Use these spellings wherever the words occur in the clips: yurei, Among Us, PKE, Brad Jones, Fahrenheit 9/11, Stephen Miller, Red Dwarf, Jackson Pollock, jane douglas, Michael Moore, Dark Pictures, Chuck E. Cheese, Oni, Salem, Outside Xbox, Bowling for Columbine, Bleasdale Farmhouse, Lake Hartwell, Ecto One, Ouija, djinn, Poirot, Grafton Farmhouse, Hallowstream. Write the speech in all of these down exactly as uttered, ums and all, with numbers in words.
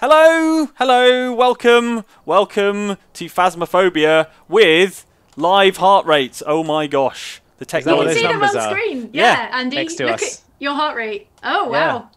Hello, hello, welcome, welcome to Phasmophobia with live heart rates. Oh my gosh, the technology. You can see them on are. Screen, yeah, yeah. Andy, next to look us. At your heart rate. Oh wow.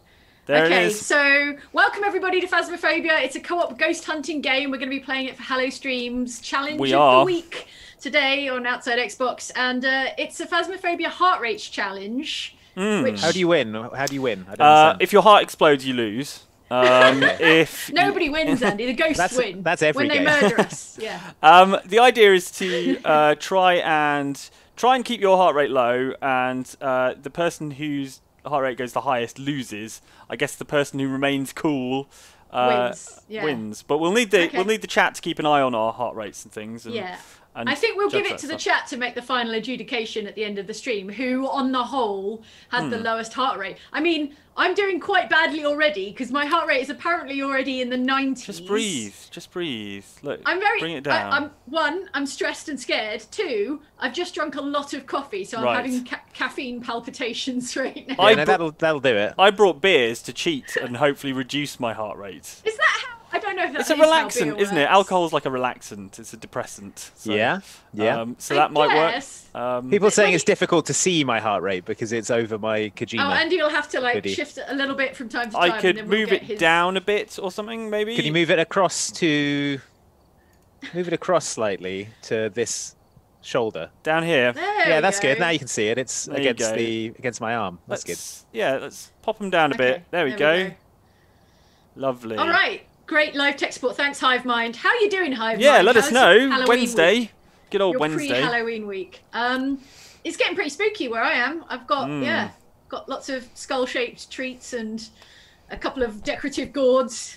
Yeah. Okay, so welcome everybody to Phasmophobia. It's a co-op ghost hunting game. We're going to be playing it for Hallowstream's challenge we of are. the week today on Outside Xbox, and uh, it's a Phasmophobia heart rate challenge. Mm. Which... How do you win? How do you win? I don't uh, if your heart explodes, you lose. Um, if Nobody you... wins, Andy. The ghosts that's, win. That's every When game. They murder us, yeah. Um, the idea is to uh, try and try and keep your heart rate low, and uh, the person whose heart rate goes the highest loses. I guess the person who remains cool uh, wins. Yeah. wins. But we'll need the okay. we'll need the chat to keep an eye on our heart rates and things. And, yeah. And I think we'll give it to the chat to make the final adjudication at the end of the stream. Who, on the whole, has hmm. the lowest heart rate? I mean, I'm doing quite badly already because my heart rate is apparently already in the nineties. Just breathe. Just breathe. Look, I'm very, bring it down. I, I'm, one, I'm stressed and scared. Two, I've just drunk a lot of coffee, so I'm right. having ca caffeine palpitations right now. I know, that'll, that'll do it. I brought beers to cheat and hopefully reduce my heart rate. Is that how? I don't know if that's a relaxant, isn't it? Alcohol's like a relaxant. It's a depressant. So, yeah, yeah. Um, so I that guess. might work. Um, People are saying like, it's difficult to see my heart rate because it's over my Kojima. Oh, Andy will have to like hoodie. shift it a little bit from time to time. I could and then move we'll it his... down a bit or something, maybe. Could you move it across to? Move it across slightly to this shoulder. Down here. There yeah, that's go. good. Now you can see it. It's there against the against my arm. That's let's, good. Yeah, let's pop them down a okay. bit. There we, there go. we go. Lovely. All right. Great live tech support. Thanks, Hive Mind. How are you doing, Hive yeah, Mind? Yeah, let How's us know. Halloween Wednesday. Week? Good old Your Wednesday. pre-Halloween week. Um, it's getting pretty spooky where I am. I've got, mm. yeah, got lots of skull-shaped treats and a couple of decorative gourds.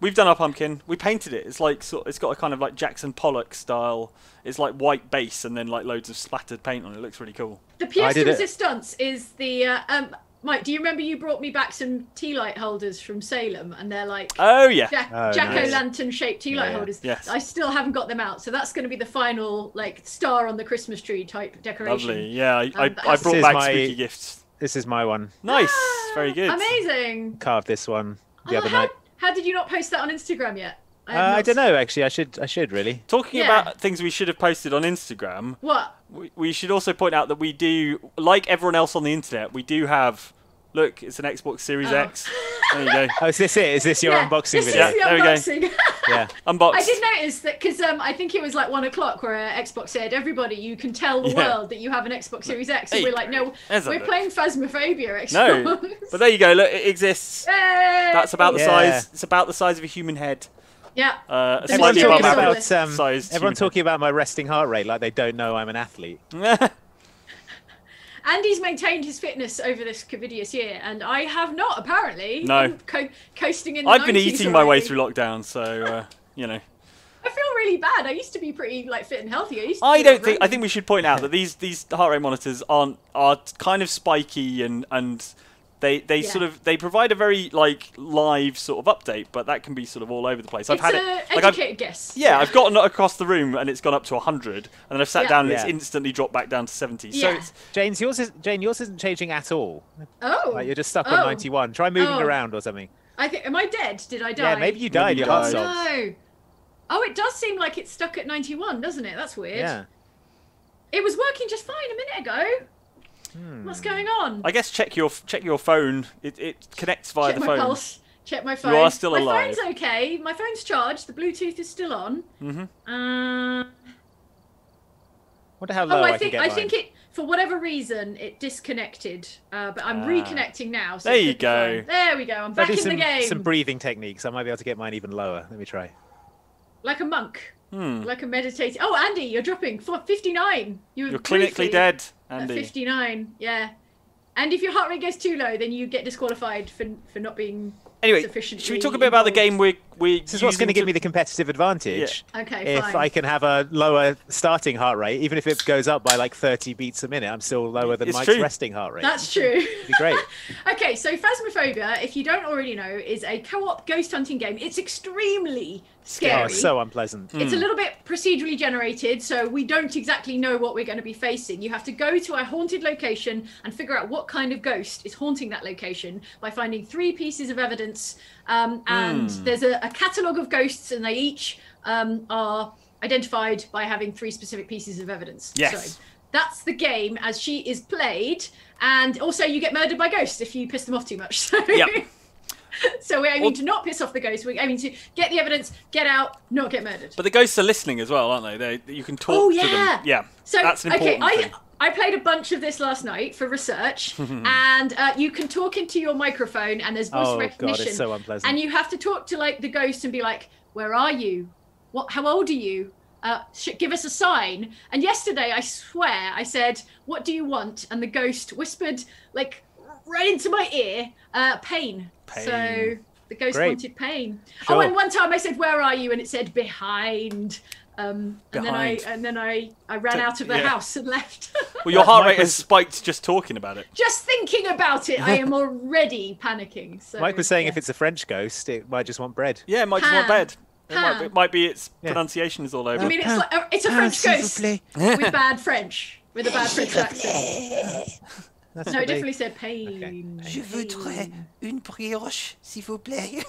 We've done our pumpkin. We painted it. It's like so, it's got a kind of like Jackson Pollock style. It's like white base and then like loads of splattered paint on it. It looks really cool. The pièce de resistance is the... Uh, um, Mike, do you remember you brought me back some tea light holders from Salem, and they're like oh yeah, ja oh, jack-o'-lantern nice. shaped tea light yeah, holders. Yeah. Yes. I still haven't got them out, so that's going to be the final like star on the Christmas tree type decoration. Lovely, yeah. I, um, I, I brought back my, spooky gifts. This is my one. Nice, ah, very good. Amazing. Carved this one the oh, other how, night. How did you not post that on Instagram yet? I, uh, I don't know. Actually, I should. I should really. Talking yeah. about things we should have posted on Instagram. What? We, we should also point out that we do, like everyone else on the internet, we do have. Look, it's an Xbox Series oh. X. There you go. Oh, is this it? Is this your yeah, unboxing this video? Is the yeah, unboxing. There we go. Yeah, unboxed. I did notice that because um, I think it was like one o'clock where uh, Xbox said, everybody, you can tell the yeah. world that you have an Xbox Series X. And hey, we're like, no, we're look. playing Phasmophobia, Xbox. No, but there you go. Look, it exists. Yay! That's about the yeah. size. It's about the size of a human head. Yeah. Uh, everyone talking about, um, everyone talking about my resting heart rate like they don't know I'm an athlete. Andy's maintained his fitness over this covidious year, and I have not, apparently. No. I'm co coasting in the I've nineties been eating already. my way through lockdown, so, uh, you know. I feel really bad. I used to be pretty like fit and healthy. I used to I don't think. I think we should point out that these these heart rate monitors aren't are kind of spiky and and. They they yeah. sort of they provide a very like live sort of update, but that can be sort of all over the place. I've it's had a it like educated I've, guess. Yeah, yeah, I've gotten across the room and it's gone up to a hundred, and then I've sat yeah. down and yeah. it's instantly dropped back down to seventy. Yeah. So it's, Jane's yours is Jane yours isn't changing at all. Oh, like, you're just stuck oh. on ninety one. Try moving oh. around or something. I think am I dead? Did I die? Yeah, maybe you died. Maybe you your died. heart no. Oh, it does seem like it's stuck at ninety one, doesn't it? That's weird. Yeah. It was working just fine a minute ago. Hmm. What's going on? I guess check your check your phone. It it connects via check the phone. Check my pulse. Check my phone. You are still my alive. My phone's okay. My phone's charged. The Bluetooth is still on. Mm-hmm. Uh... Wonder how low oh, I, I think, can get I mine. think it for whatever reason it disconnected. Uh, but I'm ah. reconnecting now. So there you go. Fine. There we go. I'm back in some, the game. Some breathing techniques. I might be able to get mine even lower. Let me try. Like a monk. Hmm. Like a meditating. Oh, Andy, you're dropping fifty-nine. You you're clinically dead, Andy. At fifty-nine, yeah. And if your heart rate goes too low, then you get disqualified for for not being anyway, sufficiently. Should we talk a bit about the game we're we're this is what's going to give me the competitive advantage. Yeah. Okay, if fine. I can have a lower starting heart rate, even if it goes up by like thirty beats a minute, I'm still lower than it's Mike's true. resting heart rate. That's true. It'd be great. Okay, so Phasmophobia, if you don't already know, is a co-op ghost hunting game. It's extremely scary. Oh, so unpleasant. It's mm. a little bit procedurally generated, so we don't exactly know what we're going to be facing. You have to go to a haunted location and figure out what kind of ghost is haunting that location by finding three pieces of evidence. Um, and mm. there's a, a catalogue of ghosts, and they each um, are identified by having three specific pieces of evidence. Yes. So that's the game as she is played. And also you get murdered by ghosts if you piss them off too much. So. Yep. So we're aiming well, to not piss off the ghosts. We're aiming to get the evidence, get out, not get murdered. But the ghosts are listening as well, aren't they? They you can talk oh, yeah. to them. Yeah. So that's an important okay, I, thing. I played a bunch of this last night for research, and uh, you can talk into your microphone, and there's voice oh, recognition. Oh God, it's so unpleasant. And you have to talk to like the ghost and be like, "Where are you? What? How old are you? Uh, give us a sign." And yesterday, I swear, I said, "What do you want?" And the ghost whispered like right into my ear, uh, "Pain." Pain. So the ghost Great. wanted pain. Sure. Oh, and one time I said, "Where are you?" and it said, "Behind." Um, and Behind. then I and then I, I ran out of the yeah. house and left. Well, your heart rate has spiked just talking about it. Just thinking about it, I am already panicking. So, Mike was saying yeah. if it's a French ghost, it might just want bread. Yeah, it might Pan. just want bread. It might, be, it might be its yeah. pronunciation is all over. I mean, it's, like a, it's a French ghost with bad French, with a bad French accent. That's no, it definitely they... said pain. Okay. Je voudrais une brioche, s'il vous plaît.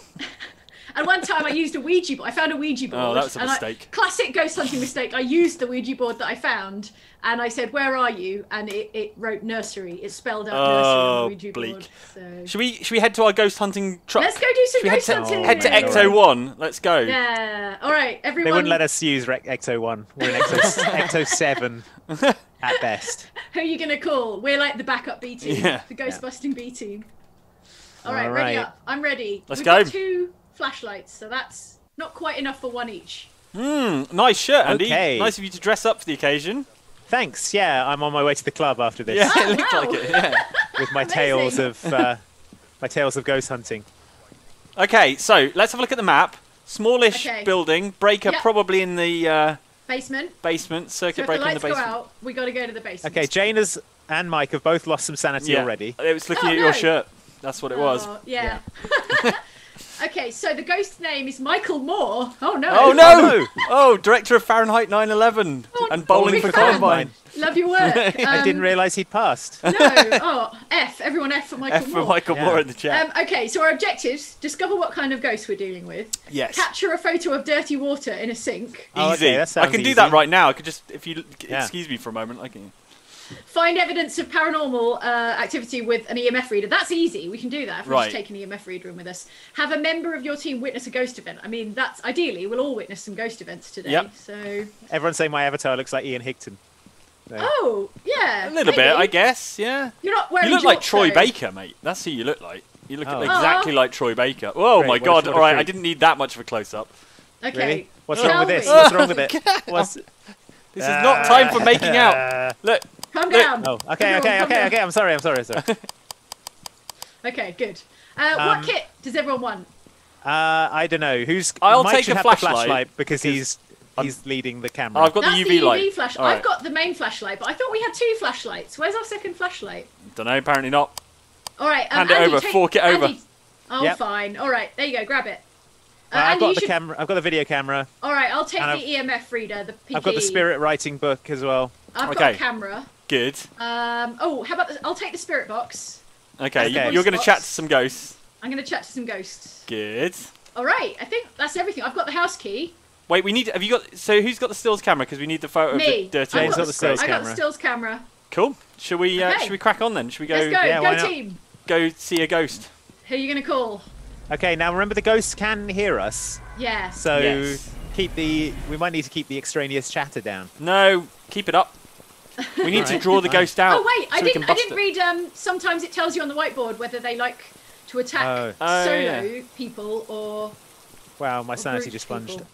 And one time I used a Ouija board. I found a Ouija board. Oh, that was a mistake. I, classic ghost hunting mistake. I used the Ouija board that I found, and I said, "Where are you?" And it, it wrote nursery. It spelled out oh, nursery on the Ouija bleak. board. So. Should we should we head to our ghost hunting truck? Let's go do some should ghost head hunting. To, head to Ecto One. Let's go. Yeah. All right, everyone. They wouldn't let us use Ecto One. We're in Ecto Ecto Seven. At best. Who are you going to call? We're like the backup B team, yeah. the ghost yeah. busting B team. All right, All right, ready up. I'm ready. Let's We've go. Got two flashlights, so that's not quite enough for one each. Mm, nice shirt, Andy. Okay. Nice of you to dress up for the occasion. Thanks. Yeah, I'm on my way to the club after this. Yeah, oh, it looked wow. like it. Yeah. With my tales of uh, my tales of ghost hunting. Okay, so let's have a look at the map. Smallish okay. building, breaker yep. probably in the. Uh, Basement. Basement. Circuit so breaker in the basement. If the lights go out, we got to go to the basement. Okay, Jane has, and Mike have both lost some sanity yeah. already. It was looking oh, at no. your shirt. That's what it oh, was. Yeah. yeah. Okay, so the ghost's name is Michael Moore. Oh, no. Oh, no. Oh, director of Fahrenheit nine eleven oh, and Bowling for Columbine. Love your work. Um, I didn't realise he'd passed. No. Oh, F. Everyone F for Michael F Moore. F for Michael yeah. Moore in the chat. Um, okay, so our objectives, discover what kind of ghost we're dealing with. Yes. Capture a photo of dirty water in a sink. Oh, easy. Okay, that sounds I can easy. do that right now. I could just, if you yeah. excuse me for a moment, I can... Find evidence of paranormal uh, activity with an E M F reader. That's easy. We can do that if we right. just take an E M F reader in with us. Have a member of your team witness a ghost event. I mean, that's ideally, we'll all witness some ghost events today. Yep. So everyone's saying my avatar looks like Ian Higton. No. Oh, yeah. A little maybe. bit, I guess, yeah. You're not wearing You look jorts, like Troy though. Baker, mate. That's who you look like. You look oh. exactly oh. like Troy Baker. Oh, Great, my God. All right, fruit. I didn't need that much of a close-up. Okay. Really? What's Tell wrong with me. this? What's wrong with it? What's... This is not time for making out. Look. Calm down. Oh, okay, everyone, okay, okay, down. okay. I'm sorry, I'm sorry, sorry. Okay, good. Uh, um, what kit does everyone want? Uh, I don't know. Who's? I'll Mike take a flashlight, flashlight because he's he's I'm, leading the camera. I've got That's the U V, the U V light. Flash right. I've got the main flashlight, but I thought we had two flashlights. Where's our second flashlight? Don't know. Apparently not. All right. Um, Hand Andy, it over. Take, fork it over. Andy, oh, yep. fine. All right. There you go. Grab it. Uh, uh, I've got the should... camera. I've got the video camera. All right. I'll take the E M F reader. The P G. I've got the spirit writing book as well. I've got a camera. Good. Um, oh, how about this? I'll take the spirit box. Okay, okay. you're going to chat to some ghosts. I'm going to chat to some ghosts. Good. All right, I think that's everything. I've got the house key. Wait, we need. Have you got? So who's got the stills camera? Because we need the photo Me. of the dirty. James got the stills camera. I got the stills camera. Cool. Should we? Uh, okay. Should we crack on then? Should we go? Let's go. Yeah, go team. Go see a ghost. Who are you going to call? Okay. Now remember, the ghosts can hear us. Yeah. So yes. keep the. We might need to keep the extraneous chatter down. No, keep it up. We need right. to draw the ghost out. Oh wait, so I didn't. I didn't read. Um, sometimes it tells you on the whiteboard whether they like to attack oh. solo oh, yeah. people or. Wow, my or sanity just plunged. People.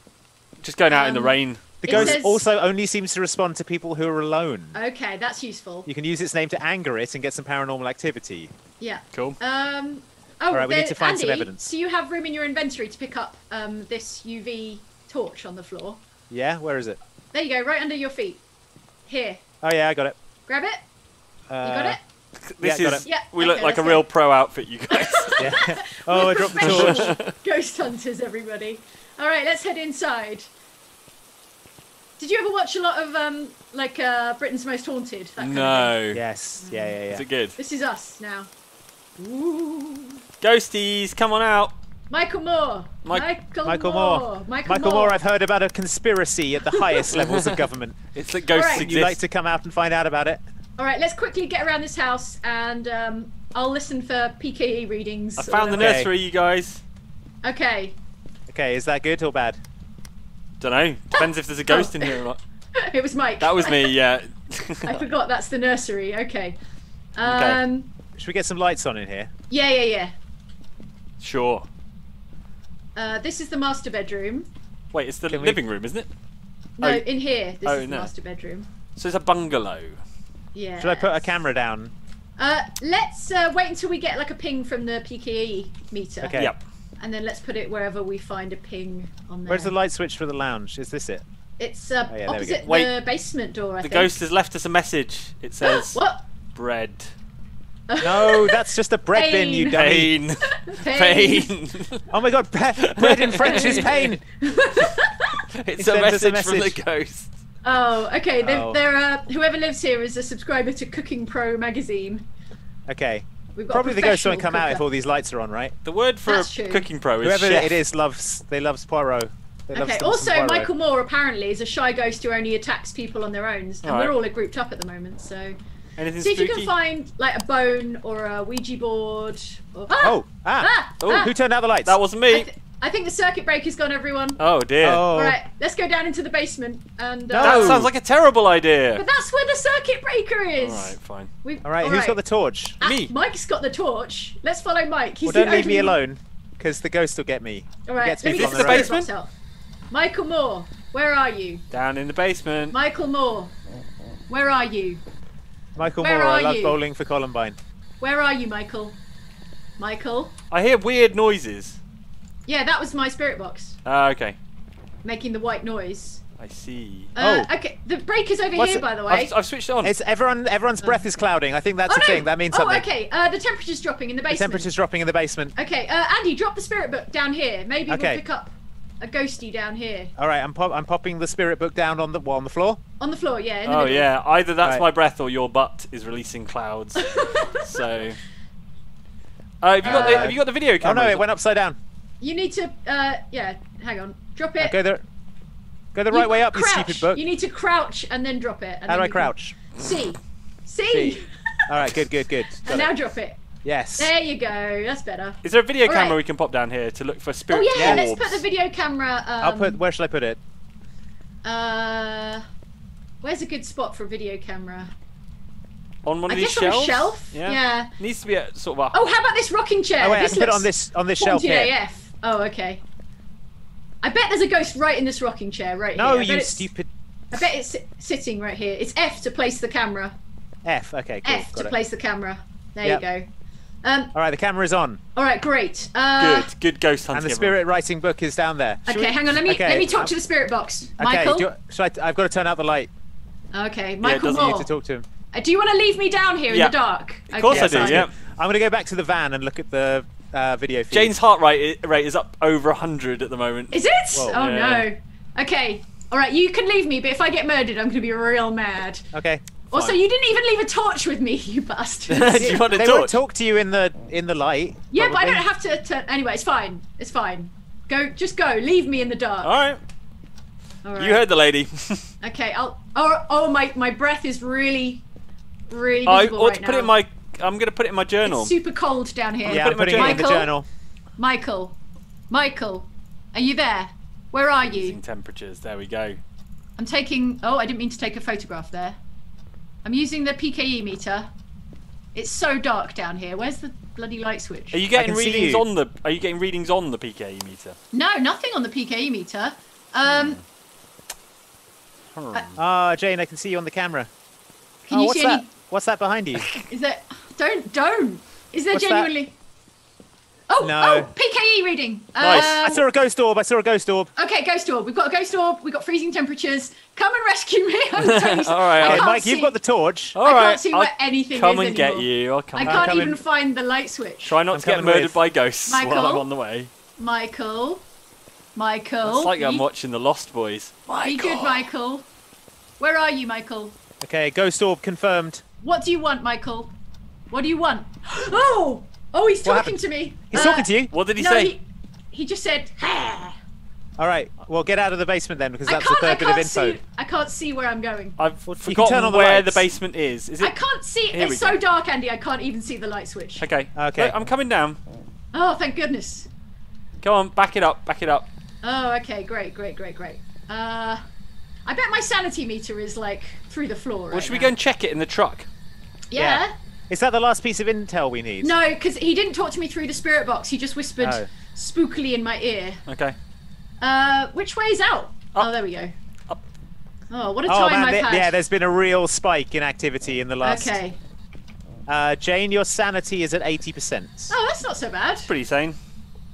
Just going out um, in the rain. The ghost says... also only seems to respond to people who are alone. Okay, that's useful. You can use its name to anger it and get some paranormal activity. Yeah. Cool. Um, Oh, all right, we there, need to find Andy, some evidence. Do you have room in your inventory to pick up um, this U V torch on the floor? Yeah, where is it? There you go, right under your feet. Here. Oh yeah, I got it. Grab it. Uh, you got it? This yeah, is, yeah, we okay, look like a go. real pro outfit, you guys. Yeah. Oh, I dropped the torch. Ghost hunters, everybody. All right, let's head inside. Did you ever watch a lot of, um, like, uh, Britain's Most Haunted? That kind no. Of thing? Yes. Yeah, yeah, yeah. Is it good? This is us now. Ooh. Ghosties, come on out. Michael Moore. Mi Michael, Michael Moore. Moore. Michael, Michael Moore. Moore, I've heard about a conspiracy at the highest levels of government. It's that ghosts right. exist. You'd like to come out and find out about it? All right, let's quickly get around this house, and um, I'll listen for P K E readings. I found the nursery, you guys. Okay. Okay, is that good or bad? Don't know. Depends if there's a ghost oh. in here or not. It was Mike. That was me, yeah. I forgot that's the nursery. Okay. Um, okay. Should we get some lights on in here? Yeah, yeah, yeah. Sure. Uh, this is the master bedroom. Wait, it's the Can living we... room, isn't it? No, oh. in here. This oh, is the no. master bedroom. So it's a bungalow. Yeah. Should I put a camera down? Uh, let's uh, wait until we get like a ping from the P K E meter. Okay. Yep. And then let's put it wherever we find a ping on there. Where's the light switch for the lounge? Is this it? It's uh, oh, yeah, opposite Wait, the basement door, I the think. The ghost has left us a message. It says, what? Bread. No, that's just a bread pain. bin, you dummy. Pain. Pain. Pain. Oh my god, bread in French is pain. It's a message, a message from the ghost. Oh, okay. They're, oh. They're, uh, whoever lives here is a subscriber to Cooking Pro magazine. Okay. We've got Probably the ghost won't come cooker. out if all these lights are on, right? The word for a Cooking Pro is whoever chef. it is loves. They loves Poirot. They okay. Loves also, Poirot. Michael Moore apparently is a shy ghost who only attacks people on their own, and all right. we're all grouped up at the moment. So, Anything see spooky? if you can find like a bone or a Ouija board. Or... Ah! Oh, ah, ah, ah! Who turned out the lights? That wasn't me. I, th I think the circuit breaker's gone, everyone. Oh dear. Oh. All right, let's go down into the basement. And uh, no. that sounds like a terrible idea. But that's where the circuit breaker is. All right, fine. We've, all right, all who's right. got the torch? Ah, me. Mike's got the torch. Let's follow Mike. He's well, don't leave me alone, because the ghost will get me. All right, let me get the basement. Michael Moore, where are you? Down in the basement. Michael Moore, where are you? Michael where Moore, I love you? Bowling for Columbine. Where are you, Michael? Michael? I hear weird noises. Yeah, that was my spirit box. Ah, uh, okay. Making the white noise. I see. Uh, oh. Okay, the breaker's over What's here, it? by the way. I've, I've switched it on. It's everyone. Everyone's oh. breath is clouding. I think that's oh, a no. thing. That means oh, something. Oh, okay. Uh, the temperature's dropping in the basement. The temperature's dropping in the basement. Okay, uh, Andy, drop the spirit book down here. Maybe okay. we'll pick up a ghostie down here. All right, I'm pop I'm popping the spirit book down on the what, on the floor. On the floor, yeah. In the oh middle. yeah. Either that's right. my breath or your butt is releasing clouds. So. Uh, have you got uh, the Have you got the video camera? Oh no, it went upside down. You need to, uh, yeah, hang on. Drop it. Go the, go the right you way up, crouch. you stupid book. You need to crouch and then drop it. And How do I crouch? C. C. C. All right, good, good, good. Got and it. now drop it. Yes. There you go. That's better. Is there a video All camera right. we can pop down here to look for spirit orbs? Oh, yeah, orbs. Let's put the video camera. Um, I'll put, where shall I put it? Uh, where's a good spot for a video camera? On one of I these guess shelves? on a shelf? Yeah. yeah. Needs to be a sort of a... Oh, how about this rocking chair? Oh, wait, this I can put it on this, on this shelf here. A F. Oh, okay. I bet there's a ghost right in this rocking chair right no, here. No, you stupid. I bet it's sitting right here. It's F to place the camera. F, okay, cool. F Got to it. place the camera. There yep. you go. Um, all right, the camera is on. All right, great. Uh, good, good ghost hunting. And the spirit everyone. writing book is down there. Should okay, we... hang on. Let me okay. let me talk to the spirit box. Okay, Michael. You... So I, I've got to turn out the light. Okay, Michael yeah, Moore. Need to talk to him. Uh, do you want to leave me down here yeah. in the dark? Of course okay, I do. Fine. Yeah. I'm going to go back to the van and look at the. Uh, video feed. Jane's heart rate is up over one hundred at the moment. Is it? Whoa. Oh yeah. no. Okay. All right, you can leave me, but if I get murdered, I'm going to be real mad. Okay. Also, fine. you didn't even leave a torch with me, you bastard. you want a they torch? won't talk to you in the in the light. Yeah, probably. but I don't have to turn. Anyway, it's fine. It's fine. Go, just go. Leave me in the dark. All right. All right. You heard the lady. okay. I'll. Oh, oh my, my breath is really, really visible I ought right to now. put it in my. I'm going to put it in my journal. It's super cold down here. Yeah, I'm putting it in the journal. Michael, Michael, are you there? Where are you? Using temperatures, there we go. I'm taking, oh, I didn't mean to take a photograph there. I'm using the P K E meter. It's so dark down here. Where's the bloody light switch? Are you getting readings on the, are you getting readings on the P K E meter? No, nothing on the P K E meter. Um. Ah, oh, Jane, I can see you on the camera. Can oh, you what's see that? Any... What's that behind you? Is that... Don't, don't. Is there What's genuinely... That? Oh, no. Oh, P K E reading. Nice. Um, I saw a ghost orb. I saw a ghost orb. Okay, ghost orb. We've got a ghost orb. We've got freezing temperatures. Come and rescue me. I'm totally All right. I hey, Mike, see. You've got the torch. All I right. can't see where I'll anything come is and anymore. Get you. I'll come I can't come even in. Find the light switch. Try not I'm to get murdered with. By ghosts Michael, while I'm on the way. Michael. Michael. It's like I'm watching The Lost Boys. Michael. Be good, Michael. Where are you, Michael? Okay, ghost orb confirmed. What do you want, Michael? What do you want? Oh! Oh, he's talking to me. He's uh, talking to you? What did he no, say? He, he just said, ha! All right, well, get out of the basement then, because that's the third bit of info. See, I can't see where I'm going. I've forgotten the where lights. The basement is. Is it? I can't see. Here it's so go. Dark, Andy, I can't even see the light switch. Okay. Okay. Look, I'm coming down. Oh, thank goodness. Come on, back it up, back it up. Oh, okay, great, great, great, great. Uh, I bet my sanity meter is, like, through the floor right Well, should now. We go and check it in the truck? Yeah. yeah. Is that the last piece of intel we need? No, because he didn't talk to me through the spirit box. He just whispered oh. spookily in my ear. Okay. Uh, which way is out? Up. Oh, there we go. Up. Oh, what a oh, time man, I've had. Yeah, there's been a real spike in activity in the last... Okay. Uh, Jane, your sanity is at eighty percent. Oh, that's not so bad. That's pretty sane.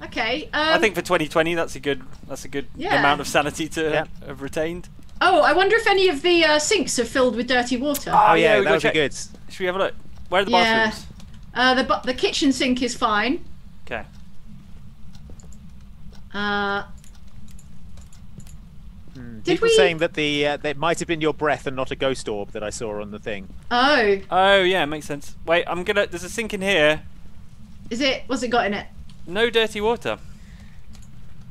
Okay. Um, I think for twenty twenty, that's a good, that's a good yeah. amount of sanity to yeah. have retained. Oh, I wonder if any of the uh, sinks are filled with dirty water. Oh, oh yeah, yeah that would be good. Should we have a look? Where are the yeah. bathrooms? Uh, the, ba the kitchen sink is fine. Okay. Uh, hmm. People we... saying that the uh, that might have been your breath and not a ghost orb that I saw on the thing. Oh. Oh yeah, makes sense. Wait, I'm gonna. There's a sink in here. Is it? What's it got in it? No dirty water.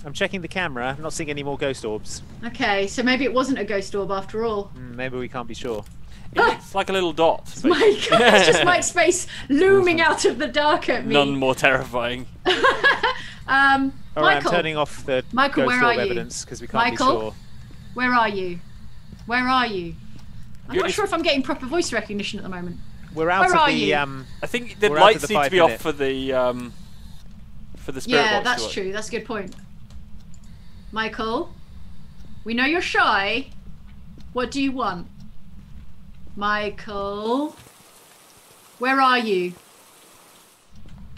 I'm checking the camera. I'm not seeing any more ghost orbs. Okay, so maybe it wasn't a ghost orb after all. Mm, maybe we can't be sure. It ah! It's like a little dot. My God, it's just my space looming out of the dark at me. None more terrifying. um, All right, Michael, I'm turning off the Michael, ghost orb evidence because we can't Michael, be sure. Where are you? Where are you? I'm You're not sure if I'm getting proper voice recognition at the moment. We're out where of the. Um, I think the lights the need to be minute. Off for the um, for the spirit yeah, box. Yeah, that's true. That's a good point. Michael, we know you're shy. What do you want? Michael, where are you?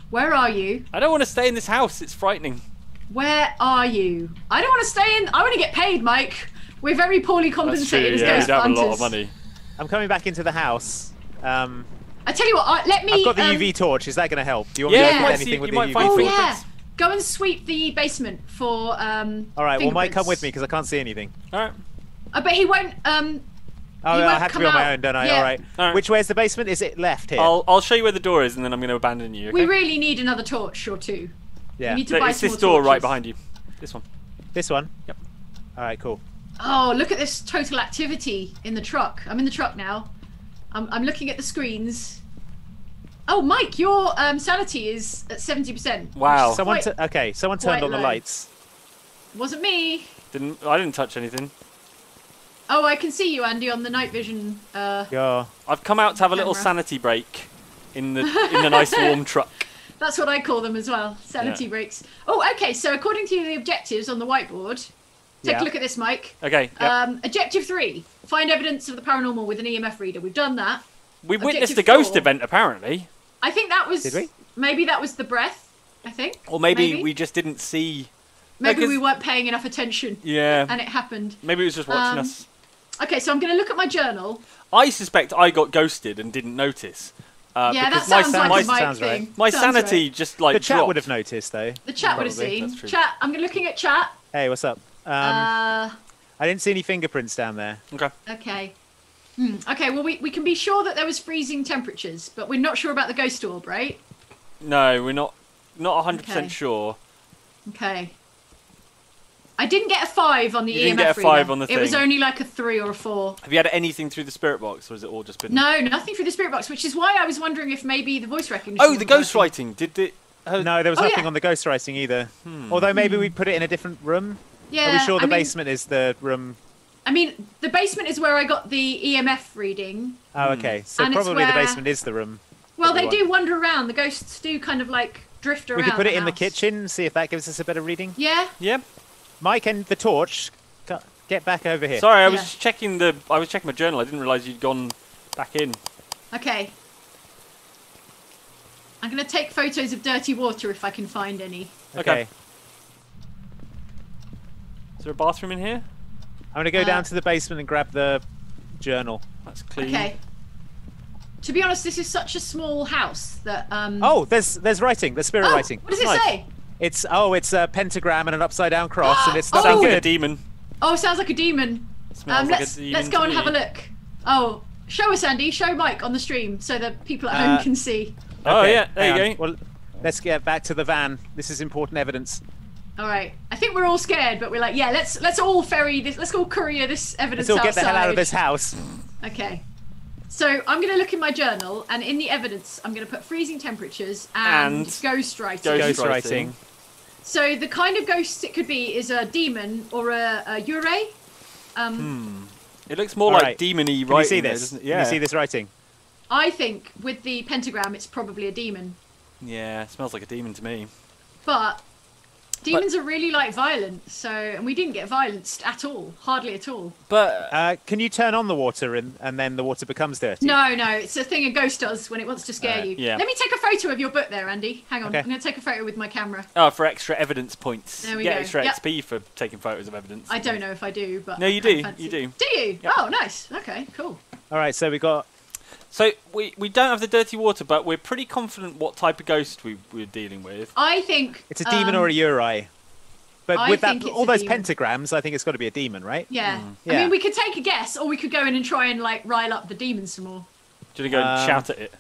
Where are you? I don't want to stay in this house. It's frightening. Where are you? I don't want to stay in. I want to get paid, Mike. We're very poorly compensated as yeah, ghost hunters. We have a lot of money. I'm coming back into the house. Um, I tell you what. I, let me. I've got the um, U V torch. Is that going to help? Do you want yeah, me to get anything you, with you the U V torch? Oh yeah. Go and sweep the basement for. Um, All right. Well, Mike, come with me because I can't see anything. All right. Uh, but he won't. Um, Oh, no, I have to be on my own, don't I? Yeah. All right. All right. Which way is the basement? Is it left here? I'll, I'll show you where the door is, and then I'm going to abandon you. Okay? We really need another torch or two. Yeah. We need to buy some more torches. It's this door right behind you. This one. This one? Yep. All right, cool. Oh, look at this total activity in the truck. I'm in the truck now. I'm, I'm looking at the screens. Oh, Mike, your um, sanity is at seventy percent. Wow. Someone quite, okay, someone turned on low. The lights. Wasn't me. Didn't I didn't touch anything. Oh, I can see you, Andy, on the night vision. Uh, yeah. I've come out to have a little camera. Sanity break in the in the nice warm truck. That's what I call them as well, sanity yeah. breaks. Oh, okay. So according to the objectives on the whiteboard, take yeah. a look at this, Mike. Okay. Yep. Um, objective three: find evidence of the paranormal with an E M F reader. We've done that. We objective witnessed a ghost four, event, apparently. I think that was. Did we? Maybe that was the breath. I think. Or maybe, maybe. we just didn't see. Maybe no, we weren't paying enough attention. Yeah. And it happened. Maybe it was just watching um, us. Okay, so I'm going to look at my journal. I suspect I got ghosted and didn't notice. Uh, yeah, that sounds my, like my, sounds thing. Right. My sounds sanity right. just like The chat dropped. Would have noticed, though. The chat Probably. Would have seen. Chat, I'm looking at chat. Hey, what's up? Um, uh, I didn't see any fingerprints down there. Okay. Okay. Hmm. Okay, well, we, we can be sure that there was freezing temperatures, but we're not sure about the ghost orb, right? No, we're not, not one hundred percent okay. sure. Okay. I didn't get a five on the you E M F. Didn't get a five on the thing. It was only like a three or a four. Have you had anything through the spirit box, or has it all just been? No, nothing through the spirit box, which is why I was wondering if maybe the voice recognition. Oh, the ghostwriting. Did it? Uh, no, there was oh, nothing yeah. on the ghostwriting either. Hmm. Although maybe we put it in a different room. Yeah. Are we sure the I basement mean, is the room? I mean, the basement is where I got the E M F reading. Oh, okay. So and probably where... the basement is the room. Well, they do wander around. The ghosts do kind of like drift around. We could put it house. In the kitchen, see if that gives us a better reading. Yeah. Yeah. Mike and the torch, get back over here. Sorry, I was yeah. checking the. I was checking my journal. I didn't realise you'd gone back in. Okay. I'm going to take photos of dirty water if I can find any. Okay. okay. Is there a bathroom in here? I'm going to go uh, down to the basement and grab the journal. That's clean. Okay. To be honest, this is such a small house that... Um... Oh, there's there's writing. There's spirit oh, writing. What does it nice. say? It's Oh, it's a pentagram and an upside-down cross, and it's not oh, like a demon. Oh, sounds like a demon. Um, like let's, a demon let's go and me. have a look. Oh, show us, Andy. Show Mike on the stream so that people at uh, home can see. Oh, okay, yeah. There you on. go. Well, let's get back to the van. This is important evidence. All right. I think we're all scared, but we're like, yeah, let's let's all ferry this. Let's all courier this evidence outside. Let's all outside. get the hell out of this house. Okay. So I'm going to look in my journal, and in the evidence, I'm going to put freezing temperatures and, and ghostwriting. Ghost ghostwriting. So the kind of ghosts it could be is a demon or a, a yurei. Um, hmm. It looks more like right. demon-y writing. Can you see this? There, yeah. Can you see this writing? I think with the pentagram, it's probably a demon. Yeah, it smells like a demon to me. But demons but, are really like violent, so and we didn't get violenced at all, hardly at all. But uh, can you turn on the water and, and then the water becomes dirty? No, no, it's a thing a ghost does when it wants to scare uh, you. Yeah. Let me take a photo of your book there, Andy. Hang on, okay. I'm going to take a photo with my camera. Oh, for extra evidence points. There we yeah, go. extra yep. X P for taking photos of evidence. I don't know if I do, but... No, you do, you do. Do you? Yep. Oh, nice. Okay, cool. All right, so we got... So we we don't have the dirty water, but we're pretty confident what type of ghost we we're dealing with. I think it's a demon um, or a yurei, but I with that all those demon. pentagrams, I think it's got to be a demon, right? Yeah. Mm. yeah. I mean, we could take a guess, or we could go in and try and like rile up the demon some more. Should we go um, and shout at it?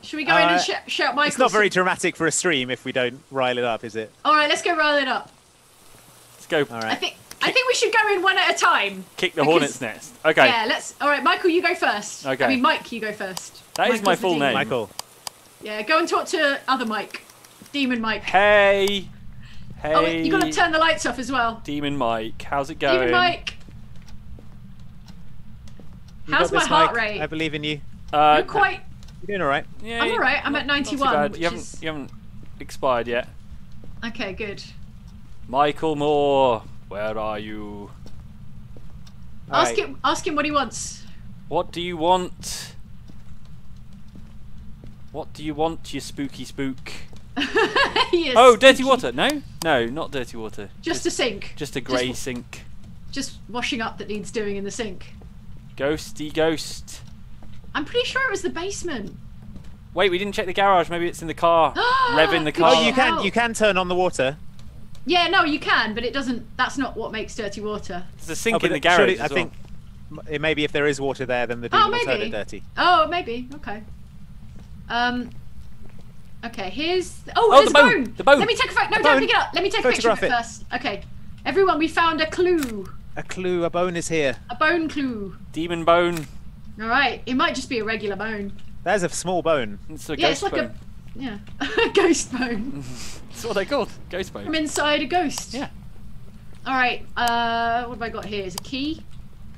Should we go uh, in and sh shout, Michael? It's not very dramatic for a stream if we don't rile it up, is it? All right, let's go rile it up. Let's go. All right. I think I think we should go in one at a time. Kick the because, hornet's nest. Okay. Yeah, let's... All right, Michael, you go first. Okay. I mean, Mike, you go first. That Michael's is my full name. Michael. Yeah, go and talk to other Mike. Demon Mike. Hey. Hey. Oh, you got to turn the lights off as well. Demon Mike. How's it going? Demon Mike. You How's my this, heart Mike? rate? I believe in you. Uh, You're quite... You're doing all right. Yeah, I'm all right. I'm not, at ninety-one. You haven't, is... you haven't expired yet. Okay, good. Michael Moore. Where are you? Ask right. him. Ask him what he wants. What do you want? What do you want, you spooky spook? yes, oh, dirty spooky. water? No, no, not dirty water. Just, just a sink. Just a grey just, sink. Just washing up that needs doing in the sink. Ghosty ghost. I'm pretty sure it was the basement. Wait, we didn't check the garage. Maybe it's in the car. Rev in the car. Oh, you can. You can turn on the water. Yeah, no, you can, but it doesn't. That's not what makes dirty water. There's a sink oh, in the garage. Surely, as well. I think it may be if there is water there, then the demon oh, will turn it dirty. Oh, maybe. Okay. Um. Okay, here's. The, oh, oh, there's the bone. a bone. The bone. Let me take a photo. No, the don't bone. pick it up. Let me take Photograph a picture of it, it first. Okay. Everyone, we found a clue. A clue. A bone is here. A bone clue. Demon bone. All right. It might just be a regular bone. There's a small bone. It's a yeah, ghost it's like bone. a. Yeah, ghost bone. That's what they're called, ghost bone. From inside a ghost. Yeah. All right. Uh, what have I got here? Is a key?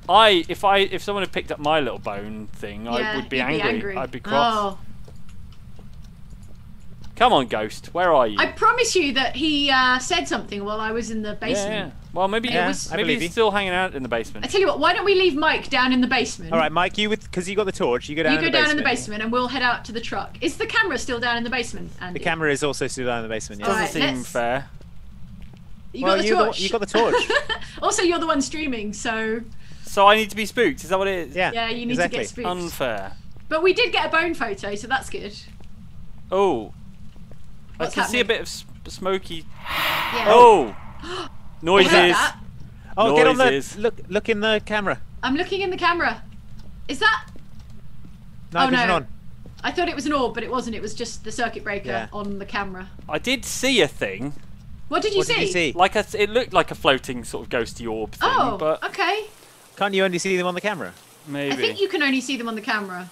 I, if I, if someone had picked up my little bone thing, yeah, I would be angry. be angry. I'd be cross. Oh. Come on, ghost. Where are you? I promise you that he uh, said something while I was in the basement. Yeah. yeah. Well, maybe yeah, was, maybe he's still hanging out in the basement. I tell you what. Why don't we leave Mike down in the basement? All right, Mike. You with because you got the torch. You go down. You in go the down basement. in the basement, and we'll head out to the truck. Is the camera still down in the basement, Andy? The camera is also still down in the basement. Yeah. Doesn't right, seem let's... fair. You well, got the you torch. The, you got the torch. Also, you're the one streaming, so. So I need to be spooked. Is that what it is? Yeah. Yeah. You need exactly. to get spooked. Unfair. But we did get a bone photo, so that's good. Oh. What's I can happening? see a bit of smoky. Yeah. Oh, noises! Oh, noises. Get on the look. Look in the camera. I'm looking in the camera. Is that? No, oh, no. On. I thought it was an orb, but it wasn't. It was just the circuit breaker yeah. on the camera. I did see a thing. What did you what see? Did you see? Like a, it looked like a floating sort of ghosty orb thing. Oh, but okay. Can't you only see them on the camera? Maybe. I think you can only see them on the camera.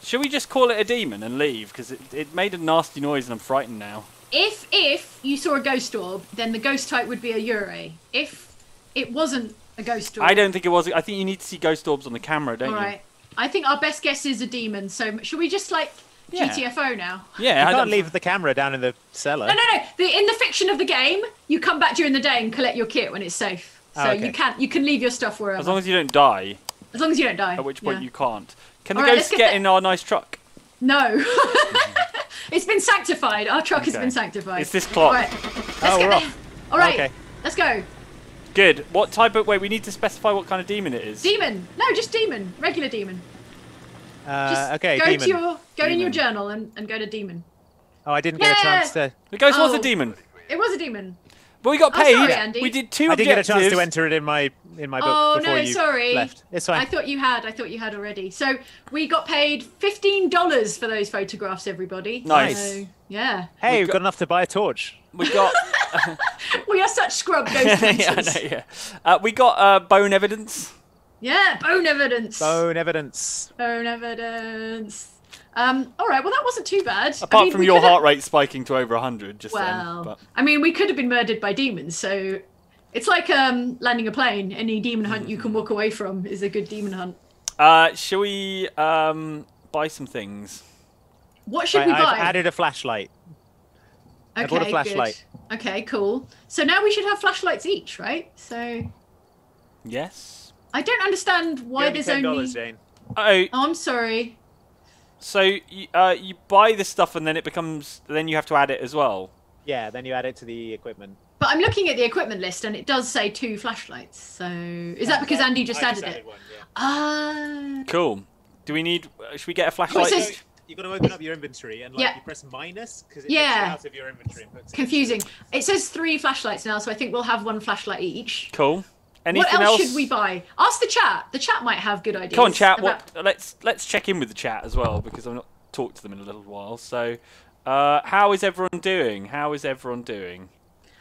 Should we just call it a demon and leave? Because it, it made a nasty noise and I'm frightened now. If if you saw a ghost orb, then the ghost type would be a yurei. If it wasn't a ghost orb... I don't think it was. I think you need to see ghost orbs on the camera, don't All you? All right. I think our best guess is a demon. So should we just, like, yeah. G T F O now? Yeah. You I can't leave the camera down in the cellar. No, no, no. The, in the fiction of the game, you come back during the day and collect your kit when it's safe. So oh, okay. you can you can leave your stuff wherever. As long as you don't die. As long as you don't die. At which point yeah. you can't. Can the right, ghost get, get the... in our nice truck? No. It's been sanctified. Our truck okay. has been sanctified. It's this clock. All right. Let's oh, get we're off. All right. Okay. Let's go. Good. What type of... Wait, we need to specify what kind of demon it is. Demon. No, just demon. Regular demon. Uh, just okay, go demon. To your, go demon. in your journal and, and go to demon. Oh, I didn't yeah. get a chance to... The ghost oh. was a demon. It was a demon. But we got paid. Oh, sorry, Andy. We did two I objectives. I didn't get a chance to enter it in my in my book oh, before no, you sorry. left. It's fine. I thought you had. I thought you had already. So we got paid fifteen dollars for those photographs, everybody. Nice. So, yeah. Hey, we've got, got enough to buy a torch. We got... we are such scrub ghost hunters. yeah, I know, yeah. Uh, we got uh, bone evidence. Yeah, bone evidence. Bone evidence. Bone evidence. Um, all right, well, that wasn't too bad. Apart I mean, from your heart rate spiking to over one hundred just well, then. Well, I mean, we could have been murdered by demons, so... It's like um, landing a plane. Any demon hunt you can walk away from is a good demon hunt. Uh, shall we um, buy some things? What should I, we buy? I've added a flashlight. Okay, I bought a flashlight. Good. Okay, cool. So now we should have flashlights each, right? So... Yes. I don't understand why only there's only... Jane. Uh oh, I'm sorry. So uh, you buy this stuff and then it becomes, then you have to add it as well. Yeah, then you add it to the equipment. But I'm looking at the equipment list and it does say two flashlights. So is that because Andy just I added, just added it? Ah. Yeah. Uh... Cool. Do we need? Should we get a flashlight? Well, says... You've got to open up your inventory and like yeah. you press minus because it yeah. takes it out of your inventory. And puts confusing. It says three flashlights now, so I think we'll have one flashlight each. Cool. Anything what else, else should we buy? Ask the chat. The chat might have good ideas. Come on, chat. About... What, let's let's check in with the chat as well because I've not talked to them in a little while. So, uh, how is everyone doing? How is everyone doing?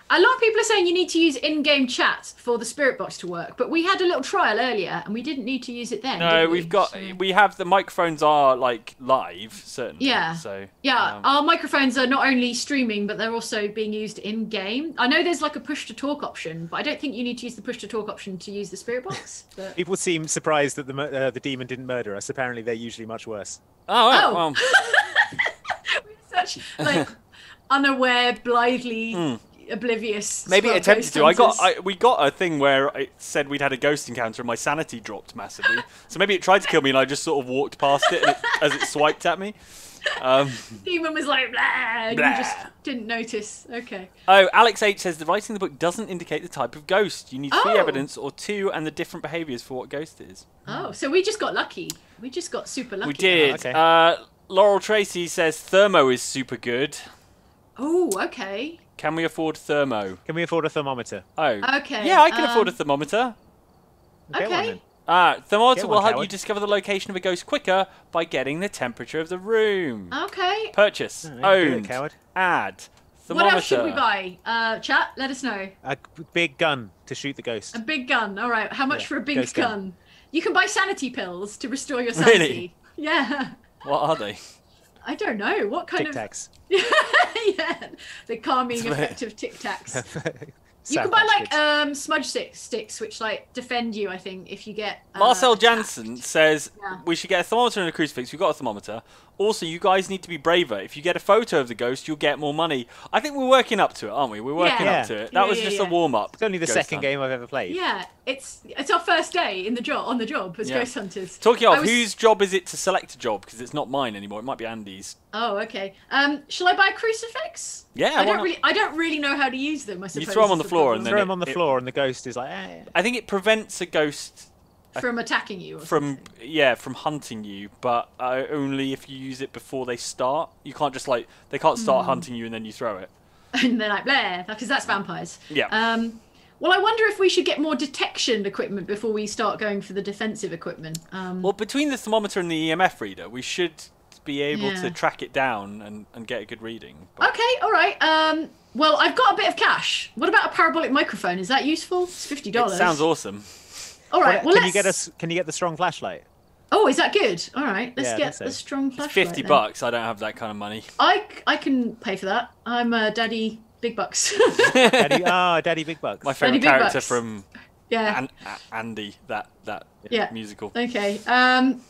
A lot of people are saying you need to use in-game chat for the spirit box to work, but we had a little trial earlier and we didn't need to use it then. No, did we? we've got so... we have the microphones are like live certainly. Yeah. So yeah, um... our microphones are not only streaming but they're also being used in-game. I know there's like a push to talk option, but I don't think you need to use the push to talk option to use the spirit box. But... People seem surprised that the uh, the demon didn't murder us. Apparently, they're usually much worse. Oh, oh. Well. We're such like unaware, blithely. Mm. Oblivious. Maybe it attempted to. I got. I, we got a thing where it said we'd had a ghost encounter, and my sanity dropped massively. So maybe it tried to kill me, and I just sort of walked past it, and it as it swiped at me. Um, Demon was like, blah, and blah. You just didn't notice. Okay. Oh, Alex H says the writing of the book doesn't indicate the type of ghost. You need three oh. evidence or two, and the different behaviours for what ghost is. Oh, so we just got lucky. We just got super lucky. We did. Oh, okay. uh, Laurel Tracy says thermo is super good. Oh, okay. Can we afford thermo? Can we afford a thermometer? Oh. Okay. Yeah, I can um, afford a thermometer. Okay. Ah, uh, thermometer will help you discover the location of a ghost quicker by getting the temperature of the room. Okay. Purchase. Oh, owned. It, coward. Add. Thermometer. What else should we buy? Uh, chat, let us know. A big gun to shoot the ghost. A big gun. All right. How much yeah, for a big gun? gun? You can buy sanity pills to restore your sanity. Really? Yeah. What are they? I don't know. What kind Tic Tacs. of... yeah, the calming effect of Tic Tacs. You can buy, like, um, smudge sticks, which, like, defend you, I think, if you get... Uh, Marcel Jansen attacked. says, yeah. we should get a thermometer and a crucifix. We've got a thermometer. Also, you guys need to be braver. If you get a photo of the ghost, you'll get more money. I think we're working up to it, aren't we? We're working yeah. up to it. That yeah, was yeah, just yeah. a warm-up. It's only the second hunt. game I've ever played. Yeah, it's it's our first day in the job on the job as yeah. ghost hunters. Talking of, was... whose job is it to select a job? Because it's not mine anymore. It might be Andy's. Oh, okay. Um, shall I buy a crucifix? Yeah. I don't really, I don't really know how to use them. I suppose you throw them on the floor, and then throw them on the floor, and the ghost is like. Eh. I think it prevents a ghost from attacking you. Or from something. yeah, from hunting you, but uh, only if you use it before they start. You can't just like they can't start mm. hunting you and then you throw it. And they're like, blah, because that's vampires. Yeah. Um. Well, I wonder if we should get more detection equipment before we start going for the defensive equipment. Um, well, between the thermometer and the E M F reader, we should be able yeah. to track it down and, and get a good reading. But... Okay, all right. Um, well, I've got a bit of cash. What about a parabolic microphone? Is that useful? It's fifty dollars. It sounds awesome. All right. Well, well can let's... you get us? Can you get the strong flashlight? Oh, is that good? All right, let's yeah, get so. the strong flashlight. It's fifty then. bucks. I don't have that kind of money. I I can pay for that. I'm uh, Daddy Big Bucks. Daddy, oh, Daddy Big Bucks. My favorite character bucks. from yeah An Andy that that yeah. musical. Okay. Um.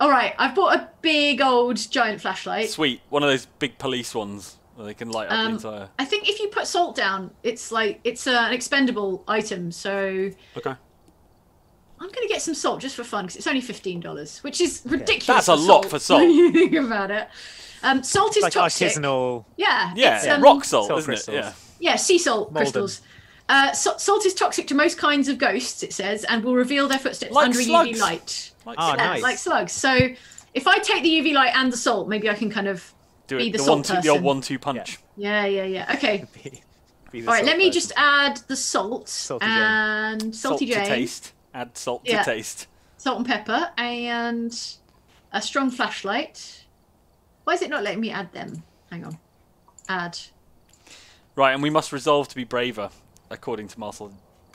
All right, I've bought a big old giant flashlight. Sweet, one of those big police ones where they can light up um, the entire. I think if you put salt down, it's like it's uh, an expendable item. So okay, I'm going to get some salt just for fun because it's only fifteen dollars, which is ridiculous. Yeah, that's a lot for salt. When you think about it. Um, salt is like toxic. Artisanal. Yeah. Yeah. It's, yeah. Um, rock salt, salt isn't crystals. It? Yeah. Yeah. Sea salt Molden. Crystals. Uh, so salt is toxic to most kinds of ghosts, it says, and will reveal their footsteps like under slugs. U V light. Like, oh, yeah, nice. Like slugs. So if I take the U V light and the salt, maybe I can kind of do be it. The, the salt one, two, person. The old one-two punch. Yeah. Yeah. Yeah. yeah. Okay. be, be All right. Let person. me just add the salt Salty and Jane. Salty Jane. Salt to taste. Add salt yeah. to taste. Salt and pepper and a strong flashlight. Why is it not letting me add them? Hang on. Add. Right, and we must resolve to be braver, according to Marcel.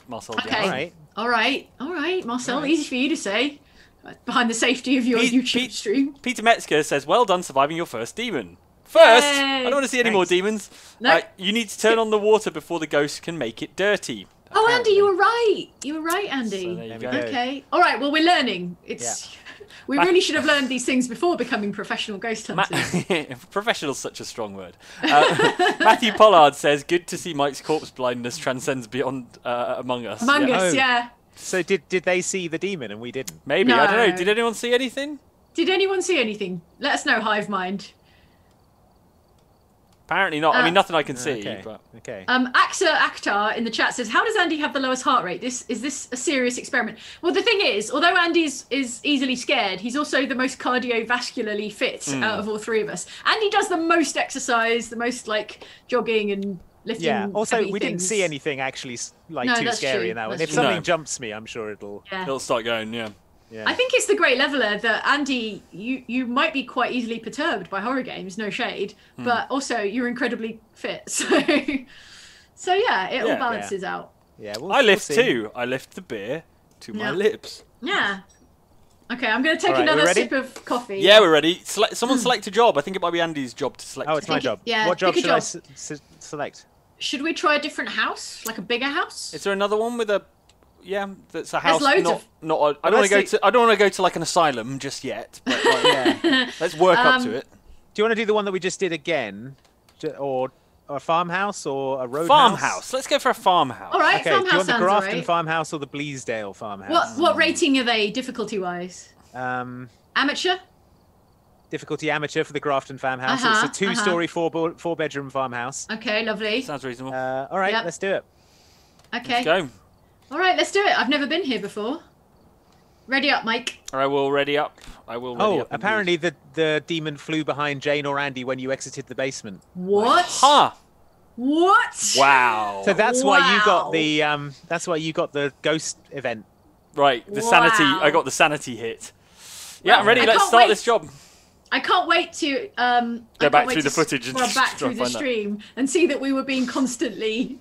Marcel. Okay. All right. All right. All right, Marcel. Right. Easy for you to say. Behind the safety of your Pe YouTube Pe stream. Peter Metzger says, "Well done surviving your first demon." First, Yay. I don't want to see any Thanks. more demons. No. Uh, you need to turn on the water before the ghost can make it dirty. Oh, Apparently. Andy, you were right. You were right, Andy. So there you go. Okay. All right. Well, we're learning. It's yeah. we really should have learned these things before becoming professional ghost hunters. Ma Professional's such a strong word. Uh, Matthew Pollard says, "Good to see Mike's corpse blindness transcends beyond uh, Among Us." Among yeah. Us, oh. yeah. So did did they see the demon and we didn't? Maybe no. I don't know. Did anyone see anything? Did anyone see anything? Let us know, Hive Mind. Apparently not. Uh, I mean, nothing I can see. Okay. But. okay. Um, Axer Akhtar in the chat says, "How does Andy have the lowest heart rate? This is this a serious experiment?" Well, the thing is, although Andy is, is easily scared, he's also the most cardiovascularly fit mm. out of all three of us. Andy does the most exercise, the most like jogging and lifting. Yeah. Also, we didn't see anything actually like no, too scary true. in that one. If true. something no. jumps me, I'm sure it'll yeah. it'll start going. Yeah. Yeah. I think it's the great leveler that, Andy, you, you might be quite easily perturbed by horror games, no shade, mm. but also you're incredibly fit. So, so yeah, it yeah, all balances yeah. out. Yeah, we'll, I lift we'll too. I lift the beer to yeah. my lips. Yeah. Okay, I'm going to take right, another sip of coffee. Yeah, we're ready. Sele someone select a job. I think it might be Andy's job to select. Oh, it's my job. It, yeah, what job should job. I se se select? Should we try a different house, like a bigger house? Is there another one with a... Yeah, that's a house. There's loads not, of... not a, I don't want to go to. I don't want to go to like an asylum just yet. But like, yeah. Let's work um, up to it. Do you want to do the one that we just did again, or, or a farmhouse or a roadhouse? Farmhouse. House? Let's go for a farmhouse. All right. Okay. Farmhouse do you want the Grafton right. farmhouse or the Bleasdale farmhouse? What What rating are they difficulty wise? Um, amateur. Difficulty amateur for the Grafton farmhouse. Uh-huh, so it's a two-story, uh-huh. four four bedroom farmhouse. Okay, lovely. Sounds reasonable. Uh, all right, yep. let's do it. Okay. Let's go. All right, let's do it. I've never been here before. Ready up, Mike. I will ready up. I will ready oh, up. Oh, apparently the, the demon flew behind Jane or Andy when you exited the basement. What? Huh. What? Wow. So that's wow. why you got the um that's why you got the ghost event. Right, the wow. sanity. I got the sanity hit. Yeah, wow. I'm ready. I Let's start wait. this job. I can't wait to um go back through the footage and well, back through the stream and see that we were being constantly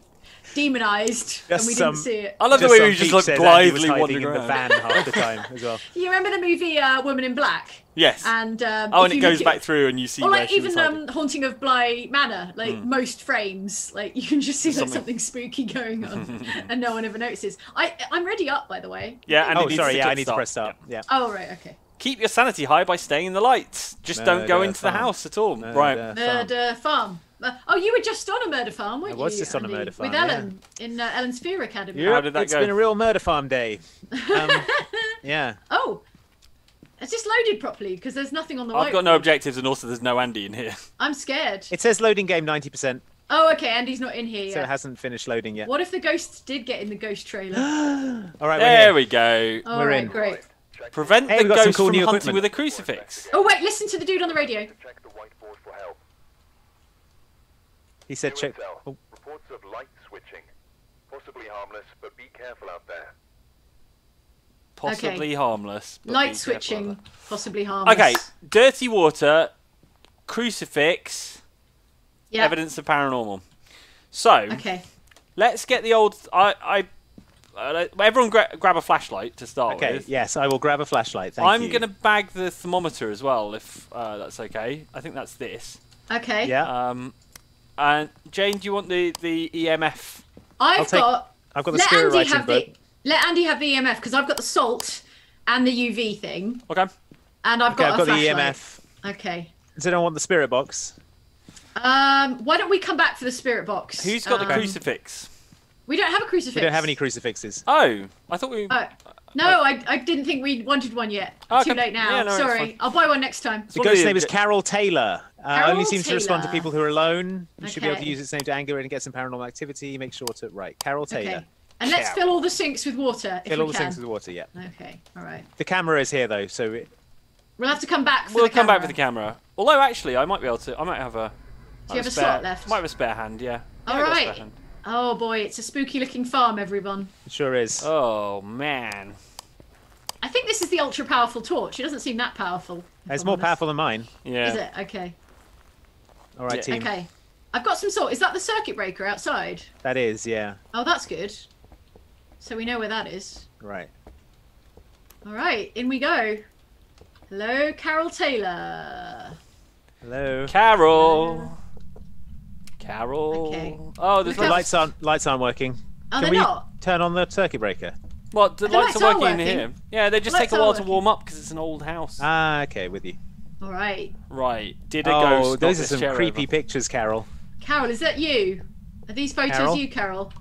demonized just and we some, didn't see it. I love the way we just like blithely wandering in the van half the time as well. You remember the movie uh, Woman in Black? Yes. And um, oh, and it goes back it, through and you see. Or like even um, Haunting of Bly Manor, like mm. most frames, like you can just see like something, something spooky going on, and no one ever notices. I I'm ready up, by the way. Yeah. And oh, sorry. Yeah, I need start. to press start. Yeah. yeah. Oh right. Okay. Keep your sanity high by staying in the lights. Just murder don't go into farm. the house at all. Murder right. Murder farm. Uh, oh, you were just on a murder farm, weren't you? I was you, just on Andy? a murder farm. With Ellen yeah. in uh, Ellen's Fear Academy. Yep. How did that it's go? It's been a real murder farm day. Um, yeah. Oh, it's just loaded properly because there's nothing on the. I've got no objectives, and also there's no Andy in here. I'm scared. It says loading game ninety percent. Oh, okay. Andy's not in here yet. So it hasn't finished loading yet. What if the ghosts did get in the ghost trailer? All right. There we go. All we're right, in. Great. Prevent hey, the ghost cool from hunting equipment. with a crucifix. Oh wait! Listen to the dude on the radio. He said check. Oh. Reports of light switching. Possibly harmless, but be careful out there. Possibly okay. harmless. Light switching. Possibly harmless. Okay. Dirty water, crucifix, yep. evidence of paranormal. So, okay. let's get the old... I, I, uh, everyone gra grab a flashlight to start okay, with. Okay, yes, I will grab a flashlight. Thank I'm you. I'm going to bag the thermometer as well, if uh, that's okay. I think that's this. Okay. Yeah. Um... And uh, Jane, do you want the the E M F? I've I'll got. Take, I've got the spirit writing have the, Let Andy have the E M F because I've got the salt and the U V thing. Okay. And I've okay, got. I've a got the E M F. Okay. Does anyone want the spirit box? Um. Why don't we come back for the spirit box? Who's got um, the crucifix? We don't have a crucifix. We don't have any crucifixes. Oh, I thought we. Oh. No, I, I didn't think we wanted one yet. Oh, Too okay. late now. Yeah, no, sorry. I'll buy one next time. The ghost's name is Carol Taylor. Uh, Carol only seems Taylor. to respond to people who are alone. You okay. should be able to use its name to anger it and get some paranormal activity. Make sure to... Right, Carol Taylor. Okay. And let's Carol. fill all the sinks with water if Fill we all can. the sinks with water, yeah. Okay, all right. The camera is here, though, so... It... We'll have to come back for we'll the camera. We'll come back for the camera. Although, actually, I might be able to... I might have a... Do you have a spare, slot left? Might have a spare hand, yeah. All yeah, right. Oh, boy, it's a spooky-looking farm, everyone. It sure is. Oh, man. I think this is the ultra-powerful torch. It doesn't seem that powerful. It's more honest. powerful than mine. Yeah. Is it? Okay. All right, yeah. team. Okay. I've got some sort. Is that the circuit breaker outside? That is, yeah. Oh, that's good. So we know where that is. Right. All right, in we go. Hello, Carol Taylor. Hello. Carol. Hello. Carol. Okay. Oh, there's the lights aren't lights aren't working. Are they not? Turn on the circuit breaker. Well, the, the lights, lights are working, working in here. Yeah, they just the take a while to warm up because it's an old house. Ah, okay, with you. All right. Right. Did a oh, ghost? Oh, those are some creepy over. pictures, Carol. Carol, is that you? Are these photos Carol? you, Carol?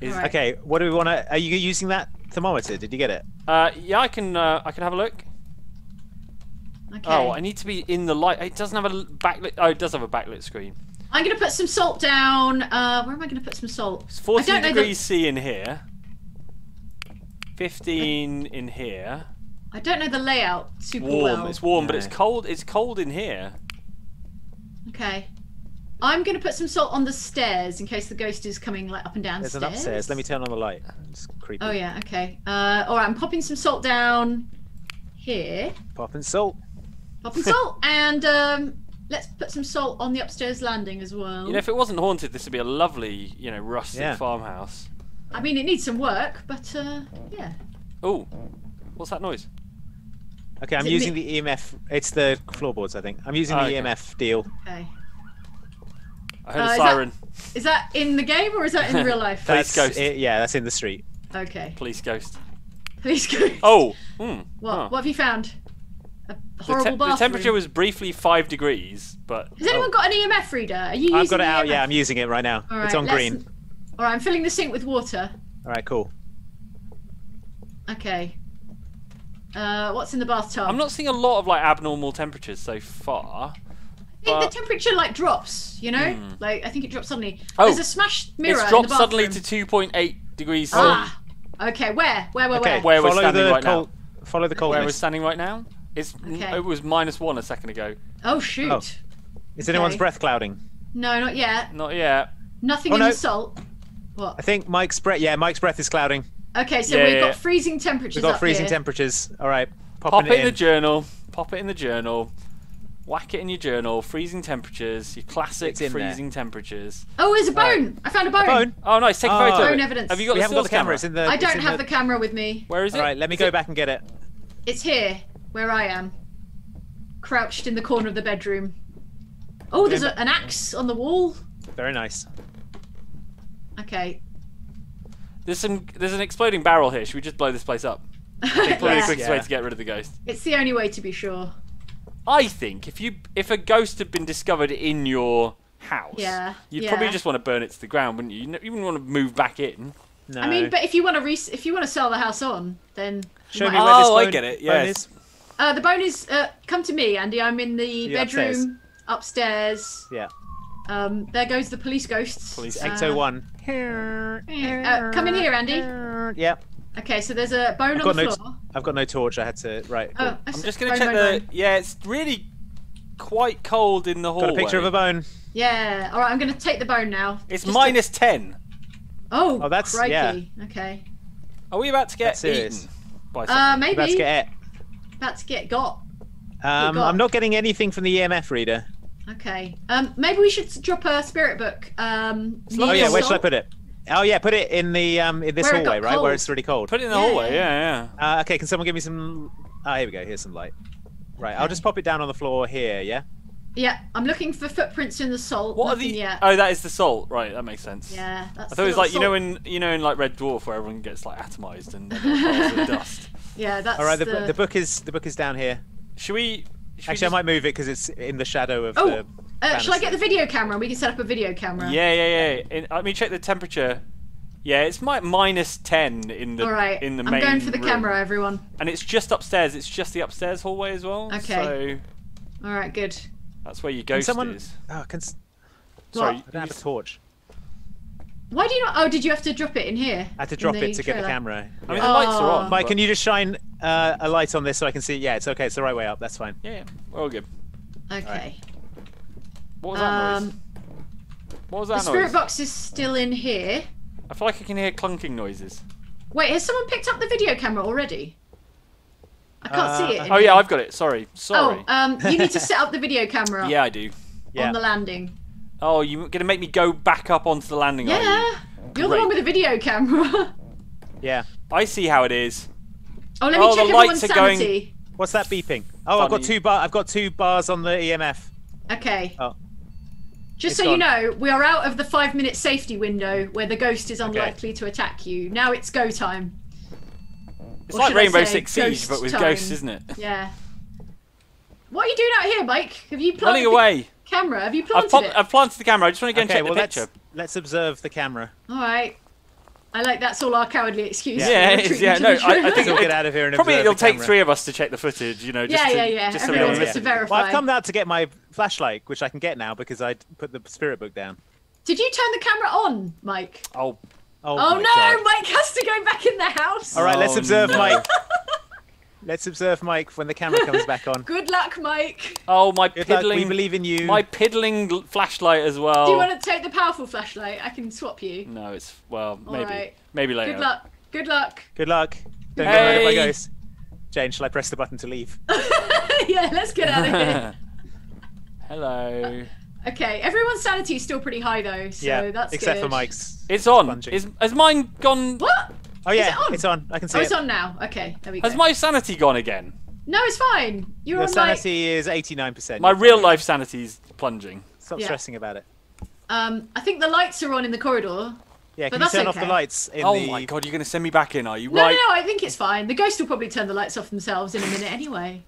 Is, right. Okay. What do we want to? Are you using that thermometer? Did you get it? Uh, yeah, I can. Uh, I can have a look. Okay. Oh, I need to be in the light. It doesn't have a backlit. Oh, it does have a backlit screen. I'm gonna put some salt down. Uh, where am I gonna put some salt? It's fourteen degrees C in here. fifteen in here. I don't know the layout super warm. well. It's warm, no. but it's cold. It's cold in here. Okay. I'm going to put some salt on the stairs in case the ghost is coming like, up and down There's stairs. There's an upstairs. Let me turn on the light. It's creepy. Oh, yeah. Okay. Uh, all right. I'm popping some salt down here. Popping salt. Popping salt. And um, let's put some salt on the upstairs landing as well. You know, if it wasn't haunted, this would be a lovely, you know, rustic yeah. farmhouse. I mean, it needs some work, but uh, yeah. Oh, what's that noise? Okay, I'm using the E M F. It's the floorboards, I think. I'm using oh, the okay. E M F deal. Okay. I heard uh, a siren. Is that, is that in the game or is that in real life? Police ghost. It, yeah, that's in the street. Okay. Police ghost. Police ghost. Oh. Mm, what? Huh. What have you found? A horrible the bathroom. The temperature was briefly five degrees, but. Has anyone oh. got an E M F reader? Are you? I've using got it out. E M F? Yeah, I'm using it right now. Right, it's on green. All right, I'm filling the sink with water. All right, cool. Okay. Uh, what's in the bathtub? I'm not seeing a lot of like abnormal temperatures so far. I think but... the temperature like drops, you know? Mm. Like I think it drops suddenly. Oh, there's a smashed mirror. It's dropped in the suddenly to two point eight degrees. Ah, okay. Where? Where? Where? Okay. Where? Where follow we're standing right now. Follow the cold. Where we're standing right now? It's okay. It was minus one a second ago. Oh shoot! Oh. Is okay. anyone's breath clouding? No, not yet. Not yet. Nothing oh, in no. the salt. What? I think Mike's breath. Yeah, Mike's breath is clouding. Okay, so yeah, we've yeah. got freezing temperatures. We've got up freezing here. temperatures. All right, pop it in. in the journal. Pop it in the journal. Whack it in your journal. Freezing temperatures. Your classic freezing there. temperatures. Oh, there's a bone. Right. I found a bone. a bone. Oh, nice. Take a photo. Bone evidence. Have you got? We the haven't got the camera. camera. It's in the, I don't have the... the camera with me. Where is it? All right, let me is go it... back and get it. It's here, where I am, crouched in the corner of the bedroom. Oh, there's a, an axe on the wall. Very nice. Okay. There's some. There's an exploding barrel here. Should we just blow this place up? It's yeah. probably the quickest yeah. way to get rid of the ghost. It's the only way to be sure. I think if you if a ghost had been discovered in your house, yeah. you'd yeah. probably just want to burn it to the ground, wouldn't you? You wouldn't want to move back in. No. I mean, but if you want to re if you want to sell the house on, then show me where oh, this bone, I get it. Yes. Bone is. Uh, the bone is. Uh, come to me, Andy. I'm in the, the bedroom upstairs. upstairs. Yeah. Um, there goes the police ghosts. Police uh, Ecto One. Uh, come in here, Andy. Yeah. Okay, so there's a bone I've on the floor. No I've got no torch. I had to. Right. Oh, cool. I'm just gonna check the. Bone. Yeah, it's really quite cold in the hallway. Got a picture of a bone. Yeah. All right, I'm gonna take the bone now. It's just minus to... ten. Oh. Oh, that's crikey. Yeah. Okay. Are we about to get eaten? By uh, maybe. About to get. About to get got. Um, got. I'm not getting anything from the E M F reader. Okay. Um, maybe we should drop a spirit book. Um, oh yeah, where should I put it? Oh yeah, put it in the um in this hallway, right? Where it's really cold. Put it in the yeah, hallway. Yeah, yeah. Uh, okay, can someone give me some? Ah, oh, here we go. Here's some light. Right, okay. I'll just pop it down on the floor here. Yeah. Yeah, I'm looking for footprints in the salt. What Nothing are the? Yet. Oh, that is the salt. Right, that makes sense. Yeah, that's. I thought it was like salt. you know in you know in like Red Dwarf where everyone gets like atomized and the dust. Yeah, that's. All right, the, the... the book is the book is down here. Should we? Should Actually, just... I might move it because it's in the shadow of oh, the... Oh, uh, shall I get the video camera? We can set up a video camera. Yeah, yeah, yeah. In, let me check the temperature Yeah, it's my minus ten in the right. in the main. I'm going for the room. camera, everyone. And it's just upstairs. It's just the upstairs hallway as well. Okay. So... all right, good. That's where your ghost someone... is. Oh, can. Sorry, what? I don't have a torch. Why do you not? Oh, did you have to drop it in here? I had to drop it to get the camera. I mean, the lights are on. Mike, can you just shine uh, a light on this so I can see? Yeah, it's okay. It's the right way up. That's fine. Yeah, yeah. We're all good. Okay. All right. What was that um, noise? What was that noise? The spirit box is still in here. I feel like I can hear clunking noises. Wait, has someone picked up the video camera already? I can't uh, see it. Oh, here. yeah, I've got it. Sorry. Sorry. Oh, um, you need to set up the video camera. Yeah, I do. Yeah. On the landing. Oh, you're gonna make me go back up onto the landing, yeah. are you? You're Great. the one with the video camera. Yeah, I see how it is. Oh, let me oh, check everyone's sanity. Going... What's that beeping? Oh, Funny. I've got two bar. I've got two bars on the E M F. Okay. Oh. Just it's so gone. you know, we are out of the five-minute safety window where the ghost is unlikely okay. to attack you. Now it's go time. It's or like Rainbow Six Siege, but with time. ghosts, isn't it? Yeah. What are you doing out here, Mike? Have you planted? Running away. Camera? Have you planted I've it? I've planted the camera. I just want to go okay, and check well, the picture. Let's, let's observe the camera. All right. I like that's all our cowardly excuse. Yeah, yeah, yeah no, I, I think we'll get out of here and probably it'll take camera. three of us to check the footage. You know, just yeah, to, yeah, yeah. Just Everyone so we yeah. to verify. Well, I've come out to get my flashlight, which I can get now because I put the spirit book down. Did you turn the camera on, Mike? Oh, oh, oh no! God. Mike has to go back in the house. All right, oh, let's observe, no. Mike. Let's observe Mike when the camera comes back on. Good luck, Mike. Oh, my Good piddling. Luck. We believe in you. My piddling flashlight as well. Do you want to take the powerful flashlight? I can swap you. No, it's well, All maybe, right. maybe later. Good luck. Good luck. Good luck. Don't hey. get murdered by ghosts. Jane, shall I press the button to leave? Yeah, let's get out of here. Hello. Uh, okay, everyone's sanity is still pretty high though, so yeah, that's except good. for Mike's. It's on. Is, has mine gone? What? Oh yeah, it on? it's on. I can see oh, it. Oh, it's on now. Okay, there we go. Has my sanity gone again? No, it's fine. You're Your on sanity like... is eighty-nine percent. My real life sanity is plunging. Stop yeah. stressing about it. Um, I think the lights are on in the corridor. Yeah, can but you that's turn okay. off the lights? In oh the... my god, you're going to send me back in, are you? No, right? no, no, I think it's fine. The ghosts will probably turn the lights off themselves in a minute anyway.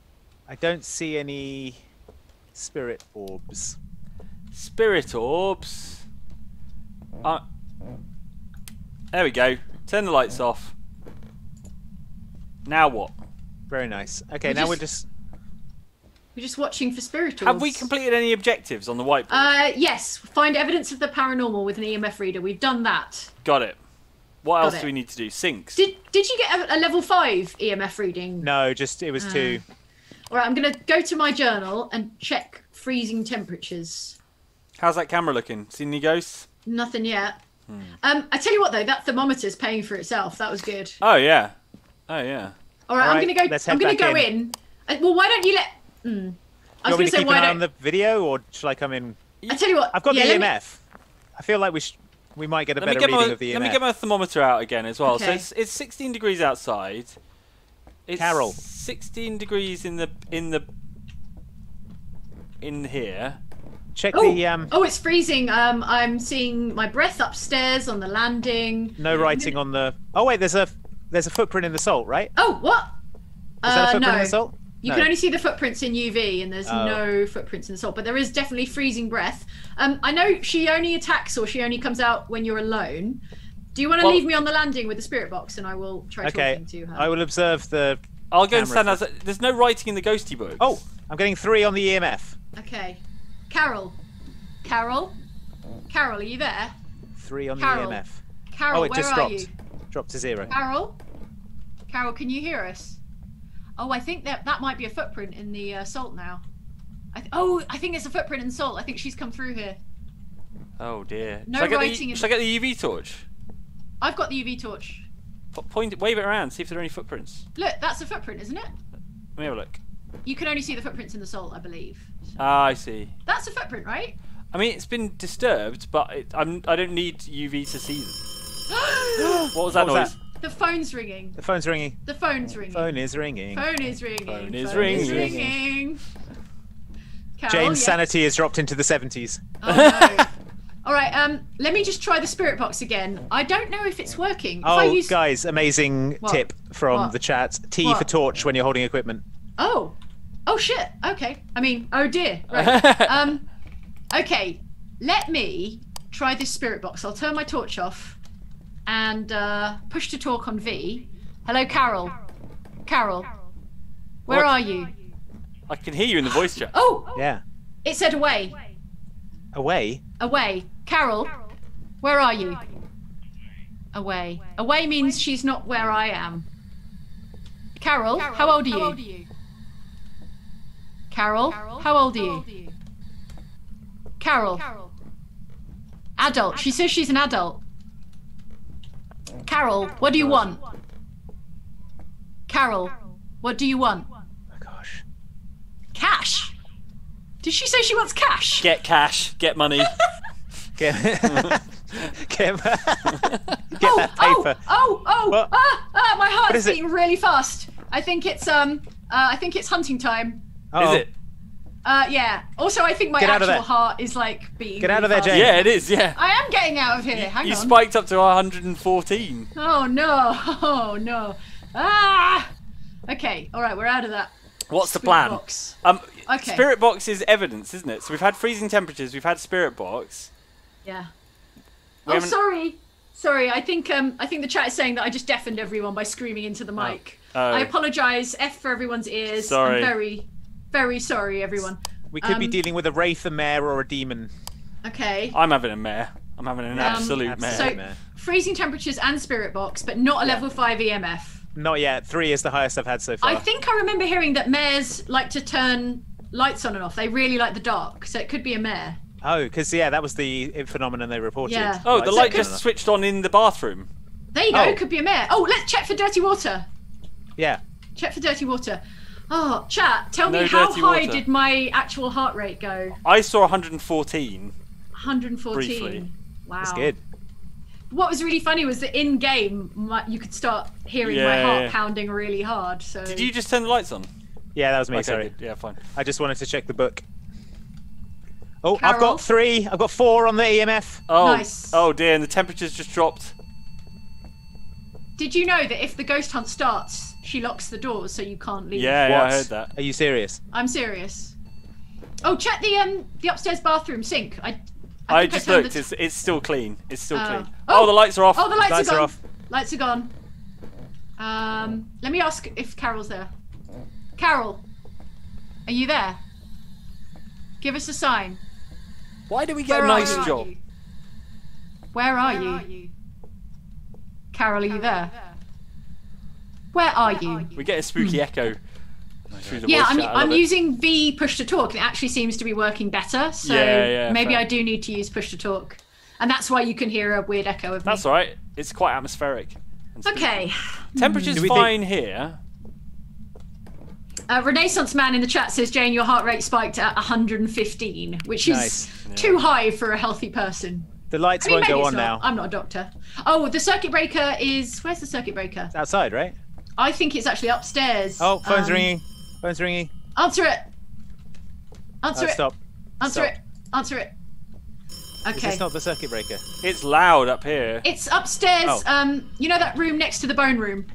I don't see any spirit orbs. Spirit orbs? Uh... There we go. Turn the lights off. Now what? Very nice. Okay, we're now just, we're just... We're just watching for spirituals. Have we completed any objectives on the whiteboard? Uh, yes. Find evidence of the paranormal with an E M F reader. We've done that. Got it. What Got else it. do we need to do? Sinks. Did, did you get a, a level five E M F reading? No, just it was uh, two. All right, I'm going to go to my journal and check freezing temperatures. How's that camera looking? Seen any ghosts? Nothing yet. Hmm. Um, I tell you what though, that thermometer's paying for itself. That was good. Oh yeah, oh yeah. All right, All right I'm gonna go. I'm gonna go in. in. Well, why don't you let? Mm. I was you want gonna me to say keep why an eye don't. on the video, or shall I come in? I tell you what. I've got yeah, the E M F. Me... I feel like we sh we might get a let better get reading my, of the E M F. Let me get my thermometer out again as well. Okay. So it's, it's sixteen degrees outside. It's Carol. sixteen degrees in the in the in here. Check oh. the. Um... Oh, it's freezing. Um, I'm seeing my breath upstairs on the landing. No writing on the. Oh wait, there's a there's a footprint in the salt, right? Oh what? Is that a footprint uh, no. in the salt? You no. can only see the footprints in U V, and there's oh. no footprints in the salt. But there is definitely freezing breath. Um, I know she only attacks or she only comes out when you're alone. Do you want to well, leave me on the landing with the spirit box, and I will try okay. talking to her? I will observe the. I'll go and stand as. There's no writing in the ghosty book. Oh, I'm getting three on the E M F. Okay. Carol, Carol, Carol, are you there? Three on Carol. the E M F. Carol, oh, it where just are dropped. you? Dropped to zero. Carol, Carol, can you hear us? Oh, I think that that might be a footprint in the uh, salt now. I th oh, I think it's a footprint in salt. I think she's come through here. Oh dear. No shall writing. I the, shall I get the U V torch? I've got the U V torch. Point it, wave it around, see if there are any footprints. Look, that's a footprint, isn't it? Let me have a look. You can only see the footprints in the salt, I believe. Ah, I see. That's a footprint, right? I mean, it's been disturbed, but it, I'm, I don't need U V to see them. What was that what noise? Was that? The phone's ringing. The phone's ringing. The phone's ringing. Phone is ringing. Phone is ringing. Phone is phone ringing. Is ringing. Carol, Jane's yes. sanity has dropped into the seventies. Oh, no. All right, um, let me just try the spirit box again. I don't know if it's working. If oh, I use... guys, amazing what? tip from what? the chat. T what? for torch when you're holding equipment. Oh. Oh shit, okay. I mean, oh dear. Right. um, okay, let me try this spirit box. I'll turn my torch off and uh, push to talk on V. Hello, Carol. Carol, Carol. where what? are you? I can hear you in the voice chat. Oh! Yeah. It said away. Away? Away. Carol, where are you? Away. Away means she's not where I am. Carol, Carol how old are you? How old are you? Carol, Carol, how old are you? How old are you? Carol. Carol. Adult. Adult. She says she's an adult. Carol, Carol what do you want? Carol, what do you want? Oh my gosh. Cash? Did she say she wants cash? Get cash. Get money. get get, get oh, that paper. Oh, oh, oh. Ah, ah, my heart's beating really fast. I think it's um. Uh, I think it's hunting time. Oh. Is it? Uh, yeah. Also, I think my get actual heart is like beating. Get out of there, James. Yeah, it is. Yeah. I am getting out of here. You, Hang you on. You spiked up to one hundred fourteen. Oh no! Oh no! Ah! Okay. All right, we're out of that. What's the plan? Box. Um, okay. Spirit box is evidence, isn't it? So we've had freezing temperatures. We've had spirit box. Yeah. We oh, haven't... sorry. Sorry. I think um, I think the chat is saying that I just deafened everyone by screaming into the mic. Oh. Oh. I apologise. F for everyone's ears. Sorry. I'm very. Very sorry, everyone. We could um, be dealing with a wraith, a mare, or a demon. Okay. I'm having a mare. I'm having an um, absolute mare. So mare. Freezing temperatures and spirit box, but not a yeah. level five E M F. Not yet. Three is the highest I've had so far. I think I remember hearing that mares like to turn lights on and off. They really like the dark, so it could be a mare. Oh, because yeah, that was the phenomenon they reported. Yeah. Oh, the lights light just switched on in the bathroom. There you go. Oh. It could be a mare. Oh, let's check for dirty water. Yeah. Check for dirty water. Oh, chat, tell no me how high water. did my actual heart rate go? I saw one hundred fourteen. one hundred fourteen. Briefly. Wow. That's good. What was really funny was that in game, my, you could start hearing yeah, my heart yeah. pounding really hard. So. Did you just turn the lights on? Yeah, that was me, okay, sorry. Good. Yeah, fine. I just wanted to check the book. Oh, Carol? I've got three. I've got four on the E M F. Oh, nice. Oh dear, and the temperature's just dropped. Did you know that if the ghost hunt starts, she locks the doors so you can't leave? Yeah, yeah, I heard that. Are you serious? I'm serious. Oh, check the um the upstairs bathroom sink. I I, I just I looked. It's it's still clean. It's still uh, clean. Oh, oh, the lights are off. Oh, the lights, lights are, gone. are off. Lights are gone. Um, let me ask if Carol's there. Carol, are you there? Give us a sign. Why do we get Where a nice job? You? Where are Where you? Are you? Carol, are you there? Where are you? We get a spooky echo. Yeah, I'm, I'm using V push to talk, and it actually seems to be working better. So yeah, yeah, maybe fair. I do need to use push to talk, and that's why you can hear a weird echo of me. That's all right. It's quite atmospheric. Okay. Temperature's fine here. Uh, Renaissance Man in the chat says, Jane, your heart rate spiked at one hundred fifteen, which is nice. too yeah. high for a healthy person. The lights I mean, won't go on not. now. I'm not a doctor. Oh, the circuit breaker is... Where's the circuit breaker? It's outside, right? I think it's actually upstairs. Oh, phone's um, ringing. Phone's ringing. Answer it. Answer oh, it. Stop. Answer stop. it. Answer it. Okay. It's not the circuit breaker. It's loud up here. It's upstairs. Oh. Um, you know that room next to the bone room?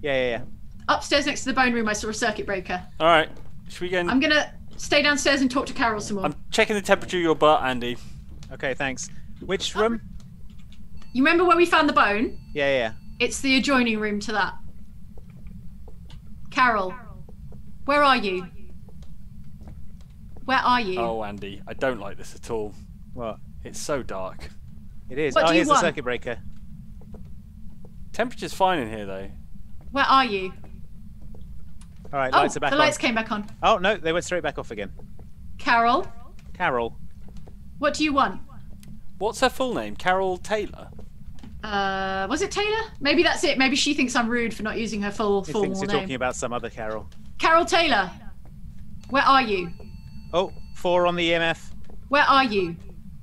Yeah, yeah, yeah. Upstairs next to the bone room, I saw a circuit breaker. All right. Should we go in? I'm going to stay downstairs and talk to Carol some more. I'm checking the temperature of your butt, Andy. Okay, thanks. Which room? Oh. You remember where we found the bone? Yeah, yeah. It's the adjoining room to that. Carol, where are you? Where are you? Oh, Andy, I don't like this at all. What? It's so dark. It is. What oh, do you here's want? the circuit breaker. Temperature's fine in here, though. Where are you? All right, oh, lights are back on. The lights came back on. Oh, no, they went straight back off again. Carol? Carol. What do you want? What's her full name? Carol Taylor? Uh, was it Taylor? Maybe that's it. Maybe she thinks I'm rude for not using her full formal name. She thinks you're talking about some other Carol. Carol Taylor, where are you? Oh, four on the E M F. Where are you?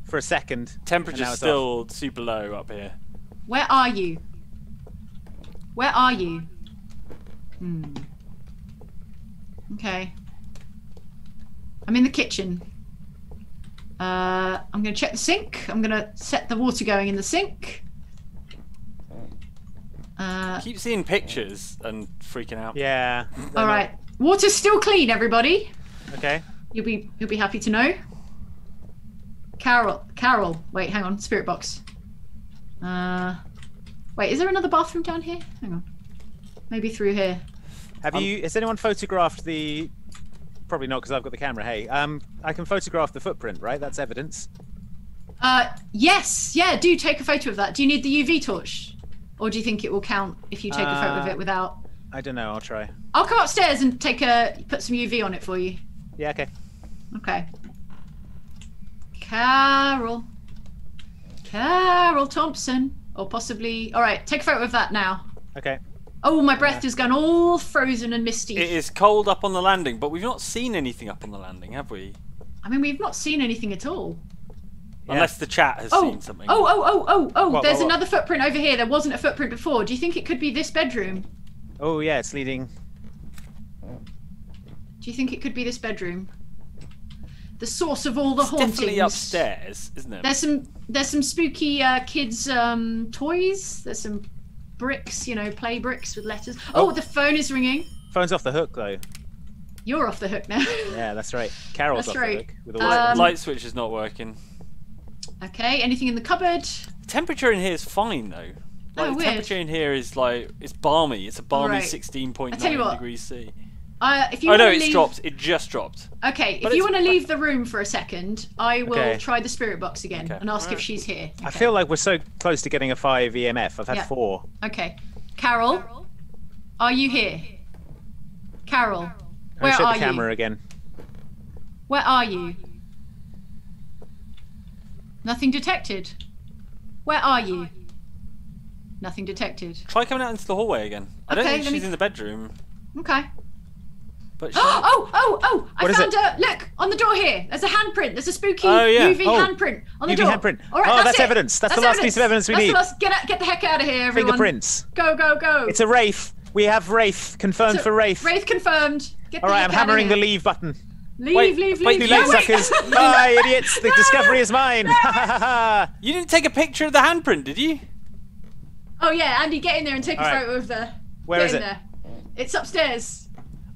For a second. Temperature's still off. super low up here. Where are you? Where are you? Hmm. Okay. I'm in the kitchen. Uh, I'm going to check the sink. I'm going to set the water going in the sink. Uh, Keep seeing pictures and freaking out. Yeah. All right. Water's still clean, everybody. Okay. You'll be you'll be happy to know. Carol, Carol. Wait, hang on. Spirit box. Uh, Wait, is there another bathroom down here? Hang on. Maybe through here. Have um, you... Has anyone photographed the... Probably not, because I've got the camera. Hey, um, I can photograph the footprint, right? That's evidence. Uh, yes. Yeah, do take a photo of that. Do you need the U V torch? Or do you think it will count if you take uh, a photo of it without... I don't know. I'll try. I'll come upstairs and take a... Put some U V on it for you. Yeah, okay. Okay. Carol. Carol Thompson. Or possibly... All right, take a photo of that now. Okay. Oh, my breath has gone all frozen and misty. It is cold up on the landing, but we've not seen anything up on the landing, have we? I mean, we've not seen anything at all. Yeah. Unless the chat has oh. seen something. Oh, oh, oh, oh, oh, what, there's what, what? another footprint over here. There wasn't a footprint before. Do you think it could be this bedroom? Oh, yeah, it's leading. Do you think it could be this bedroom? The source of all the it's hauntings. Definitely upstairs, isn't it? There's some, there's some spooky uh, kids' um, toys. There's some... bricks, you know, play bricks with letters. Oh, oh, the phone is ringing. Phone's off the hook, though. You're off the hook now. Yeah, that's right. Carol's that's off right. the hook. With all um, the light switch is not working. Okay, anything in the cupboard? The temperature in here is fine, though. Like, oh, the weird. temperature in here is, like, it's balmy. It's a balmy sixteen point nine degrees C. Uh, if you oh, no, leave... it's dropped. It just dropped. Okay, but if you want to leave the room for a second, I will okay. try the spirit box again okay. and ask right. if she's here. Okay. I feel like we're so close to getting a five E M F. I've had yeah. four. Okay. Carol, Carol, are you here? Carol, Carol. where are you? Show the camera again. Where are you? Nothing detected. Where are you? Nothing detected. Try coming out into the hallway again. I don't okay, think she's me... in the bedroom. Okay. But she... Oh, oh, oh, oh! What I found a... Look, on the door here, there's a handprint. There's a spooky oh, yeah. U V oh. handprint on the U V door. Handprint. All right, oh, that's, that's evidence. That's, that's the last evidence. piece of evidence we that's need. The last... Get, out, get the heck out of here, everyone. Fingerprints. Go, go, go. It's a wraith. We have wraith. Confirmed a... for wraith. Wraith confirmed. Get the All right, heck I'm hammering the leave button. Leave, wait, leave, wait, leave. Too late, suckers. Bye, idiots. The no, discovery is mine. No. You didn't take a picture of the handprint, did you? Oh, yeah, Andy, get in there and take a photo of the... Where is it? It's upstairs.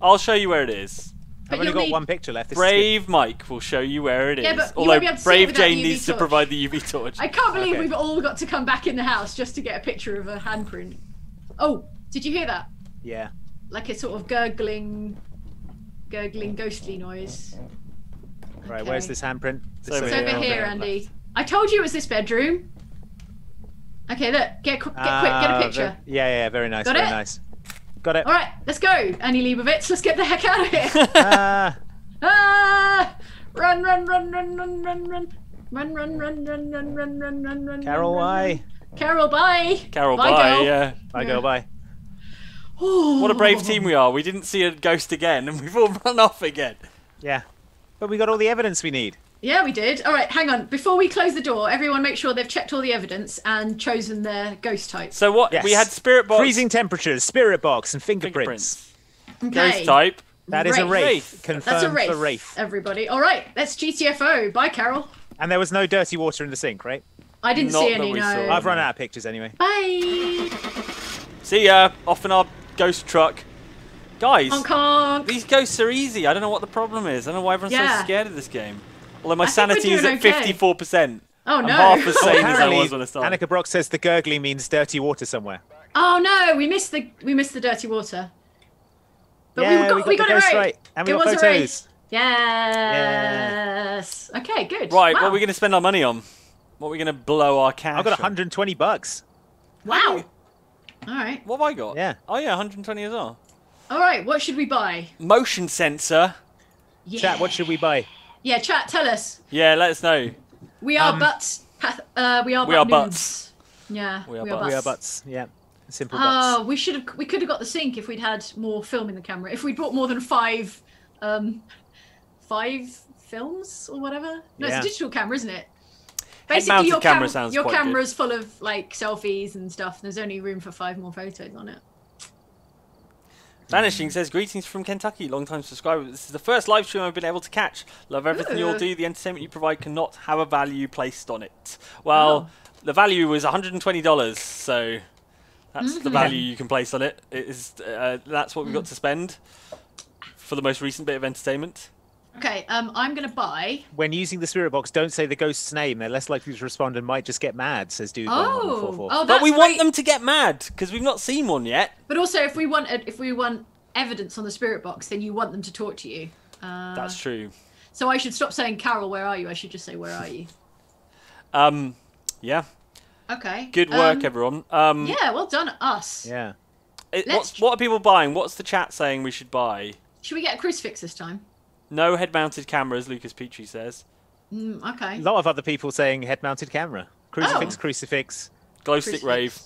I'll show you where it is. But I've only got need... one picture left. This Brave is... Mike will show you where it is. Yeah, but Although Brave Jane needs torch. to provide the U V torch. I can't believe okay. we've all got to come back in the house just to get a picture of a handprint. Oh, did you hear that? Yeah. Like a sort of gurgling, gurgling ghostly noise. Okay. Right, where's this handprint? It's over, it's over here, here Andy. Left. I told you it was this bedroom. Okay, look, get, get uh, quick, get a picture. Yeah, yeah, very nice, got very it? nice. Got it. All right, let's go, Annie Leibovitz. Let's get the heck out of here. Uh, ah! Run, run, run, run, run, run, run, run, run, run, run, run, run, run, run, run. Carol, bye. Carol, bye. Carol, bye. Yeah. Bye, girl, bye. What a brave team we are. We didn't see a ghost again, and we've all run off again. Yeah, but we got all the evidence we need. Yeah, we did. All right, hang on. Before we close the door, everyone make sure they've checked all the evidence and chosen their ghost type. So what? Yes. We had spirit box. Freezing temperatures, spirit box, and fingerprints. fingerprints. Okay. Ghost type. That is wraith. a wraith. Confirmed That's a wraith, wraith. Everybody. All right, that's G T F O. Bye, Carol. And there was no dirty water in the sink, right? I didn't Not see any, no. Saw. I've run out of pictures anyway. Bye. See ya. Off in our ghost truck. Guys, honk, honk. These ghosts are easy. I don't know what the problem is. I don't know why everyone's yeah. so scared of this game. Although my I sanity is at fifty-four percent. Oh no! I'm half as sane as I was when I started. Annika Brock says the gurgly means dirty water somewhere. Oh no! We missed the we missed the dirty water. But yeah, we got, we got, we got it right. right. And we it got was photos. Yes. yes. Okay, good. Right. Wow. What are we going to spend our money on? What are we going to blow our cash? I've got one hundred twenty bucks. Wow. All right. What have I got? Yeah. Oh yeah, one hundred twenty as well. All right. What should we buy? Motion sensor. Yeah. Chat. What should we buy? Yeah, chat, tell us. Yeah, let us know. We are um, butts. Uh, we are, we but are butts. Yeah, we are, we are butts. We are butts. Yeah, simple butts. Uh, we should have. We could have got the sink if we'd had more film in the camera. If we'd brought more than five, um, five films or whatever. No, yeah. It's a digital camera, isn't it? Basically, your camera cam sounds your quite camera's good. full of like selfies and stuff. And there's only room for five more photos on it. Vanishing says, greetings from Kentucky, long-time subscriber. This is the first live stream I've been able to catch. Love everything Ooh. you all do. The entertainment you provide cannot have a value placed on it. Well, oh. the value was one hundred twenty dollars, so that's mm-hmm. the value you can place on it. It is, uh, that's what we've got to spend for the most recent bit of entertainment. Okay, um, I'm going to buy... When using the spirit box, don't say the ghost's name. They're less likely to respond and might just get mad, says Dude. Oh, oh But we right. want them to get mad, because we've not seen one yet. But also, if we want a, if we want evidence on the spirit box, then you want them to talk to you. Uh, That's true. So I should stop saying, Carol, where are you? I should just say, where are you? um, yeah. Okay. Good work, um, everyone. Um, yeah, well done, us. Yeah. It, what, what are people buying? What's the chat saying we should buy? Should we get a crucifix this time? No head-mounted cameras, Lucas Peachy says. Mm, okay. A lot of other people saying head-mounted camera. Crucifix, oh. crucifix. Glow stick rave.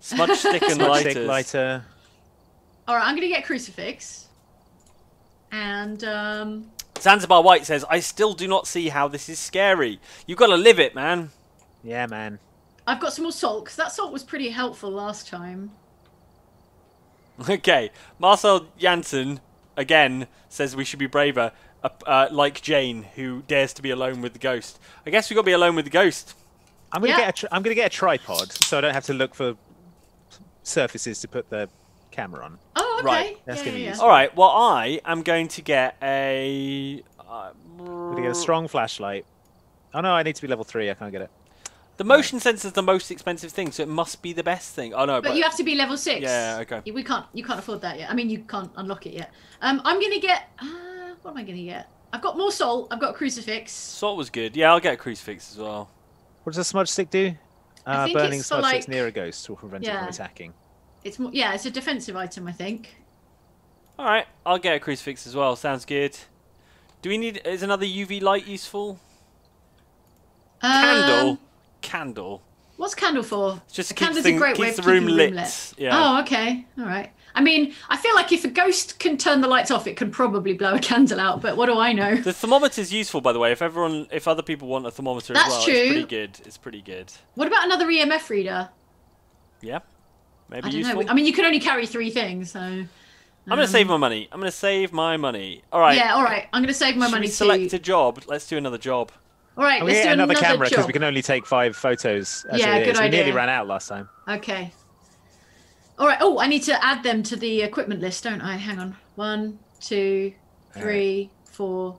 Smudge stick and lighters. lighter. All right, I'm going to get crucifix. And... Um... Zanzibar White says, I still do not see how this is scary. You've got to live it, man. Yeah, man. I've got some more salt, because that salt was pretty helpful last time. Okay. Marcel Janssen... Again, says we should be braver, uh, uh, like Jane, who dares to be alone with the ghost. I guess we've got to be alone with the ghost. I'm gonna yeah. get. A tri I'm gonna get a tripod, so I don't have to look for surfaces to put the camera on. Oh, okay. Right. That's yeah, gonna yeah. be useful. All right. Well, I am going to get a. Uh, I'm gonna get a strong flashlight. Oh no, I need to be level three. I can't get it. The motion sensor's the most expensive thing, so it must be the best thing. Oh no! But, but you have to be level six. Yeah, okay. We can't. You can't afford that yet. I mean, you can't unlock it yet. Um, I'm gonna get. Uh, what am I gonna get? I've got more salt. I've got a crucifix. Salt was good. Yeah, I'll get a crucifix as well. What does a smudge stick do? I uh, think burning it's smudge like, sticks near a ghost will prevent yeah. it from attacking. It's more, yeah, it's a defensive item, I think. All right, I'll get a crucifix as well. Sounds good. Do we need? Is another U V light useful? Um, Candle. Candle. What's candle for? It's just a candle's thing, a great way of keeping the room lit. lit. Yeah. Oh, okay. All right. I mean, I feel like if a ghost can turn the lights off, it can probably blow a candle out. But what do I know? The thermometer's useful, by the way. If everyone, if other people want a thermometer That's as well, true. It's pretty good. It's pretty good. What about another E M F reader? Yeah, maybe I don't useful. Know. I mean, you can only carry three things, so. Um... I'm gonna save my money. I'm gonna save my money. All right. Yeah. All right. I'm gonna save my Should money. We select too. a job. Let's do another job. All right, let's do another, another camera because we can only take five photos. As yeah, it is. good we idea. We nearly ran out last time. Okay. All right. Oh, I need to add them to the equipment list, don't I? Hang on. One, two, three, four,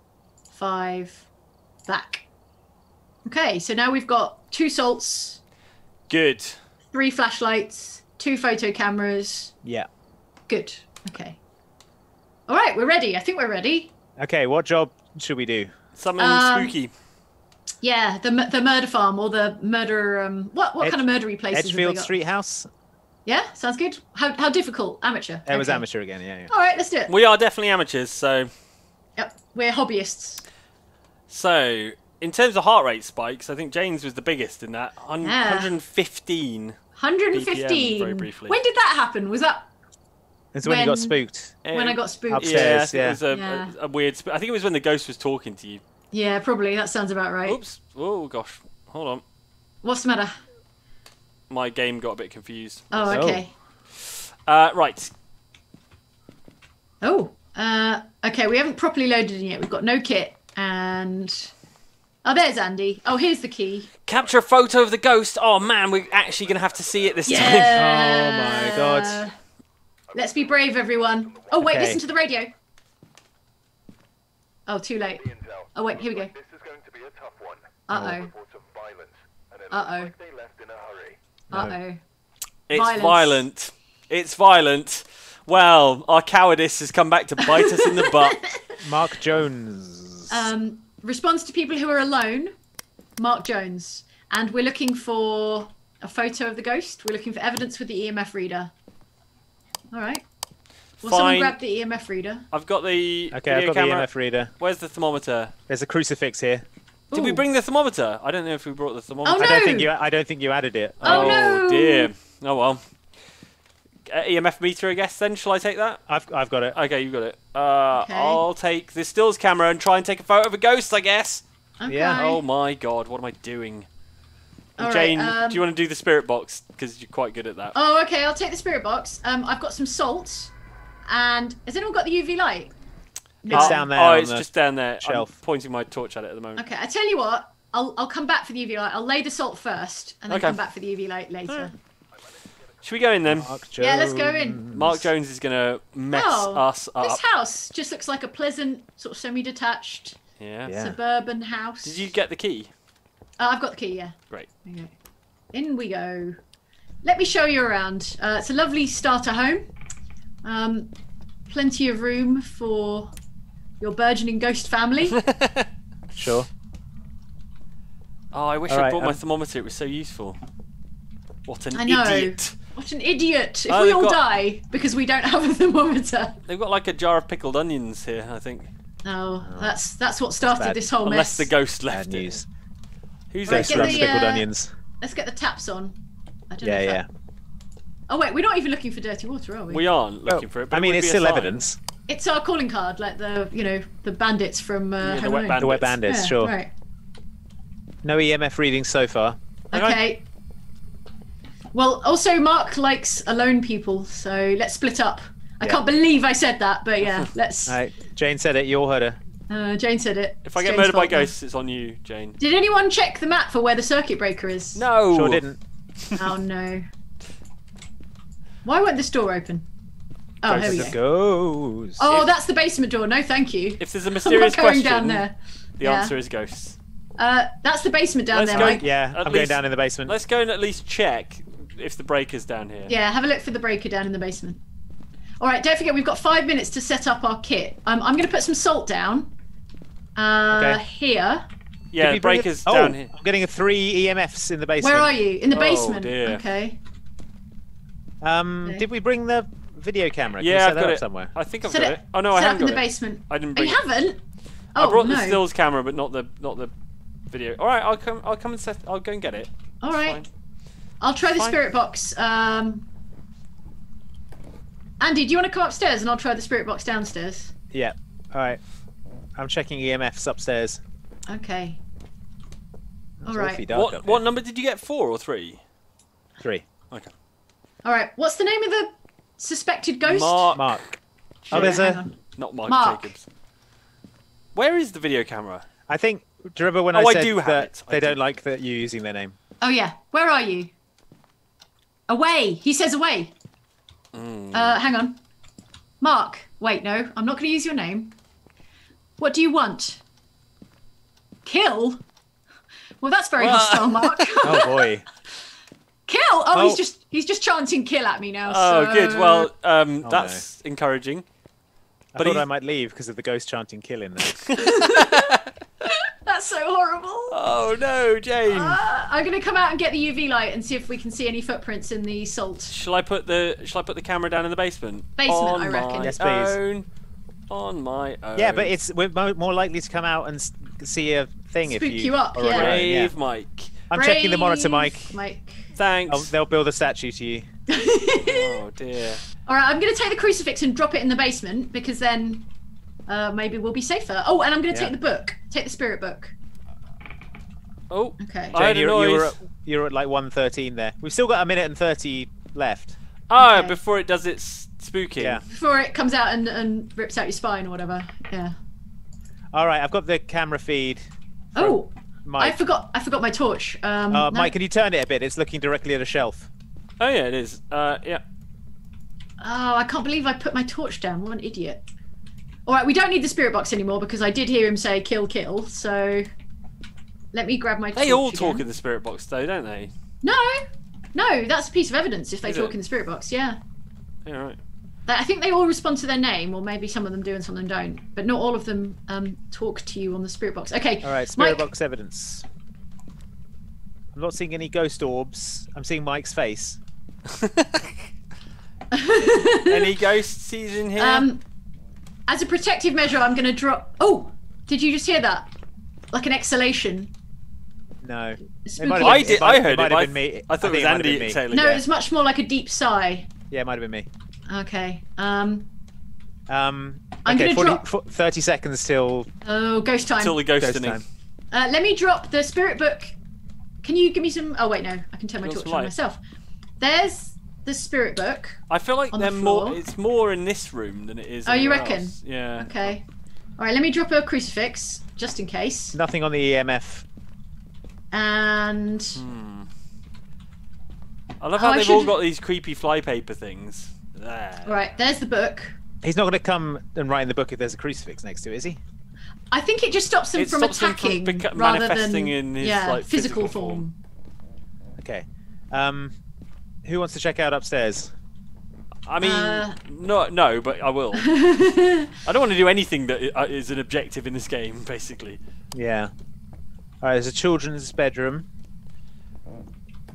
five. Back. Okay. So now we've got two salts. Good. Three flashlights. Two photo cameras. Yeah. Good. Okay. All right, we're ready. I think we're ready. Okay. What job should we do? Something um, spooky. Yeah, the the murder farm or the murder. Um, what what Edge, kind of murdery places? Edgefield Street House. Yeah, sounds good. How how difficult? Amateur. It okay. was amateur again. Yeah, yeah. All right, let's do it. We are definitely amateurs, so. Yep, we're hobbyists. So, in terms of heart rate spikes, I think Jane's was the biggest in that. Yeah. one hundred fifteen. one hundred fifteen. B P M, very briefly. When did that happen? Was that? It's when, when you got spooked. When um, I got spooked. Upstairs, yeah, yeah. It was a, yeah. a, a weird. I think it was when the ghost was talking to you. Yeah, probably. That sounds about right. Oops. Oh, gosh. Hold on. What's the matter? My game got a bit confused. Oh, okay. Oh. Uh, right. Oh. Uh, okay, we haven't properly loaded in yet. We've got no kit. And... Oh, there's Andy. Oh, here's the key. Capture a photo of the ghost. Oh, man, we're actually going to have to see it this yeah. time. Oh, my God. Let's be brave, everyone. Oh, wait, okay. Listen to the radio. Oh, too late. Oh, wait, here we go. Uh-oh. Uh-oh. Uh-oh. It's violent. It's violent. Well, our cowardice has come back to bite us in the butt. Mark Jones. Um, response to people who are alone. Mark Jones. And we're looking for a photo of the ghost. We're looking for evidence with the E M F reader. All right. Well, Fine. someone grab the E M F reader. I've got the Okay, I've got camera. the E M F reader. Where's the thermometer? There's a crucifix here. Ooh. Did we bring the thermometer? I don't know if we brought the thermometer. Oh, no. I don't think you I don't think you added it. Oh, oh no. dear. Oh well. Uh, E M F meter, I guess then. Shall I take that? I've I've got it. Okay, you've got it. Uh okay. I'll take the stills camera and try and take a photo of a ghost, I guess. Okay. Yeah. Oh my God, what am I doing? All Jane, right, um, do you want to do the spirit box? Because you're quite good at that. Oh okay, I'll take the spirit box. Um I've got some salt. And has anyone got the U V light? No. It's down there. Oh, it's the just down there. Shelf. I'm pointing my torch at it at the moment. Okay, I tell you what, I'll I'll come back for the U V light. I'll lay the salt first, and then okay. come back for the U V light later. Right. Should we go in then? Mark Jones. Yeah, let's go in. Mark Jones is going to mess oh, us up. This house just looks like a pleasant, sort of semi-detached yeah. yeah. suburban house. Did you get the key? Uh, I've got the key, yeah. Great. Okay. In we go. Let me show you around. Uh, it's a lovely starter home. Um, plenty of room for your burgeoning ghost family. Sure. Oh, I wish All I'd right, brought um, my thermometer. It was so useful. What an I know. idiot. What an idiot. If oh, we all got... die because we don't have a thermometer. They've got like a jar of pickled onions here, I think. Oh, oh. that's that's what started this whole Unless mess. Unless the ghost left bad news. It. Who's right, ghost loves the, pickled uh, onions? Let's get the taps on. I don't yeah, know yeah. That... Oh, wait, we're not even looking for dirty water, are we? We aren't looking oh, for it. But I mean, it it's still evidence. It's our calling card, like the, you know, the bandits from uh, yeah, Home Alone. The wet bandits, yeah, sure. Right. No E M F readings so far. Okay. Well, also Mark likes alone people, so let's split up. I yeah. can't believe I said that, but yeah, let's... All right. Jane said it, you all heard her. Uh, Jane said it. If it's I get Jane's murdered by ghosts, it's on you, Jane. Did anyone check the map for where the circuit breaker is? No! Sure didn't. Oh, no. Why won't this door open? Oh, ghosts here we go. Ghosts. Oh, if... that's the basement door. No, thank you. If there's a mysterious question, down there. the yeah. answer is ghosts. Uh, that's the basement down let's there, go, Mike. Yeah, at I'm least, going down in the basement. Let's go and at least check if the breaker's down here. Yeah, have a look for the breaker down in the basement. All right, don't forget, we've got five minutes to set up our kit. Um, I'm going to put some salt down uh, okay. here. Yeah, the breaker's it? down oh, here. I'm getting a three E M Fs in the basement. Where are you? In the basement? Oh, dear. Okay. Um, okay. Did we bring the video camera? Can yeah, I've set got it somewhere. I think I've set got it. it. Oh, no, set I haven't up in got the it. basement. I didn't bring oh, you it. haven't? Oh, I brought no. the stills camera, but not the not the video. All right, I'll come. I'll come and set. I'll go and get it. All That's right. Fine. I'll try the fine. spirit box. Um, Andy, do you want to come upstairs and I'll try the spirit box downstairs? Yeah. All right. I'm checking E M Fs upstairs. Okay. All That's right. What what number did you get? Four or three? Three. Okay. All right. What's the name of the suspected ghost? Mark. Mark. Sure, oh, there's a not Mark, Mark Jacobs. Where is the video camera? I think. Do you remember when oh, I said I do have that it. they do. don't like that you using their name? Oh yeah. Where are you? Away. He says away. Mm. Uh, hang on. Mark. Wait, no. I'm not going to use your name. What do you want? Kill? Well, that's very well, hostile, Mark. Oh boy. Kill? Oh, well, he's just he's just chanting kill at me now. Oh, so good. Well, um, oh, that's no. encouraging. I but thought he... I might leave because of the ghost chanting kill in there. That's so horrible. Oh no, Jane. Uh, I'm gonna come out and get the U V light and see if we can see any footprints in the salt. Shall I put the Shall I put the camera down in the basement? Basement, on I reckon. My yes, please. Own, on my own. Yeah, but it's we're more likely to come out and see a thing Spook if you. you up, yeah. Brave yeah. Mike. I'm Brave checking the monitor, Mike. Mike. Thanks. I'll, they'll build a statue to you. Oh dear. All right, I'm gonna take the crucifix and drop it in the basement because then. Uh, maybe we'll be safer. Oh, and I'm going to yeah. take the book. Take the spirit book. Oh, okay. Jane, I had a you're, noise. You're, at, you're at like one thirteen there. We've still got a minute and thirty left. Oh, okay. Before it does its spooking. Yeah. Before it comes out and, and rips out your spine or whatever. Yeah. All right, I've got the camera feed. Oh, Mike. I forgot. I forgot my torch. Um, uh, no. Mike, can you turn it a bit? It's looking directly at a shelf. Oh yeah, it is. Uh, yeah. Oh, I can't believe I put my torch down. What an idiot. All right, we don't need the spirit box anymore because I did hear him say kill, kill. So let me grab my torch. They all again. talk in the spirit box though, don't they? No, no, that's a piece of evidence if they Is talk it? in the spirit box, yeah. Yeah, right. I think they all respond to their name or maybe some of them do and some of them don't, but not all of them um, talk to you on the spirit box. Okay. All right, spirit Mike. box evidence. I'm not seeing any ghost orbs. I'm seeing Mike's face. Any ghosts in here? Um, As a protective measure, I'm going to drop... Oh! Did you just hear that? Like an exhalation. No. It might have been, I, did, I heard it. Might it. Have been me. I thought I it was it Andy exhaling. No, yeah. It's much more like a deep sigh. Yeah, it might have been me. Okay. Um... um okay, I'm going to drop... forty, thirty seconds till... Oh, ghost time. Till the ghost, ghost time. Uh, let me drop the spirit book. Can you give me some... Oh, wait, no. I can turn my torch on myself. There's... The spirit book. I feel like they're the more. It's more in this room than it is. Oh, you reckon? Else. Yeah. Okay. All right. Let me drop a crucifix just in case. Nothing on the E M F. And. Hmm. I love how oh, they've all got these creepy flypaper things. There. Right, there's the book. He's not going to come and write in the book if there's a crucifix next to it, is he? I think it just stops him it from stops attacking him from rather than in his, yeah, like, physical, physical form. form. Okay. Um, who wants to check out upstairs? I mean, uh, no, no, but I will. I don't want to do anything that is an objective in this game, basically. Yeah. All right, there's a children's bedroom.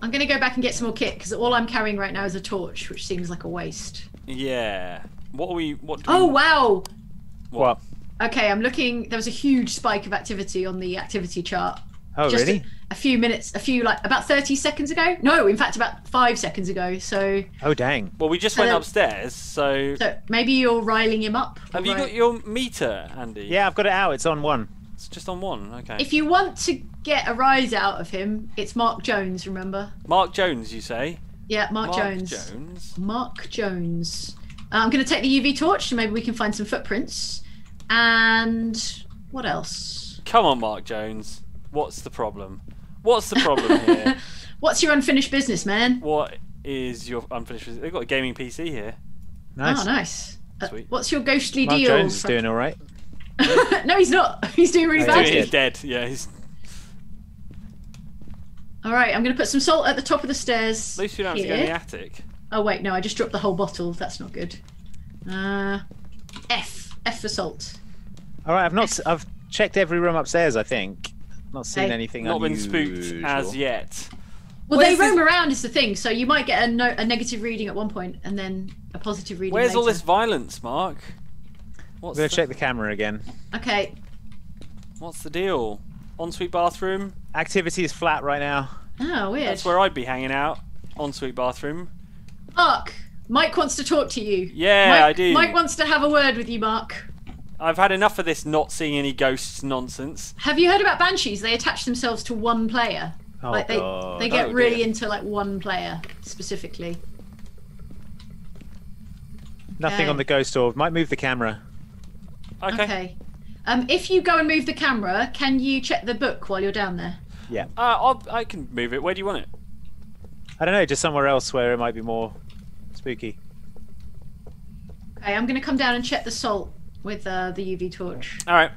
I'm going to go back and get some more kit, because all I'm carrying right now is a torch, which seems like a waste. Yeah. What are we... What? Do we... Oh, wow! What? Okay, I'm looking... There was a huge spike of activity on the activity chart. Oh, just really? A, a few minutes, a few, like, about thirty seconds ago? No, in fact, about five seconds ago, so... Oh, dang. Well, we just went uh, upstairs, so... So maybe you're riling him up. Have you right? got your meter, Andy? Yeah, I've got it out. It's on one. It's just on one, okay. If you want to get a rise out of him, it's Mark Jones, remember? Mark Jones, you say? Yeah, Mark, Mark Jones. Mark Jones. Mark Jones. Uh, I'm going to take the U V torch, so maybe we can find some footprints. And what else? Come on, Mark Jones. What's the problem? What's the problem here? What's your unfinished business, man? What is your unfinished business? They've got a gaming P C here. Nice. Oh, nice. Sweet. Uh, what's your ghostly Mark deal? Mark Jones is doing all right. No, he's not. He's doing really badly. He's dead. Yeah, he's... All right, I'm going to put some salt at the top of the stairs. At least we don't have to go in the attic. Oh, wait, no, I just dropped the whole bottle. That's not good. Uh, F. F for salt. All right, I've not. S I've checked every room upstairs. I think not seen hey. anything. Not unusual. Been spooked as yet. Well, Where's they roam this... around is the thing, so you might get a, no a negative reading at one point and then a positive reading. Where's later. all this violence, Mark? What's We're gonna the... check the camera again. Okay. What's the deal? Ensuite bathroom. Activity is flat right now. Oh, weird. That's where I'd be hanging out. Ensuite bathroom. Mark. Mike wants to talk to you. Yeah, Mike, I do. Mike wants to have a word with you, Mark. I've had enough of this not seeing any ghosts nonsense. Have you heard about banshees? They attach themselves to one player. Oh, like they, God. They get oh, really dear. into like one player specifically. Nothing okay. on the ghost orb. Might move the camera. Okay. Okay. Um, if you go and move the camera, can you check the book while you're down there? Yeah. Uh, I'll, I can move it. Where do you want it? I don't know. Just somewhere else where it might be more... spooky. Okay, I'm going to come down and check the salt with uh, the U V torch. All right.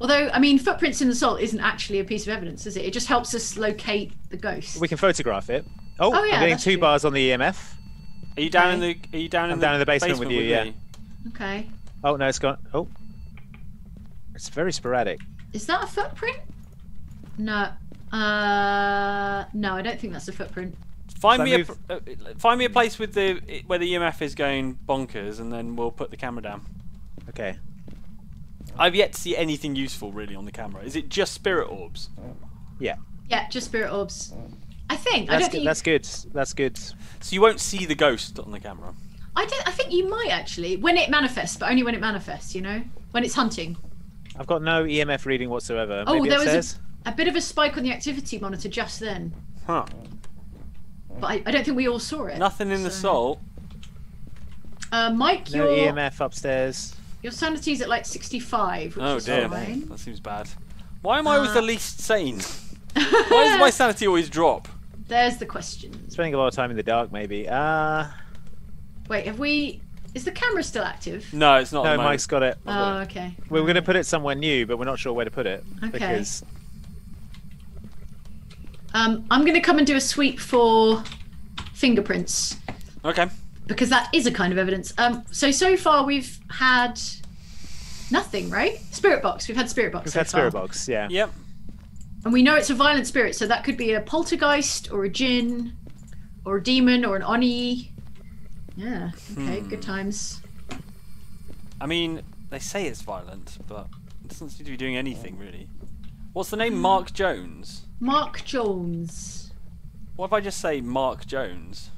Although, I mean, footprints in the salt isn't actually a piece of evidence, is it? It just helps us locate the ghost. We can photograph it. Oh, oh yeah, I'm getting two true. bars on the E M F. Are you down okay. in the? Are you down in I'm the down in the basement, basement with you? With yeah. You? Okay. Oh no, it's gone. Oh, it's very sporadic. Is that a footprint? No. Uh, no, I don't think that's a footprint. Find me move? a uh, find me a place with the where the E M F is going bonkers, and then we'll put the camera down. Okay. I've yet to see anything useful really on the camera. Is it just spirit orbs? Yeah. Yeah, just spirit orbs. I think. That's I don't think you... That's good. That's good. So you won't see the ghost on the camera. I don't. I think you might actually when it manifests, but only when it manifests. You know, when it's hunting. I've got no E M F reading whatsoever. Oh, Maybe there it was a, a bit of a spike on the activity monitor just then. Huh. But I, I don't think we all saw it. Nothing in so. the salt. Uh, Mike, no your... E M F upstairs. Your sanity's at like sixty-five, which oh, is dear. Fine. That seems bad. Why am uh... I always the least sane? Why does my sanity always drop? There's the question. Spending a lot of time in the dark, maybe. Uh... Wait, have we... Is the camera still active? No, it's not. No, Mike's got it. Oh, okay. We were going to put it somewhere new, but we're not sure where to put it. Okay. Because... Um, I'm going to come and do a sweep for fingerprints. Okay. Because that is a kind of evidence. Um, so, so far we've had nothing, right? Spirit box. We've had spirit box. We've so had far. spirit box, yeah. Yep. And we know it's a violent spirit, so that could be a poltergeist or a djinn or a demon or an Oni. Yeah. Okay, hmm. good times. I mean, they say it's violent, but it doesn't seem to be doing anything, really. What's the name? Mark Jones? Mark Jones. What if I just say Mark Jones?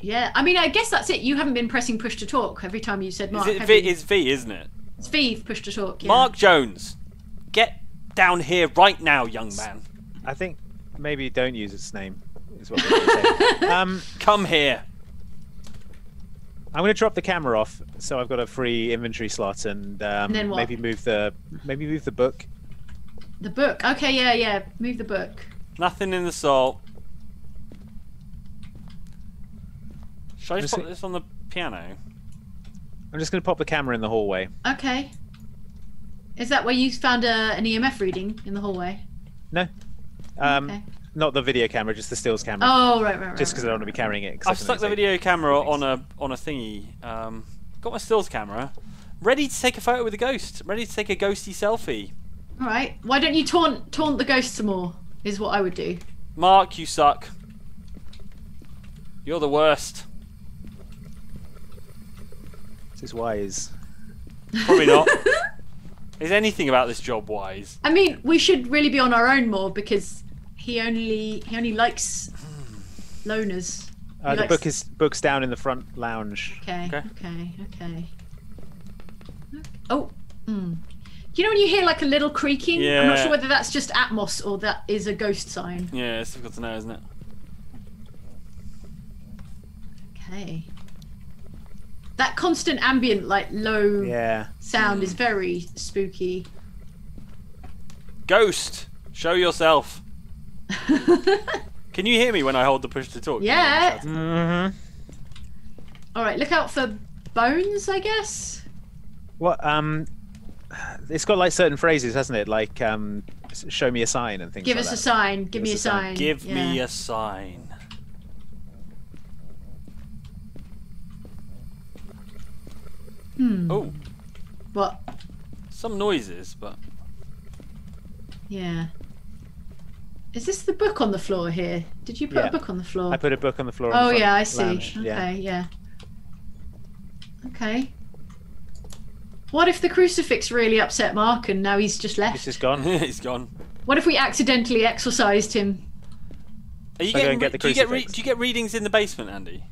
Yeah, I mean, I guess that's it. You haven't been pressing push to talk every time you said Mark. Is it v, it's V, isn't it? It's V, push to talk, yeah. Mark Jones, get down here right now, young man. I think maybe don't use its name is what we're saying. Um, Come here. I'm going to drop the camera off, so I've got a free inventory slot, and, um, and maybe move the maybe move the book. The book. Okay, yeah, yeah. Move the book. Nothing in the salt. Should I just put this on the piano? I'm just going to pop the camera in the hallway. Okay. Is that where you found uh, an E M F reading in the hallway? No. Um, okay. Not the video camera, just the stills camera. Oh, right, right, right. Just because right, I don't want to be carrying it. I've stuck the video camera on a on a thingy. Um, got my stills camera. Ready to take a photo with a ghost. Ready to take a ghosty selfie. All right. Why don't you taunt taunt the ghost some more? Is what I would do. Mark, you suck. You're the worst. This is wise. Probably not. Is anything about this job wise? I mean, we should really be on our own more because he only he only likes loners. Uh, he the likes... book is book's down in the front lounge. Okay. Okay. Okay. Okay. Oh. Mm. You know when you hear like a little creaking? Yeah. I'm not sure whether that's just Atmos or that is a ghost sign. Yeah, it's difficult to know, isn't it? Okay. That constant ambient, like low yeah. sound mm. is very spooky. Ghost, show yourself. Can you hear me when I hold the push to talk? Yeah. Mm-hmm. All right, look out for bones, I guess. What? Um, it's got like certain phrases, hasn't it? Like, um, show me a sign and things. Give like us that. a sign. Give, Give me a sign. sign. Give yeah. me a sign. Hmm. Oh. What? Some noises, but. Yeah. Is this the book on the floor here? Did you put yeah. a book on the floor? I put a book on the floor. Oh, the yeah, I see. Lounge. Okay, yeah. yeah. Okay. What if the crucifix really upset Mark and now he's just left? He's just gone. He's gone. What if we accidentally exorcised him? Are you getting, get the do, you get re do you get readings in the basement, Andy?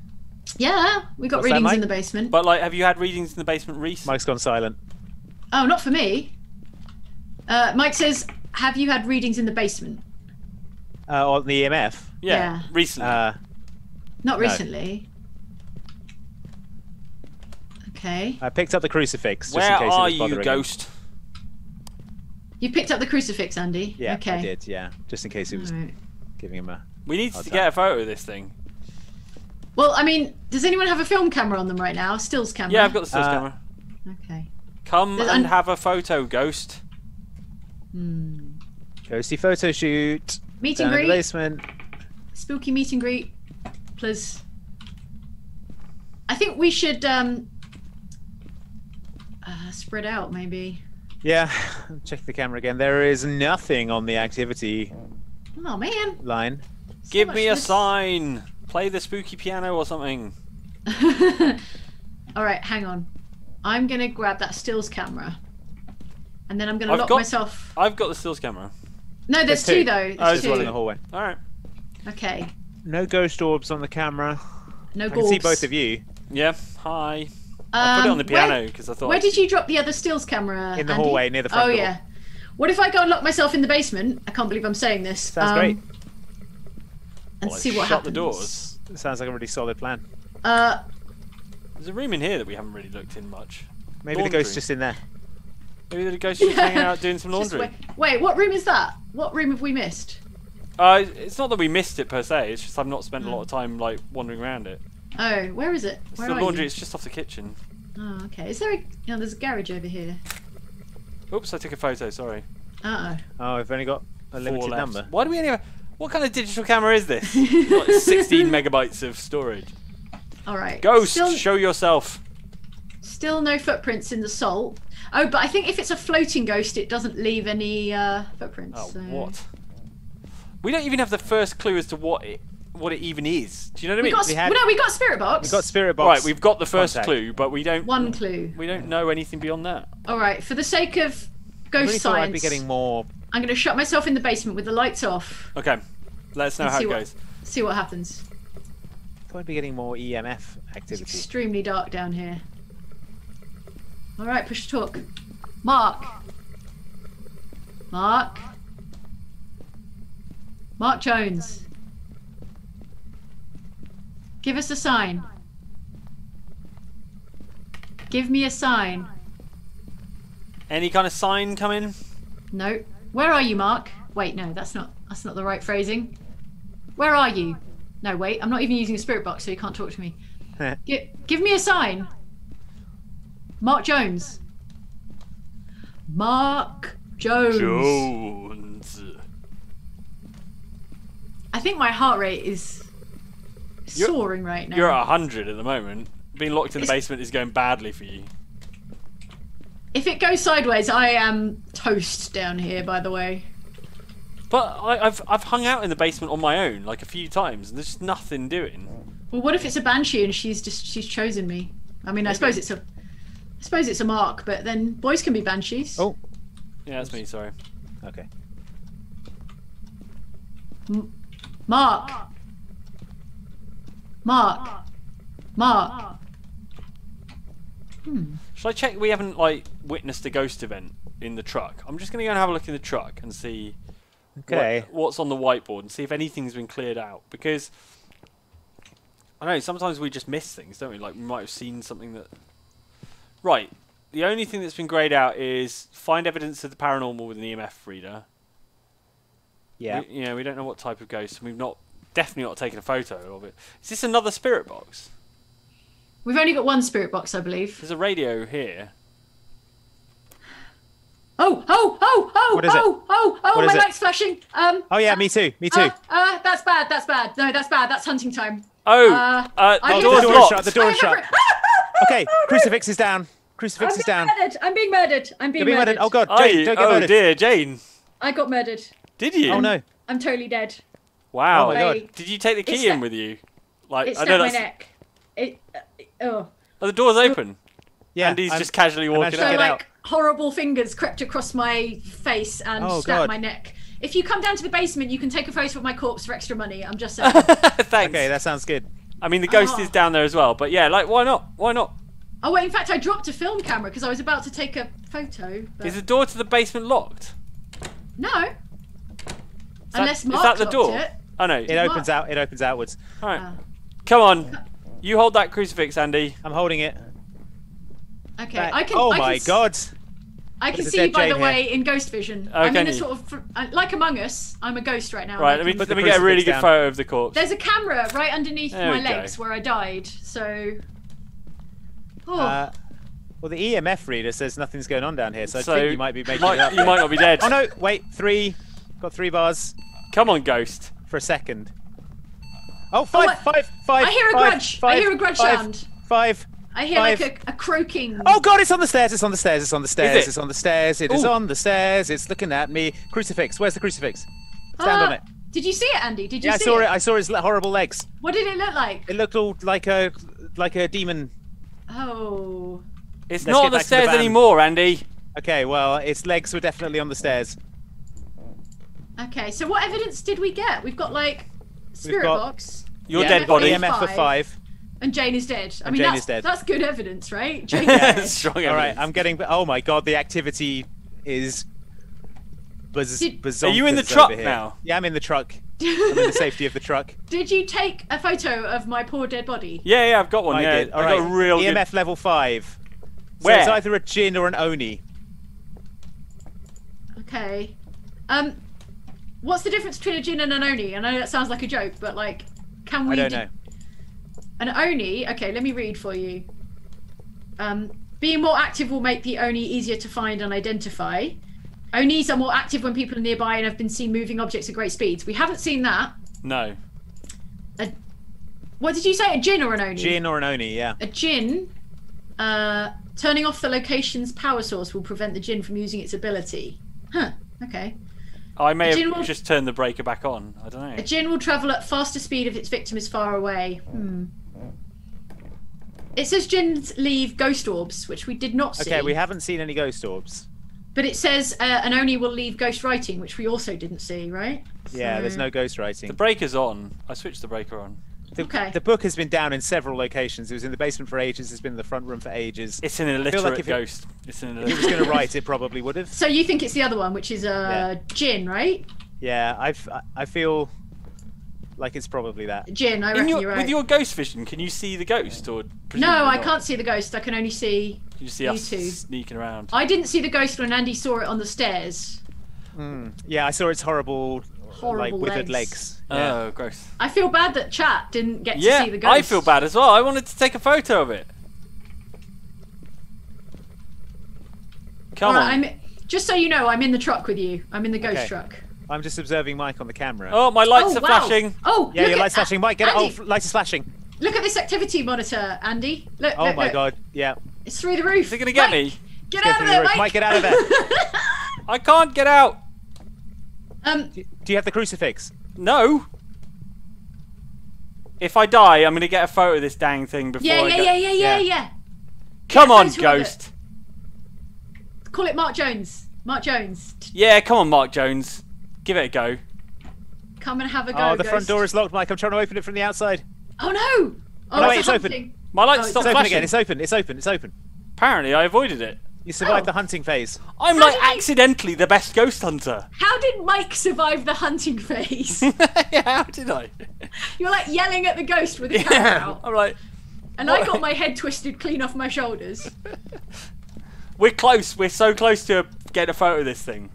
Yeah, we got What's readings that, in the basement. But like, have you had readings in the basement recently? Mike's gone silent. Oh, not for me. Uh, Mike says, "Have you had readings in the basement?" Uh, on the E M F. Yeah, yeah. recently. Uh, not recently. No. Okay. I picked up the crucifix. Just Where in case are it was bothering you, ghost? You picked up the crucifix, Andy. Yeah, okay. I did. Yeah, just in case it was right. giving him a. We need to time. get a photo of this thing. Well, I mean, does anyone have a film camera on them right now? Stills camera? Yeah, I've got the stills uh, camera. Okay. Come There's and have a photo, ghost. Hmm. Ghosty photo shoot. Meet and greet. Basement. Spooky meet and greet. Please. I think we should um, uh, spread out, maybe. Yeah. Check the camera again. There is nothing on the activity oh, man. line. So Give me a this. sign. Play the spooky piano or something. All right, hang on. I'm gonna grab that stills camera, and then I'm gonna I've lock got, myself. I've got the stills camera. No, there's, there's two. two though. There's oh, there's one in the hallway. All right. Okay. No ghost orbs on the camera. No ghost. I can see both of you. Yeah. Hi. Um, I put it on the piano because I thought. Where did you drop the other stills camera? In the Andy? hallway near the front oh, door. Oh yeah. What if I go and lock myself in the basement? I can't believe I'm saying this. Sounds um, great. And well, see what shut happens. the doors. It sounds like a really solid plan. Uh, There's a room in here that we haven't really looked in much. Maybe laundry. the ghost's just in there. Maybe the ghost's just yeah. hanging out doing some laundry. Wait. wait, what room is that? What room have we missed? Uh, it's not that we missed it per se. It's just I've not spent mm. a lot of time like wandering around it. Oh, where is it? It's where the are laundry. You? It's just off the kitchen. Oh, okay. Is there a? Oh, there's a garage over here. Oops, I took a photo. Sorry. Uh oh. Oh, I've only got a Four limited left. number. Why do we anyway? What kind of digital camera is this? Like sixteen megabytes of storage. All right. Ghost, still, show yourself. Still no footprints in the salt. Oh, but I think if it's a floating ghost, it doesn't leave any uh, footprints. Oh, so. what? We don't even have the first clue as to what it what it even is. Do you know what I mean? Got, we had, well, no, we got spirit box. We got spirit box. Right, we've got the first Contact. clue, but we don't. One clue. We don't know anything beyond that. All right, for the sake of ghost I really science, thought I'd be getting more. I'm going to shut myself in the basement with the lights off. Okay. Let us know how it what, goes. See what happens. I thought I'd be getting more E M F activity. It's extremely dark down here. All right, push to talk. Mark. Mark. Mark Jones. Give us a sign. Give me a sign. Any kind of sign coming? No. Where are you, Mark? Wait, no, that's not that's not the right phrasing. Where are you? No, wait, I'm not even using a spirit box, so you can't talk to me. G give me a sign. Mark Jones. Mark Jones. Jones. I think my heart rate is soaring you're, right now. You're at one hundred at the moment. Being locked in the it's, basement is going badly for you. If it goes sideways, I am toast down here, by the way. But I, I've I've hung out in the basement on my own like a few times, and there's just nothing doing. Well, what if it's a banshee and she's just she's chosen me? I mean, I suppose it's a, I suppose it's a mark, but then boys can be banshees. Oh, yeah, that's me. Sorry. Okay. M Mark. Mark. Mark. Mark. Hmm. Should I check? We haven't like witnessed a ghost event in the truck. I'm just gonna go and have a look in the truck and see. Okay. What, what's on the whiteboard and see if anything's been cleared out, because I know sometimes we just miss things, don't we? Like we might have seen something that. Right. The only thing that's been greyed out is find evidence of the paranormal with an E M F reader. Yeah. We, you know, we don't know what type of ghost, and we've not definitely not taken a photo of it. Is this another spirit box? We've only got one spirit box, I believe. There's a radio here. Oh, oh, oh, oh, what is oh, it? oh, oh, what my light's it? flashing. Um, oh, yeah, uh, me too, me too. Uh, uh, that's bad, that's bad. No, that's bad, that's hunting time. Oh, uh, uh, the door's locked. Shut, the door's shut. Okay, crucifix is down. Crucifix I'm is down. Murdered. I'm being murdered. I'm being You're murdered. Being murdered. Oh, God, Jane, you? don't get oh, murdered. Oh, dear, Jane. I got murdered. Did you? Oh, no. I'm totally dead. Wow. Oh, my God. Did you take the key it's in with you? Like, it's I know down that's... my neck. It, uh, it, oh. oh, the door's open. Yeah. And he's just casually walking out. Horrible fingers crept across my face and oh, stabbed God. my neck. If you come down to the basement, you can take a photo of my corpse for extra money. I'm just saying. Thanks. Okay, that sounds good. I mean, the ghost oh. is down there as well, but yeah, like, why not? Why not? Oh, wait, in fact, I dropped a film camera because I was about to take a photo. But... Is the door to the basement locked? No. That, Unless Mark Is that the door? It. I know. It Mark... opens out. It opens outwards. All right. Uh, come on. You hold that crucifix, Andy. I'm holding it. Okay, that, I can. Oh I can, my God! I can see, by the here. way, in ghost vision. Okay. I'm in a sort of like Among Us. I'm a ghost right now. Right, let me let me get a really good down. photo of the corpse. There's a camera right underneath there my legs go. where I died. So, oh. Uh, well, the E M F reader says nothing's going on down here, so, so I think you might be making might, it up. You might not be dead. Oh no! Wait, three. Got three bars. Come on, ghost. For a second. Oh, five, oh, five, five, five. I hear a five, grudge. Five, I hear a grudge five, sound. Five. five I hear Five. like a, a croaking. Oh God! It's on the stairs! It's on the stairs! It's on the stairs! Is it? It's on the stairs! It Ooh. is on the stairs! It's looking at me. Crucifix! Where's the crucifix? Stand uh, on it. Did you see it, Andy? Did you? Yeah, see I saw it? it. I saw its horrible legs. What did it look like? It looked all like a like a demon. Oh. It's Let's not on the stairs the anymore, Andy. Okay. Well, its legs were definitely on the stairs. Okay. So what evidence did we get? We've got like spirit got box. Your yeah, dead body. E M F for five. And Jane is dead. I and mean, Jane that's, is dead. That's good evidence, right? Jane is dead. Strong evidence. All right, I'm getting. Oh my God, the activity is buzz. Are you in the truck now? Yeah, I'm in the truck. I'm in the safety of the truck. Did you take a photo of my poor dead body? Yeah, yeah, I've got one. I yeah, did. All right, got a real E M F good... level five. Where? So it's either a djinn or an oni. Okay. Um, what's the difference between a djinn and an oni? I know that sounds like a joke, but like, can we? I don't know. An Oni, okay, let me read for you. Um, being more active will make the Oni easier to find and identify. Onis are more active when people are nearby and have been seen moving objects at great speeds. We haven't seen that. No. A, what did you say, a djinn or an Oni? Djinn or an Oni, yeah. A djinn, uh, turning off the location's power source will prevent the djinn from using its ability. Huh, okay. I may have will, just turned the breaker back on, I don't know. A djinn will travel at faster speed if its victim is far away. Hmm. It says djinns leave ghost orbs, which we did not see. Okay, we haven't seen any ghost orbs. But it says uh, an Oni will leave ghost writing, which we also didn't see, right? Yeah, so... there's no ghost writing. The breaker's on. I switched the breaker on. The, okay. The book has been down in several locations. It was in the basement for ages. It's been in the front room for ages. It's an illiterate like ghost. It, it's an illiterate. If it was going to write, it probably would have. So you think it's the other one, which is uh, a yeah. djinn, right? Yeah, I've, I feel... Like it's probably that. Jin, I reckon your, you're right. With your ghost vision, can you see the ghost or? No, I not? can't see the ghost. I can only see you, see you us two sneaking around. I didn't see the ghost when Andy saw it on the stairs. Mm. Yeah, I saw its horrible, horrible like withered legs. legs. Yeah. Oh, gross. I feel bad that chat didn't get yeah, to see the ghost. I feel bad as well. I wanted to take a photo of it. Come All right, on. I'm, just so you know, I'm in the truck with you. I'm in the ghost okay. truck. I'm just observing Mike on the camera. Oh, my lights oh, are wow. flashing. Oh, yeah, your light's flashing. Uh, Mike, get Andy. it. Oh, lights are flashing. Look at this activity monitor, Andy. Look. Oh look, my look. God. Yeah. It's through the roof. Is it gonna get Mike, me? Get out, there, Mike. Mike, get out of there, Mike. Mike, get out of there. I can't get out. Um. Do you have the crucifix? No. If I die, I'm gonna get a photo of this dang thing before. Yeah, yeah, I go. yeah, yeah, yeah, yeah, yeah. Come on, ghost. Call it Mark Jones. Mark Jones. Yeah, come on, Mark Jones. Give it a go. Come and have a go. Oh, the ghost. front door is locked, Mike. I'm trying to open it from the outside. Oh no! Oh, no, wait, it's hunting. open. My light's oh, stopped flashing. Again. It's open. It's open. It's open. Apparently, I avoided it. You survived oh. the hunting phase. I'm How like accidentally I... the best ghost hunter. How did Mike survive the hunting phase? yeah, how did I? You're like yelling at the ghost with a yeah, camera out. I'm like, and what? I got my head twisted clean off my shoulders. We're close. We're so close to getting a photo of this thing.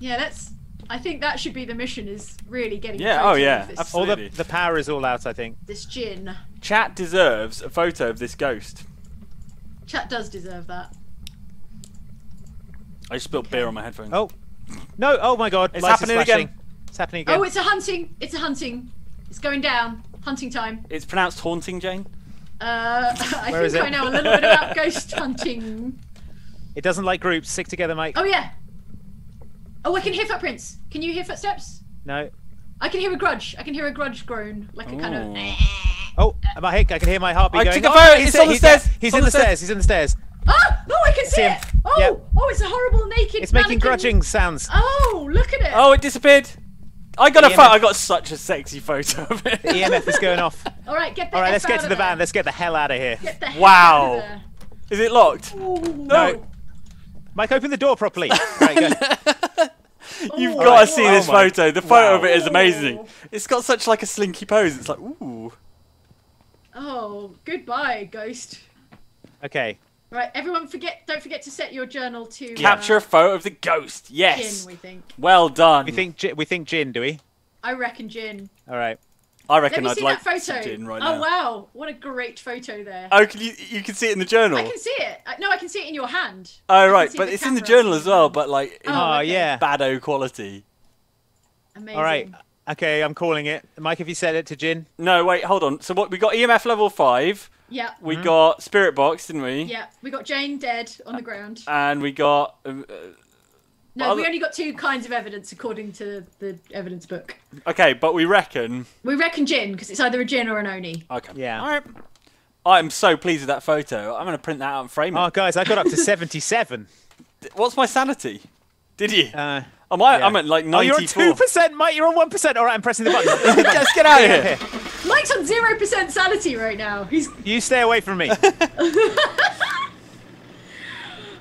Yeah, that's. I think that should be the mission, is really getting yeah, oh yeah, of this. absolutely. All the, the power is all out, I think. This gin. Chat deserves a photo of this ghost. Chat does deserve that. I just spilled okay. beer on my headphones. Oh, no, oh my God. It's Lights happening again. It's happening again. Oh, it's a hunting. It's a hunting. It's going down. Hunting time. It's pronounced haunting, Jane. Uh, I Where think I know a little bit about ghost hunting. It doesn't like groups. Stick together, Mike. Oh, yeah. Oh, I can hear footprints. Can you hear footsteps? No. I can hear a grudge. I can hear a grudge groan, like a Ooh. kind of. Oh, am I hit? I can hear my heartbeat I going. Took a oh, he's, it's on the he's, stairs. He's, he's on in the stairs. stairs. He's in the stairs. Oh, oh, I can see, see it. Oh, yep. oh, it's a horrible naked. It's mannequin. making grudging sounds. Oh, look at it. Oh, it disappeared. I got the a photo. I got such a sexy photo of it. The E M F is going off. All right, get the. All right, F let's get to the van. There. Let's get the hell out of here. Get the hell wow. Out of there. Is it locked? Ooh. No. Mike, open the door properly. Right, go. You've oh, got right. to see this oh photo. The photo wow. of it is amazing. It's got such like a slinky pose. It's like, ooh. Oh, goodbye, ghost. Okay. Right, everyone, forget. Don't forget to set your journal to capture uh, a photo of the ghost. Yes. Gin, we think. Well done. We think. We think gin. Do we? I reckon gin. All right. I reckon I'd like to see gin right now. Oh wow, what a great photo there. Oh, can you you can see it in the journal. I can see it. No, I can see it in your hand. Oh right, but it's in the journal as well, but like in oh, yeah. bad-o quality. Amazing. All right. Okay, I'm calling it. Mike, have you set it to gin? No, wait, hold on. So what we got E M F level five. Yeah. We mm-hmm. got Spirit Box, didn't we? Yeah. We got Jane dead on the ground. And we got uh, No, we only got two kinds of evidence according to the evidence book. Okay, but we reckon... We reckon gin, because it's either a gin or an oni. Okay. Yeah. All right. I'm so pleased with that photo. I'm going to print that out and frame it. Oh, guys, I got up to seventy-seven. What's my sanity? Did you? Uh, Am I, yeah. I'm at like ninety-four. Oh, you're on two percent, Mike. You're on one percent. All right, I'm pressing the button. Let's get out of here. here. Mike's on zero percent sanity right now. He's... You stay away from me.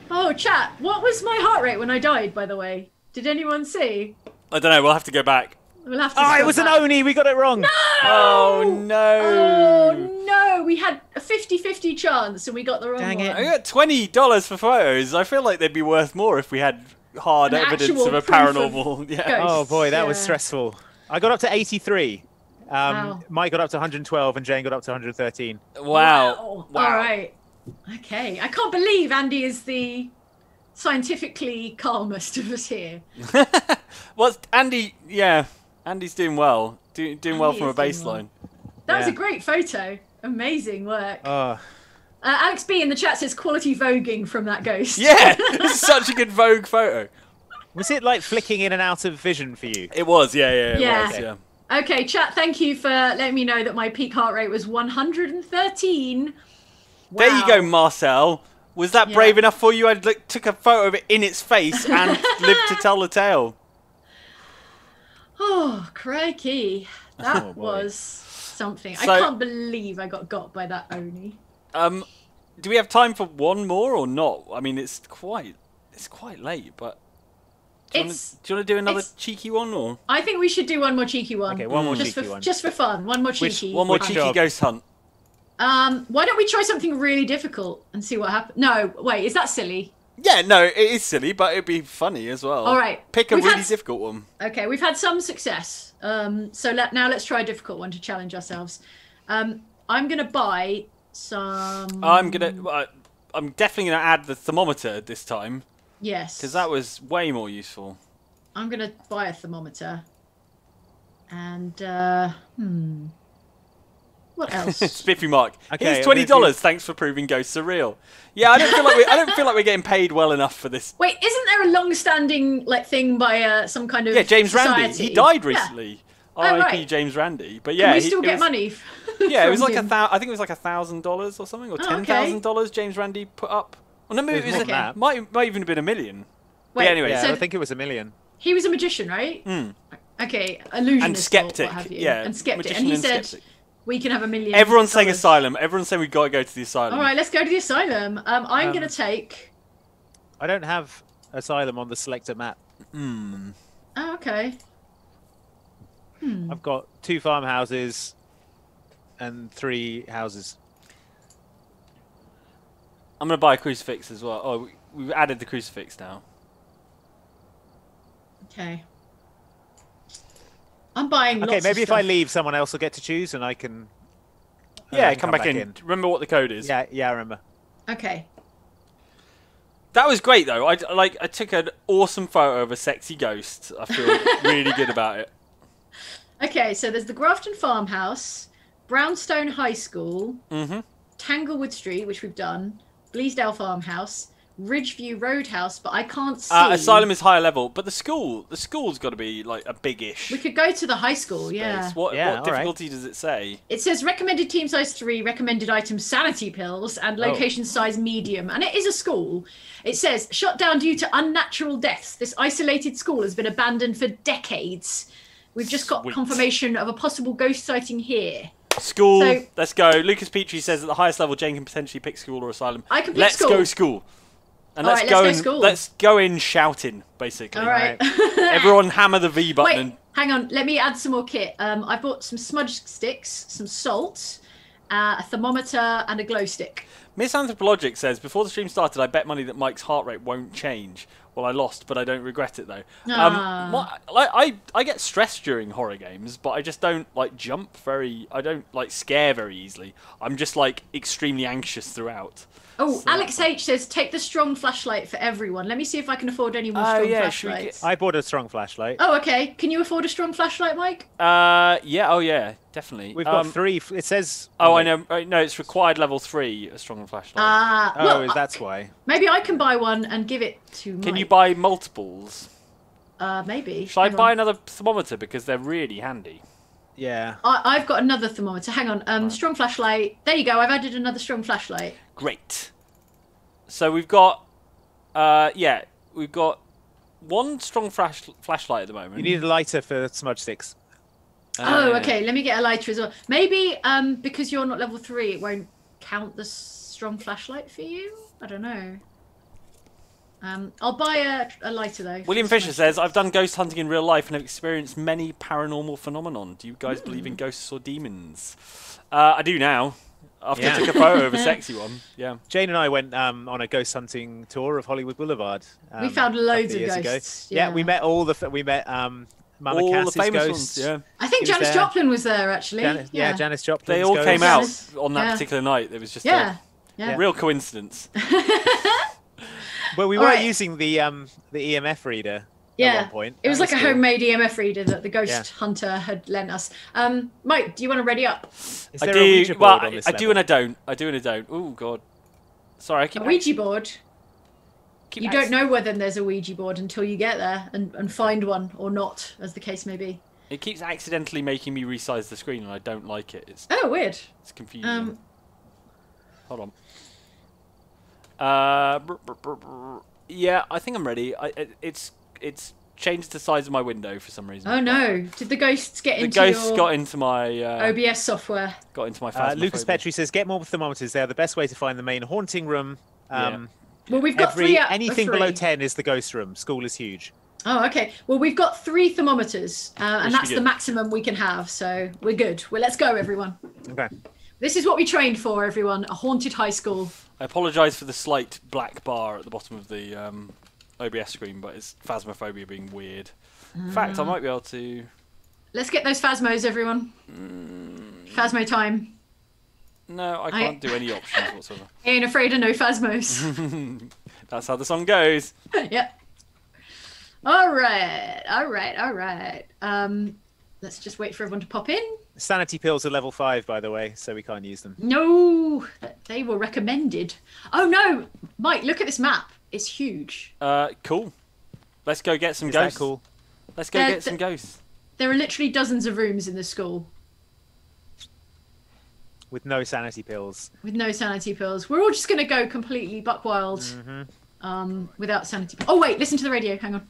Oh, chat, what was my heart rate when I died, by the way? Did anyone see? I don't know. We'll have to go back. We'll have to Oh, it was back. an Oni. We got it wrong. No! Oh, no. Oh, no. We had a fifty fifty chance and we got the wrong Dang one. It. I got twenty dollars for photos. I feel like they'd be worth more if we had hard An evidence of a paranormal. Of yeah. Oh, boy, that yeah. was stressful. I got up to eighty-three. Um, wow. Mike got up to one hundred twelve and Jane got up to one hundred thirteen. Wow. Wow. wow. All right. Okay, I can't believe Andy is the scientifically calmest of us here. well, Andy, yeah, Andy's doing well. Do, doing Andy well from a baseline. Well. That yeah. was a great photo. Amazing work. Uh, uh, Alex B in the chat says quality voguing from that ghost. Yeah, this is such a good vogue photo. Was it like flicking in and out of vision for you? It was, yeah, yeah, it yeah. was, yeah. Okay, chat, thank you for letting me know that my peak heart rate was one hundred thirteen. Wow. There you go, Marcel. Was that yeah. brave enough for you? I like, took a photo of it in its face and lived to tell the tale. Oh, crikey. That oh, was something. So, I can't believe I got got by that Oni. Um, do we have time for one more or not? I mean, it's quite it's quite late, but... Do you want to do another cheeky one? Or I think we should do one more cheeky one. Okay, one more just cheeky for, one. Just for fun. One more cheeky. Which, one more cheeky job. ghost hunt. Um, why don't we try something really difficult and see what happens? No, wait, is that silly? Yeah, no, it is silly, but it'd be funny as well. All right. Pick a we've really had... difficult one. Okay, we've had some success. Um, so let, now let's try a difficult one to challenge ourselves. Um, I'm going to buy some... I'm going to... Uh, I'm definitely going to add the thermometer this time. Yes. Because that was way more useful. I'm going to buy a thermometer. And, uh... Hmm... What else? Spiffy Mark. Okay, here's twenty dollars. Thanks for proving ghosts are real. Yeah, I don't feel like we, I don't feel like we're getting paid well enough for this. Wait, isn't there a long-standing like thing by uh, some kind of yeah James society? Randi? He died recently. Yeah. R I P Oh, right. James Randi. But yeah, can we still he, get was, money. Yeah, it was like him. a thou I think it was like a thousand dollars or something, or ten thousand oh, okay. dollars. James Randi put up. Well, no, maybe it was okay. a, might might even have been a million. Wait, but anyway, yeah, so I think it was a million. He was a magician, right? Mm. Okay, illusionist and skeptic. Or what have you. Yeah, and skeptic. And he and said. Skeptic. We can have a million. Everyone's saying asylum. Everyone's saying we've got to go to the asylum. All right, let's go to the asylum. Um, I'm um, going to take... I don't have asylum on the selector map. Mm. Oh, okay. Hmm. I've got two farmhouses and three houses. I'm going to buy a crucifix as well. Oh, we've added the crucifix now. Okay. I'm buying lots Okay, maybe of if stuff. I leave, someone else will get to choose and I can... Yeah, I can come, come back, back in. in. Remember what the code is. Yeah, yeah, I remember. Okay. That was great, though. I, like, I took an awesome photo of a sexy ghost. I feel really good about it. Okay, so there's the Grafton Farmhouse, Brownstone High School, mm-hmm. Tanglewood Street, which we've done, Bleasdale Farmhouse, Ridgeview Roadhouse, but I can't see. Uh, asylum is higher level, but the school, the school's got to be like a big-ish. We could go to the high school, space. yeah. What, yeah, what difficulty right. does it say? It says recommended team size three, recommended item sanity pills, and location oh. size medium. And it is a school. It says shut down due to unnatural deaths. This isolated school has been abandoned for decades. We've just got Sweet. confirmation of a possible ghost sighting here. School, so, let's go. Lucas Petrie says at the highest level, Jane can potentially pick school or asylum. I can pick let's school. Let's go school. And let's, right, go let's go in, Let's go in shouting, basically. All right. Everyone hammer the V button. Wait, and... hang on. Let me add some more kit. Um, I bought some smudge sticks, some salt, uh, a thermometer, and a glow stick. Miss Anthropologic says, before the stream started, I bet money that Mike's heart rate won't change. Well, I lost, but I don't regret it, though. Ah. Um, my, I, I, I get stressed during horror games, but I just don't, like, jump very... I don't, like, scare very easily. I'm just, like, extremely anxious throughout. Oh, so. Alex H says, take the strong flashlight for everyone. Let me see if I can afford any more uh, strong yeah, flashlights. Get... I bought a strong flashlight. Oh, okay. Can you afford a strong flashlight, Mike? Uh, yeah. Oh, yeah. Definitely. We've um, got three. It says... Oh, I know. No, it's required level three, a strong flashlight. Uh, oh, well, that's why. Maybe I can buy one and give it to Mike. Can you buy multiples? Uh, maybe. Should Hang I buy on. another thermometer? Because they're really handy. Yeah. I, I've got another thermometer. Hang on. Um, right. Strong flashlight. There you go. I've added another strong flashlight. Great. So we've got, uh, yeah, we've got one strong flash flashlight at the moment. You need a lighter for smudge sticks. Uh, oh, okay. Let me get a lighter as well. Maybe um, because you're not level three, it won't count the strong flashlight for you. I don't know. Um, I'll buy a, a lighter, though. William Fisher says, I've done ghost hunting in real life and have experienced many paranormal phenomenon. Do you guys mm. believe in ghosts or demons? Uh, I do now. After yeah. I took a photo of a sexy one. Yeah. Jane and I went um, on a ghost hunting tour of Hollywood Boulevard. Um, we found loads of ghosts. Yeah. yeah, we met all the... We met... Um, Mama all Cass's the famous ghosts. ones. Yeah. I think Janis Joplin was there, actually. Janis, yeah. yeah, Janis Joplin. They all ghosts. came out Janis, on that yeah. particular night. It was just yeah. a yeah. real coincidence. Well, we all were right. using the um, the E M F reader yeah. at one point. It was that like was a cool. homemade E M F reader that the ghost yeah. hunter had lent us. Um, Mike, do you want to ready up? Is I there do. A Ouija board well, on this I level? do and I don't. I do and I don't. Oh, God. Sorry, I keep... A Ouija board? Keep you asking. don't know whether there's a Ouija board until you get there and, and find one or not, as the case may be. It keeps accidentally making me resize the screen and I don't like it. It's, oh, weird. It's confusing. Um, Hold on. Uh, br br br br yeah, I think I'm ready. I, it, it's it's changed the size of my window for some reason. Oh no! Did the ghosts get the into your? The ghosts got into my uh, O B S software. Got into my. Uh, Lucas Petrie says, "Get more thermometers. They're the best way to find the main haunting room." Um, yeah. Well, we've got every, three. Out anything three. below ten is the ghost room. School is huge. Oh, okay. Well, we've got three thermometers, uh, and that's the maximum we can have. So we're good. Well, let's go, everyone. Okay. This is what we trained for, everyone. A haunted high school. I apologise for the slight black bar at the bottom of the um, O B S screen, but it's Phasmophobia being weird. In fact, I might be able to... Let's get those Phasmos, everyone. Mm. Phasmo time. No, I can't I... do any options whatsoever. I ain't afraid of no Phasmos. That's how the song goes. Yeah. All right, all right, all right. Um, let's just wait for everyone to pop in. Sanity pills are level five, by the way, so we can't use them. No, they were recommended. Oh, no. Mike, look at this map. It's huge. Uh, cool. Let's go get some Is ghosts. That cool? Let's go there, get some ghosts. There are literally dozens of rooms in this school. With no sanity pills. With no sanity pills. We're all just going to go completely buck wild mm-hmm. um, without sanity pills. Oh, wait, listen to the radio. Hang on.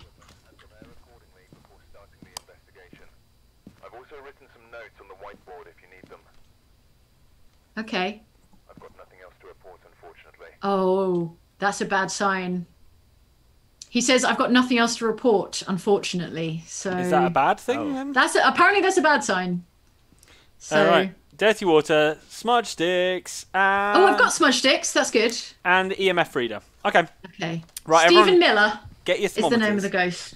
Okay. I've got nothing else to report, unfortunately. Oh, that's a bad sign. He says, I've got nothing else to report, unfortunately. So is that a bad thing, oh. then? That's a, apparently that's a bad sign. So... All right. Dirty water, smudge sticks, and... Oh, I've got smudge sticks. That's good. And E M F reader. Okay. Okay. Right, Stephen Miller get your thermometers. Is the name of the ghost.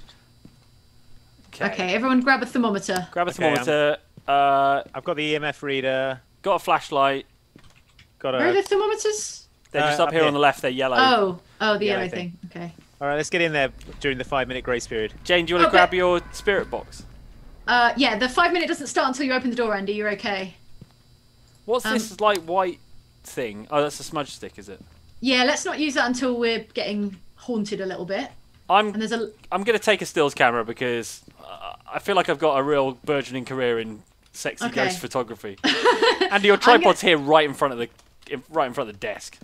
Okay. Okay, everyone grab a thermometer. Grab a okay, thermometer. Um, uh, I've got the E M F reader. Got a flashlight. Got a... Where are the thermometers? They're uh, just up, up here, here on the left. They're yellow. Oh, oh, the yellow, yellow thing. thing. Okay. All right, let's get in there during the five-minute grace period. Jane, do you want to okay. grab your spirit box? Uh, yeah, the five-minute doesn't start until you open the door, Andy. You're okay. What's um, this like white thing? Oh, that's a smudge stick, is it? Yeah, let's not use that until we're getting haunted a little bit. I'm. And there's a... I'm going to take a stills camera because uh, I feel like I've got a real burgeoning career in. Sexy okay. ghost photography. And your tripod's gonna... here, right in front of the, right in front of the desk.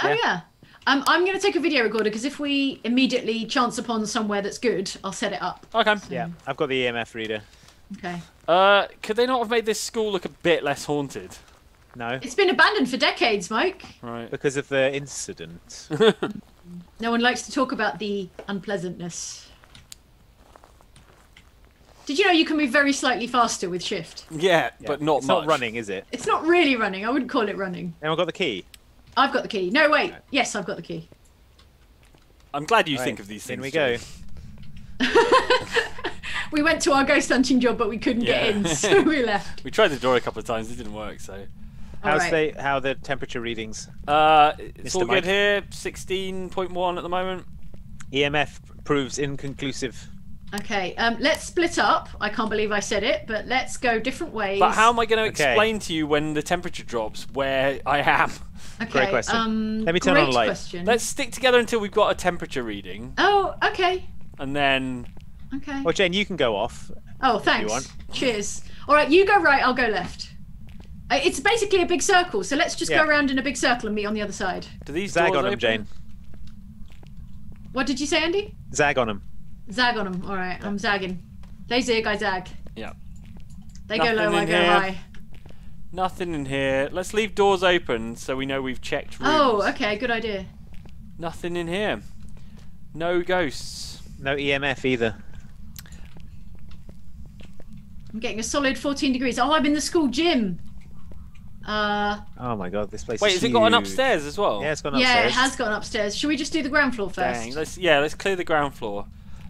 Oh yeah. yeah. Um, I'm going to take a video recorder because if we immediately chance upon somewhere that's good, I'll set it up. Okay. So... Yeah. I've got the E M F reader. Okay. Uh, could they not have made this school look a bit less haunted? No. It's been abandoned for decades, Mike. Right. Because of the incident. No one likes to talk about the unpleasantness. Did you know you can move very slightly faster with shift? Yeah, yeah. but not it's much. It's not running, is it? It's not really running. I wouldn't call it running. Now I've got the key. I've got the key. No, wait. No. Yes, I've got the key. I'm glad you right. think of these things. In we go. We went to our ghost hunting job, but we couldn't yeah. get in, so we left. We tried the door a couple of times. It didn't work, so... How's right. they, how are the temperature readings? Uh, it's Mister all Mike. good here. sixteen point one at the moment. E M F proves inconclusive. Okay, um, let's split up. I can't believe I said it, but let's go different ways. But how am I going to okay. explain to you when the temperature drops where I am? Okay, great question. Um, Let me turn on the light. Question. Let's stick together until we've got a temperature reading. Oh, okay. And then... Okay. Well, Jane, you can go off. Oh, thanks. You want. Cheers. All right, you go right, I'll go left. It's basically a big circle, so let's just yeah. go around in a big circle and meet on the other side. Do these Zag doors on them, open? Jane. What did you say, Andy? Zag on them. Zag on them. All right, I'm zagging. They zig, I zag. Yeah. They Nothing go low, I go here. high. Nothing in here. Let's leave doors open so we know we've checked rooms. Oh, okay, good idea. Nothing in here. No ghosts. No E M F either. I'm getting a solid fourteen degrees. Oh, I'm in the school gym. Uh. Oh my god, this place Wait, is Wait, has huge. it got an upstairs as well? Yeah, it's got an upstairs. Yeah, it has got an upstairs. Should we just do the ground floor first? Dang, let's, yeah, let's clear the ground floor.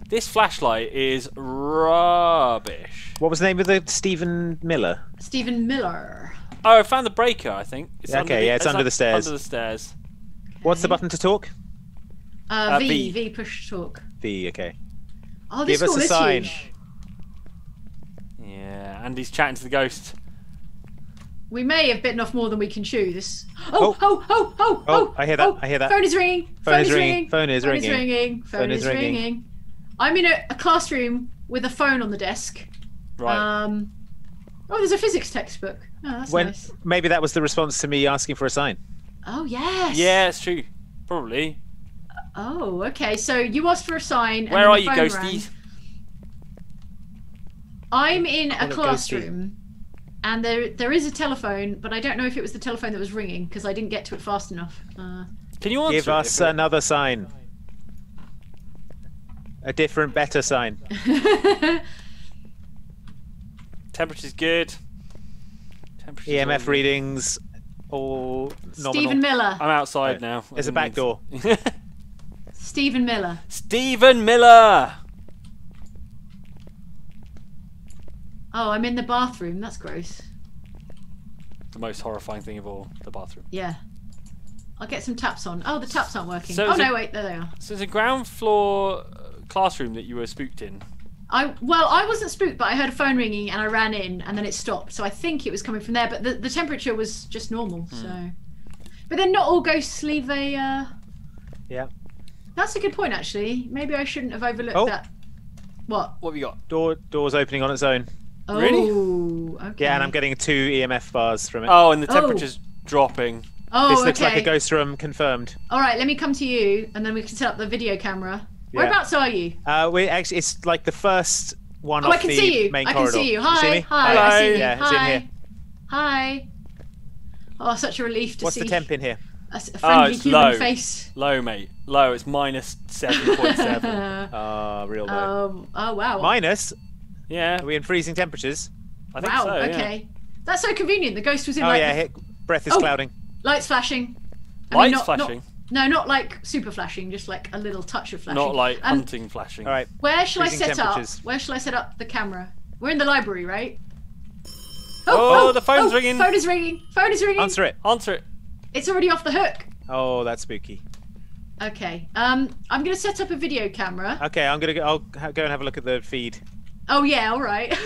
This flashlight is rubbish. What was the name of the Stephen Miller? Stephen Miller. Oh, I found the breaker, I think. It's yeah, okay, the, yeah, it's, it's under, under the stairs. Under the stairs. Okay. What's the button to talk? Uh, uh, v, V, V push talk. V, okay. Oh, this Give us a sign. Huge. Yeah, Andy's chatting to the ghost. We may have bitten off more than we can chew. This. Oh, oh, oh, oh, oh! oh I hear that. Oh. I hear that. Phone is ringing. Phone, Phone is ringing. Phone is ringing. Phone is ringing. Phone is ringing. I'm in a, a classroom with a phone on the desk. Right. Um, oh, there's a physics textbook. Oh, that's when, nice. Maybe that was the response to me asking for a sign. Oh, yes. Yeah, it's true. Probably. Oh, okay. So you asked for a sign. Where and then are the phone you, ghosties? Rang. I'm in I'm a classroom, ghosty. and there there is a telephone, but I don't know if it was the telephone that was ringing because I didn't get to it fast enough. Uh, Can you answer? Give us it? another sign. A different, better sign. Temperature's good. Temperature's E M F readings All nominal. Stephen Miller. I'm outside no. now. There's a back door. Stephen Miller. Stephen Miller! Oh, I'm in the bathroom. That's gross. The most horrifying thing of all, the bathroom. Yeah. I'll get some taps on. Oh, the taps aren't working. So oh, no, a, wait. There they are. So it's a ground floor classroom that you were spooked in. I Well, I wasn't spooked, but I heard a phone ringing and I ran in and then it stopped. So I think it was coming from there, but the, the temperature was just normal. Mm. So, but then not all ghosts leave a... Uh... Yeah. That's a good point, actually. Maybe I shouldn't have overlooked oh. that. What? What have you got? Door, door's opening on its own. Oh, really? Okay. Yeah, and I'm getting two E M F bars from it. Oh, and the temperature's oh. dropping. Oh, This looks okay. like a ghost room, confirmed. All right, let me come to you, and then we can set up the video camera. Yeah. Whereabouts are you? Uh, we actually, it's like the first one. Oh, off I can the see you. Main I corridor. can see you. Hi, you see me? hi, Hello. I see you. Yeah, hi, it's in here. hi. Oh, such a relief to What's see. What's the temp in here? A friendly oh, it's human low. face. Low, mate. Low. It's minus seven point seven. Ah, real low. Um, oh wow. Minus. Yeah. Are we in freezing temperatures? I think wow, so, yeah. okay. That's so convenient. The ghost was in oh, like... Oh, yeah, the... breath is oh, clouding. Lights flashing. I lights mean, not, flashing? Not, no, not like super flashing, just like a little touch of flashing. Not like um, hunting flashing. All right. Where shall freezing I set up? Where shall I set up the camera? We're in the library, right? Oh, oh, oh the phone's oh, ringing. Phone is ringing. Phone is ringing. Answer it. Answer it. It's already off the hook. Oh, that's spooky. Okay. Um, I'm going to set up a video camera. Okay, I'm going to go... I'll go and have a look at the feed. Oh yeah, all right. all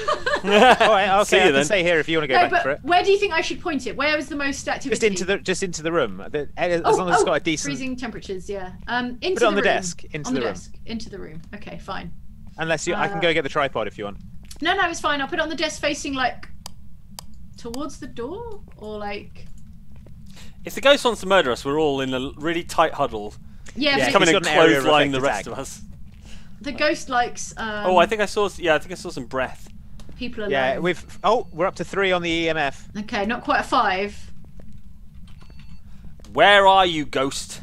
right, okay. You I can stay here if you want to go no, back but for it. Where do you think I should point it? Where was the most activity? Just into the just into the room. The, as oh, long as oh, it's got a decent freezing temperatures. Yeah. Um, into Put it the on the room. desk. Into on the, the room. desk. Into the room. Okay, fine. Unless you, uh, I can go get the tripod if you want. No, no, it's fine. I'll put it on the desk, facing like towards the door, or like. If the ghost wants to murder us, we're all in a really tight huddle. Yeah, yeah it's coming and clotheslining the rest of us. The ghost likes. Um, oh, I think I saw. Yeah, I think I saw some breath. People are. Yeah, low. we've. Oh, we're up to three on the E M F. Okay, not quite a five. Where are you, ghost?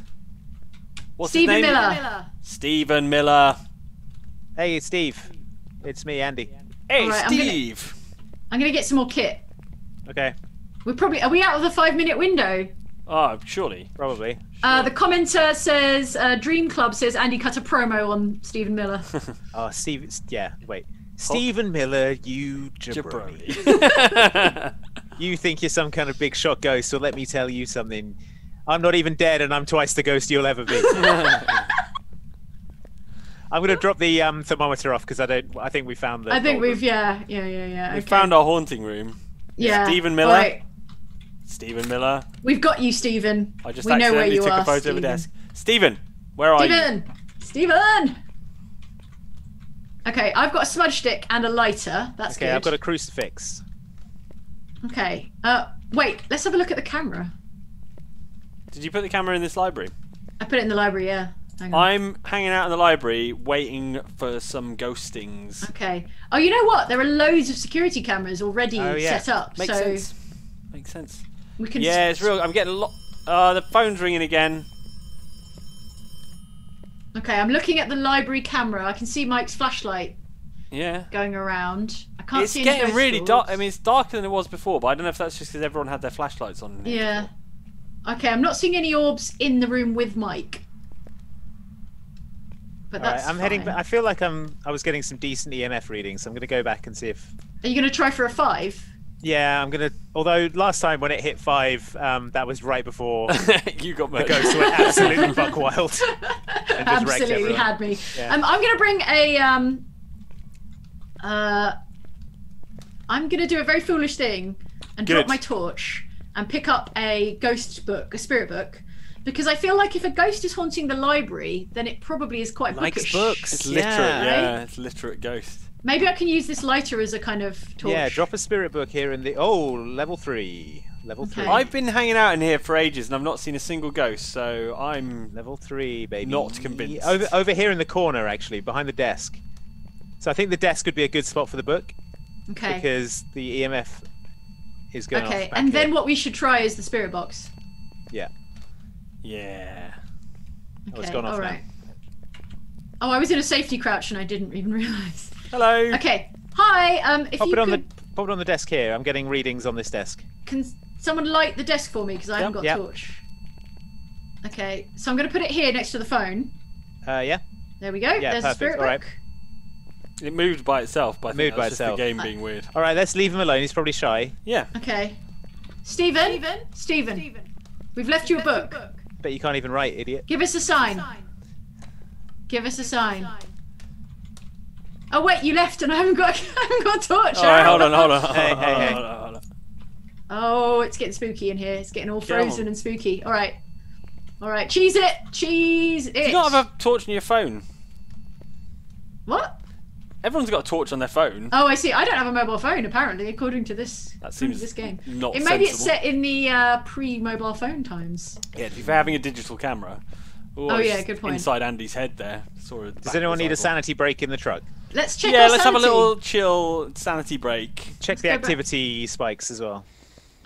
What's Stephen his name? Miller. Miller. Stephen Miller. Hey, it's Steve. It's me, Andy. Hey, right, Steve. I'm gonna, I'm gonna get some more kit. Okay. We're probably. Are we out of the five-minute window? Oh, surely. Probably. Surely. Uh, the commenter says, uh, Dream Club says, Andy cut a promo on Stephen Miller. oh, Steve, yeah, wait. Stephen Miller, you jabroni. jabroni. You think you're some kind of big shot ghost, so let me tell you something. I'm not even dead, and I'm twice the ghost you'll ever be. I'm going to drop the um, thermometer off, because I don't, I think we found the... I think we've, room. yeah, yeah, yeah, yeah. We okay. found our haunting room. Yeah. Stephen Miller. Right. Stephen Miller. We've got you, Stephen. I just we accidentally know where you took are, a photo Stephen. of a desk. Stephen, where are Stephen. you? Stephen! Stephen! Okay, I've got a smudge stick and a lighter. That's okay, good. Okay, I've got a crucifix. Okay. Uh, wait, let's have a look at the camera. Did you put the camera in this library? I put it in the library, yeah. Hang on. I'm hanging out in the library waiting for some ghostings. Okay. Oh, you know what? There are loads of security cameras already oh, yeah. set up. Makes so... sense. Makes sense. We can yeah, it's real. I'm getting a lot. Uh, the phone's ringing again. Okay, I'm looking at the library camera. I can see Mike's flashlight. Yeah. Going around. I can't it's see. It's getting really schools. dark. I mean, it's darker than it was before, but I don't know if that's just because everyone had their flashlights on. Yeah. Okay, I'm not seeing any orbs in the room with Mike. But that's. Right, I'm fine. heading. I feel like I'm. I was getting some decent E M F readings. So I'm going to go back and see if. Are you going to try for a five? Yeah, I'm gonna. Although last time when it hit five, um, that was right before you got my ghost went absolutely buck wild. And just absolutely had me. Yeah. Um, I'm gonna bring a. Um, uh, I'm gonna do a very foolish thing and Good. drop my torch and pick up a ghost book, a spirit book, because I feel like if a ghost is haunting the library, then it probably is quite Likes bookish. books. It's literate, yeah, yeah it's literate ghost. Maybe I can use this lighter as a kind of torch. Yeah, drop a spirit book here in the... Oh, level three. Level okay. three. I've been hanging out in here for ages and I've not seen a single ghost, so I'm... Level three, baby. Not convinced. Over, over here in the corner, actually, behind the desk. So I think the desk would be a good spot for the book. Okay. Because the E M F is going okay. off back and then here. What we should try is the spirit box. Yeah. Yeah. Okay. Oh, it's gone off All right. now. Oh, I was in a safety crouch and I didn't even realise. Hello. Okay. Hi. Um, if pop you it on could... the pop it on the desk here. I'm getting readings on this desk. Can Someone light the desk for me because I yep, haven't got yep. a torch. Okay, so I'm going to put it here next to the phone. Uh, yeah. There we go. Yeah, There's perfect. a spirit book. All right. It moved by itself, but I think that's just the game being weird. All right, let's leave him alone. He's probably shy. Yeah. Okay. Stephen. Stephen. Stephen. Stephen. We've left you a book. book. But you can't even write, idiot. Give us a sign. Give us a sign. Oh wait, you left, and I haven't got, I haven't got a torch. All right, hold on, hold on. Hey, hey, hey. Oh, it's getting spooky in here. It's getting all frozen and spooky. All right. All right. Cheese it. Cheese it. Do you not have a torch on your phone? What? Everyone's got a torch on their phone. Oh, I see. I don't have a mobile phone, apparently, according to this. That seems this game. Not it maybe sensible. It's set in the uh, pre-mobile phone times. Yeah, if you're having a digital camera. Oh, oh yeah, good point. Inside Andy's head there. Sort of. Does anyone need a sanity break in the truck? Let's check. Yeah, our let's sanity. have a little chill sanity break. Check let's the activity back. spikes as well.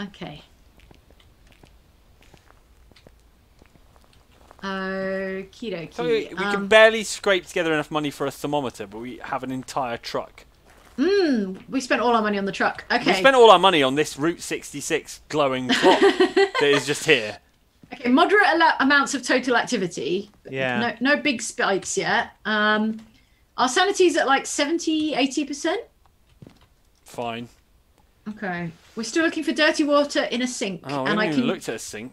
Okay. Okie dokie. So we, we um, can barely scrape together enough money for a thermometer, but we have an entire truck. Mmm, we spent all our money on the truck. Okay. We spent all our money on this Route sixty-six glowing clock that is just here. Okay, moderate amounts of total activity. Yeah. No, no big spikes yet. Um, our sanity's at like seventy, eighty percent. Fine. Okay. We're still looking for dirty water in a sink. Oh, we and I can... looked at a sink.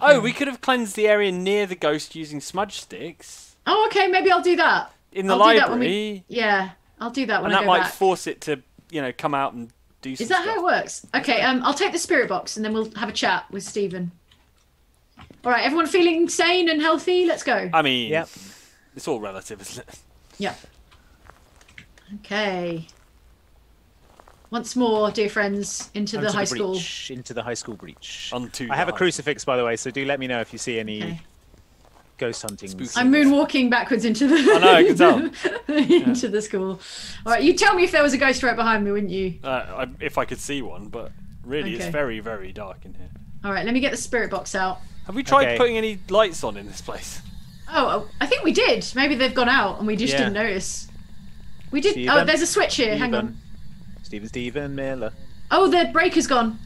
Oh, we could have cleansed the area near the ghost using smudge sticks. Oh, okay, maybe I'll do that. In the I'll library. Do that when we... Yeah, I'll do that when and I that go back. And that might force it to, you know, come out and do some Is that stuff. how it works? Okay, um, I'll take the spirit box and then we'll have a chat with Stephen. All right, everyone feeling sane and healthy? Let's go. I mean, yep. It's all relative, isn't it? Yeah. Okay. Once more, dear friends, into the high school. Into the high school breach. Onto I have a crucifix, by the way, so do let me know if you see any okay. ghost hunting. I'm moonwalking backwards into the oh, no, I can tell. into yeah. the school. All right, you tell me if there was a ghost right behind me, wouldn't you? Uh, I, if I could see one, but really, okay. it's very, very dark in here. All right, let me get the spirit box out. Have we tried okay. putting any lights on in this place? Oh, I think we did. Maybe they've gone out and we just yeah. didn't notice. We did. Steven. Oh, there's a switch here. Steven. Hang on. Steven, Steven Miller. Oh, the breaker's gone.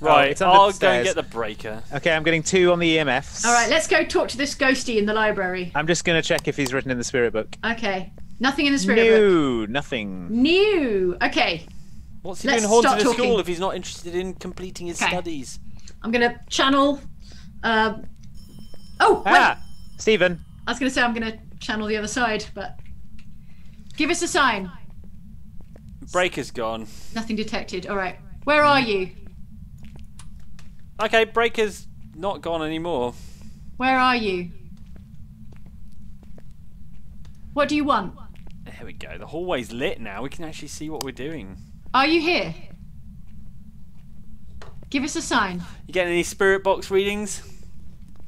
Right, oh, it's I'll go and get the breaker. Okay, I'm getting two on the E M Fs. All right, let's go talk to this ghosty in the library. I'm just going to check if he's written in the spirit book. Okay, nothing in the spirit no, book. No, nothing. New. Okay. What's he let's doing haunted at talking. school if he's not interested in completing his okay. studies? I'm going to channel... Uh... Oh, ah, wait. Steven. I was going to say I'm going to channel the other side, but... Give us a sign. Breaker's gone. Nothing detected. All right. Where are you? Okay, breaker's not gone anymore. Where are you? What do you want? There we go. The hallway's lit now. We can actually see what we're doing. Are you here? Give us a sign. You getting any spirit box readings?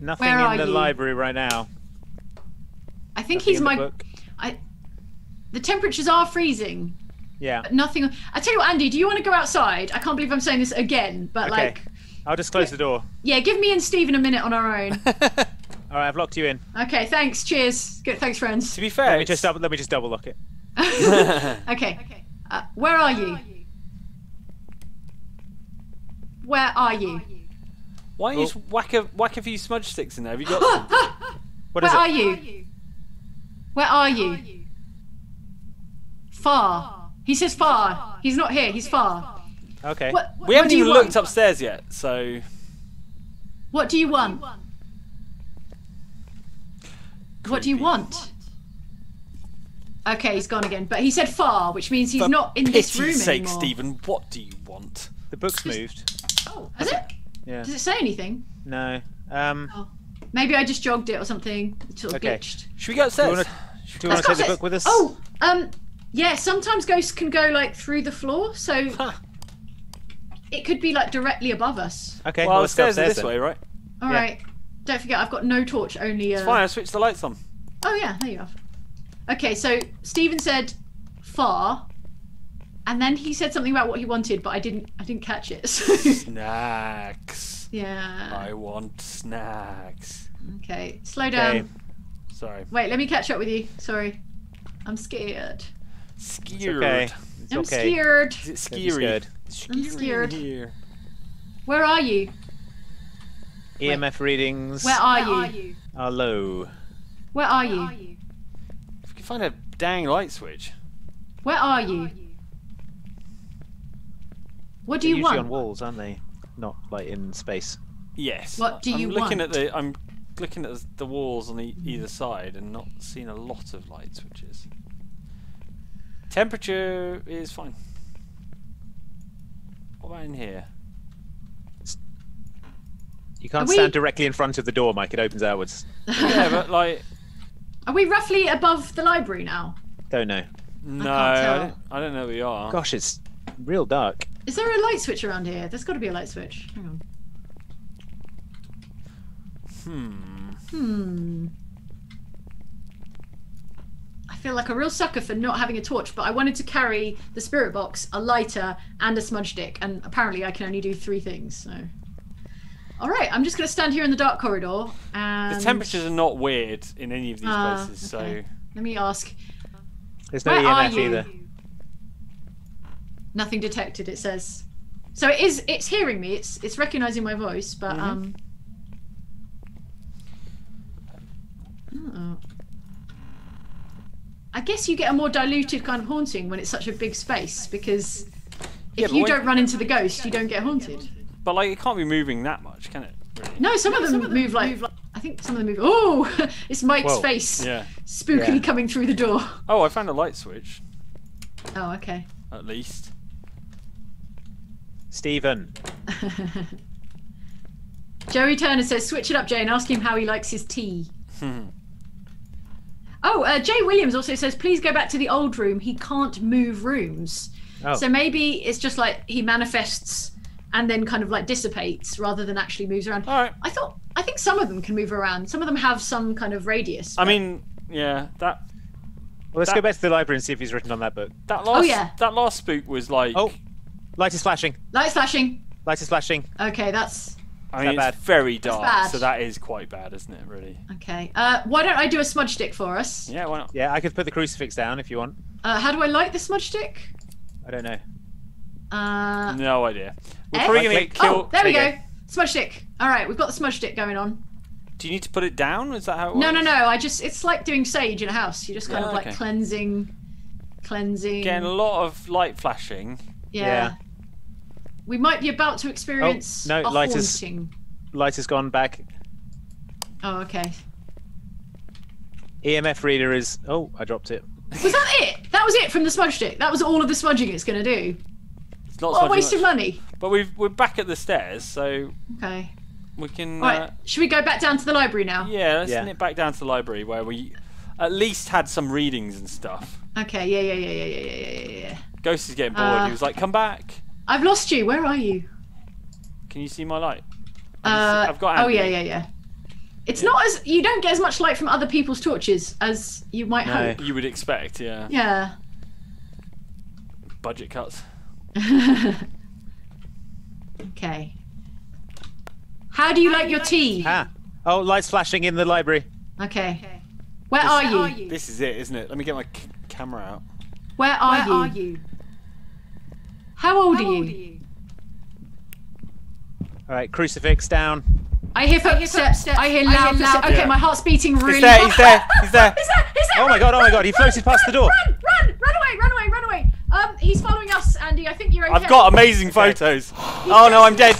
Nothing Where in the you? library right now. I think Nothing he's my... Book. I. The temperatures are freezing. Yeah. But nothing. I tell you what, Andy, do you want to go outside? I can't believe I'm saying this again, but okay. like. I'll just close yeah, the door. Yeah, give me and Stephen a minute on our own. All right, I've locked you in. Okay, thanks. Cheers. Good, thanks, friends. To be fair, let me just double, let me just double lock it. okay. Okay. Uh, where are you? Where are you? Why don't you just whack a whack a few smudge sticks in there? Have you got? what is where it? are you? Where are you? Far. He says far. He's not here. He's far. Okay. What, what, we haven't even looked upstairs yet, so... What do you want? What do you want? Okay, he's gone again. But he said far, which means he's not in this room anymore. For pity's sake, Stephen, what do you want? The book's moved. Oh, has it? Yeah. Does it say anything? No. Um. Oh, maybe I just jogged it or something. It sort of glitched. Should we go upstairs? Do you want to take the book with us? Oh, um... yeah, sometimes ghosts can go like through the floor, so huh. it could be like directly above us. Okay, well, well the stairs are this then. way, right? All yeah. right. Don't forget, I've got no torch, only. Uh... It's fine. I switched the lights on. Oh yeah, there you are. Okay, so Stephen said far, and then he said something about what he wanted, but I didn't. I didn't catch it. So... Snacks. Yeah. I want snacks. Okay, slow down. Okay. Sorry. Wait, let me catch up with you. Sorry, I'm scared. Scared. It's okay. It's I'm okay. scared. Is it skeery? I'm scared. I'm scared. Where are you? E M F Wait. readings. Where are, Where you? are you? Are low. Where are you? Where are you? If we can find a dang light switch. Where are you? Where are you? What do They're you usually want? Usually on walls, aren't they? Not like in space. Yes. What do you I'm looking want? At the, I'm looking at the walls on the, either side and not seeing a lot of light switches. Temperature is fine. What about in here? You can't Are stand we... directly in front of the door, Mike. It opens outwards. Yeah, but like... Are we roughly above the library now? Don't know. No, I, can't tell. I, don't, I don't know where we are. Gosh, it's real dark. Is there a light switch around here? There's got to be a light switch. Hang on. Hmm. Hmm. I feel like a real sucker for not having a torch, but I wanted to carry the spirit box, a lighter, and a smudge stick, and apparently I can only do three things, so... All right, I'm just going to stand here in the dark corridor and... The temperatures are not weird in any of these uh, places, okay. so... Let me ask. There's no E M F either. Nothing detected, it says. So it is, it's hearing me, it's it's recognising my voice, but... Mm-hmm. um. Oh. I guess you get a more diluted kind of haunting when it's such a big space, because yeah, if you don't run into the ghost, you don't get haunted. But like, it can't be moving that much, can it? Really? No, some of them, some of them move, like, move like. I think some of them move. Oh, it's Mike's Whoa. face yeah. spookily yeah. coming through the door. Oh, I found a light switch. Oh, okay. At least. Stephen. Joey Turner says, switch it up, Jay, and ask him how he likes his tea. oh, uh, Jay Williams also says, please go back to the old room. He can't move rooms. Oh. So maybe it's just like he manifests and then kind of like dissipates rather than actually moves around. All right. I thought, I think some of them can move around. Some of them have some kind of radius. I mean, yeah, that... Well, let's that, go back to the library and see if he's written on that book. That last, oh, yeah. That last spook was like... Oh, light is flashing. Light's flashing. Light is flashing. Okay, that's... I mean, that it's bad? very dark, bad. so that is quite bad, isn't it, really? Okay. Uh, why don't I do a smudge stick for us? Yeah, why not? Yeah, I could put the crucifix down if you want. Uh, how do I light the smudge stick? I don't know. Uh, no idea. We're F? probably going to get killed. Oh, there, there we go. go. Smudge stick. All right, we've got the smudge stick going on. Do you need to put it down? Is that how it works? No, no, no. I just It's like doing sage in a house. You're just kind yeah, of like okay. cleansing, cleansing. Getting a lot of light flashing. Yeah. yeah. We might be about to experience oh, no, a light haunting. Is, light has gone back. Oh, okay. E M F reader is... Oh, I dropped it. Was that it? That was it from the smudge stick. That was all of the smudging it's going to do. What a waste of money. But we've, we're back at the stairs, so okay. we can... All right. uh, should we go back down to the library now? Yeah, let's yeah. nip back down to the library where we at least had some readings and stuff. Okay, yeah, yeah, yeah, yeah, yeah, yeah, yeah. Ghost is getting bored. Uh, he was like, come back. I've lost you. Where are you? Can you see my light? Uh, I've got... Ambience. Oh, yeah, yeah, yeah. It's yeah. not as... You don't get as much light from other people's torches as you might no, hope. You would expect, yeah. Yeah. Budget cuts. Okay. How do you like your tea? Ah. Oh, lights flashing in the library. Okay. okay. Where this, are, you? are you? This is it, isn't it? Let me get my c camera out. Where are Where you? Are you? How old, How are, you? old are you? All right, crucifix down. I hear footsteps. I, I hear loud, I hear loud. Okay, yeah. my heart's beating really fast. He's there. He's there. He's there. He's there. Oh my god! Oh my god! He floated past the door. Run! Run! Run away! Run away! Run away! Um, he's following us, Andy. I think you're okay. I've got amazing photos. Oh no, I'm dead.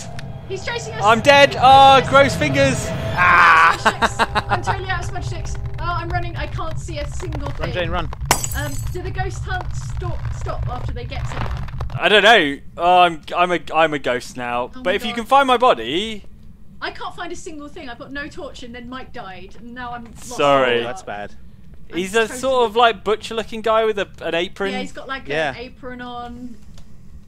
He's chasing us. I'm dead. Oh, gross fingers. Ah! I'm totally out of smudge sticks. Oh, I'm running. I can't see a single thing. Run, Jane, run. Um, do the ghost hunts stop stop after they get someone? I don't know. Oh, I'm I'm a I'm a ghost now. Oh but if God. you can find my body. I can't find a single thing. I've got no torch, and then Mike died, and now I'm lost. Sorry, that's bad. He's a sort of like butcher-looking guy with a, an apron. Yeah, he's got like yeah. an apron on.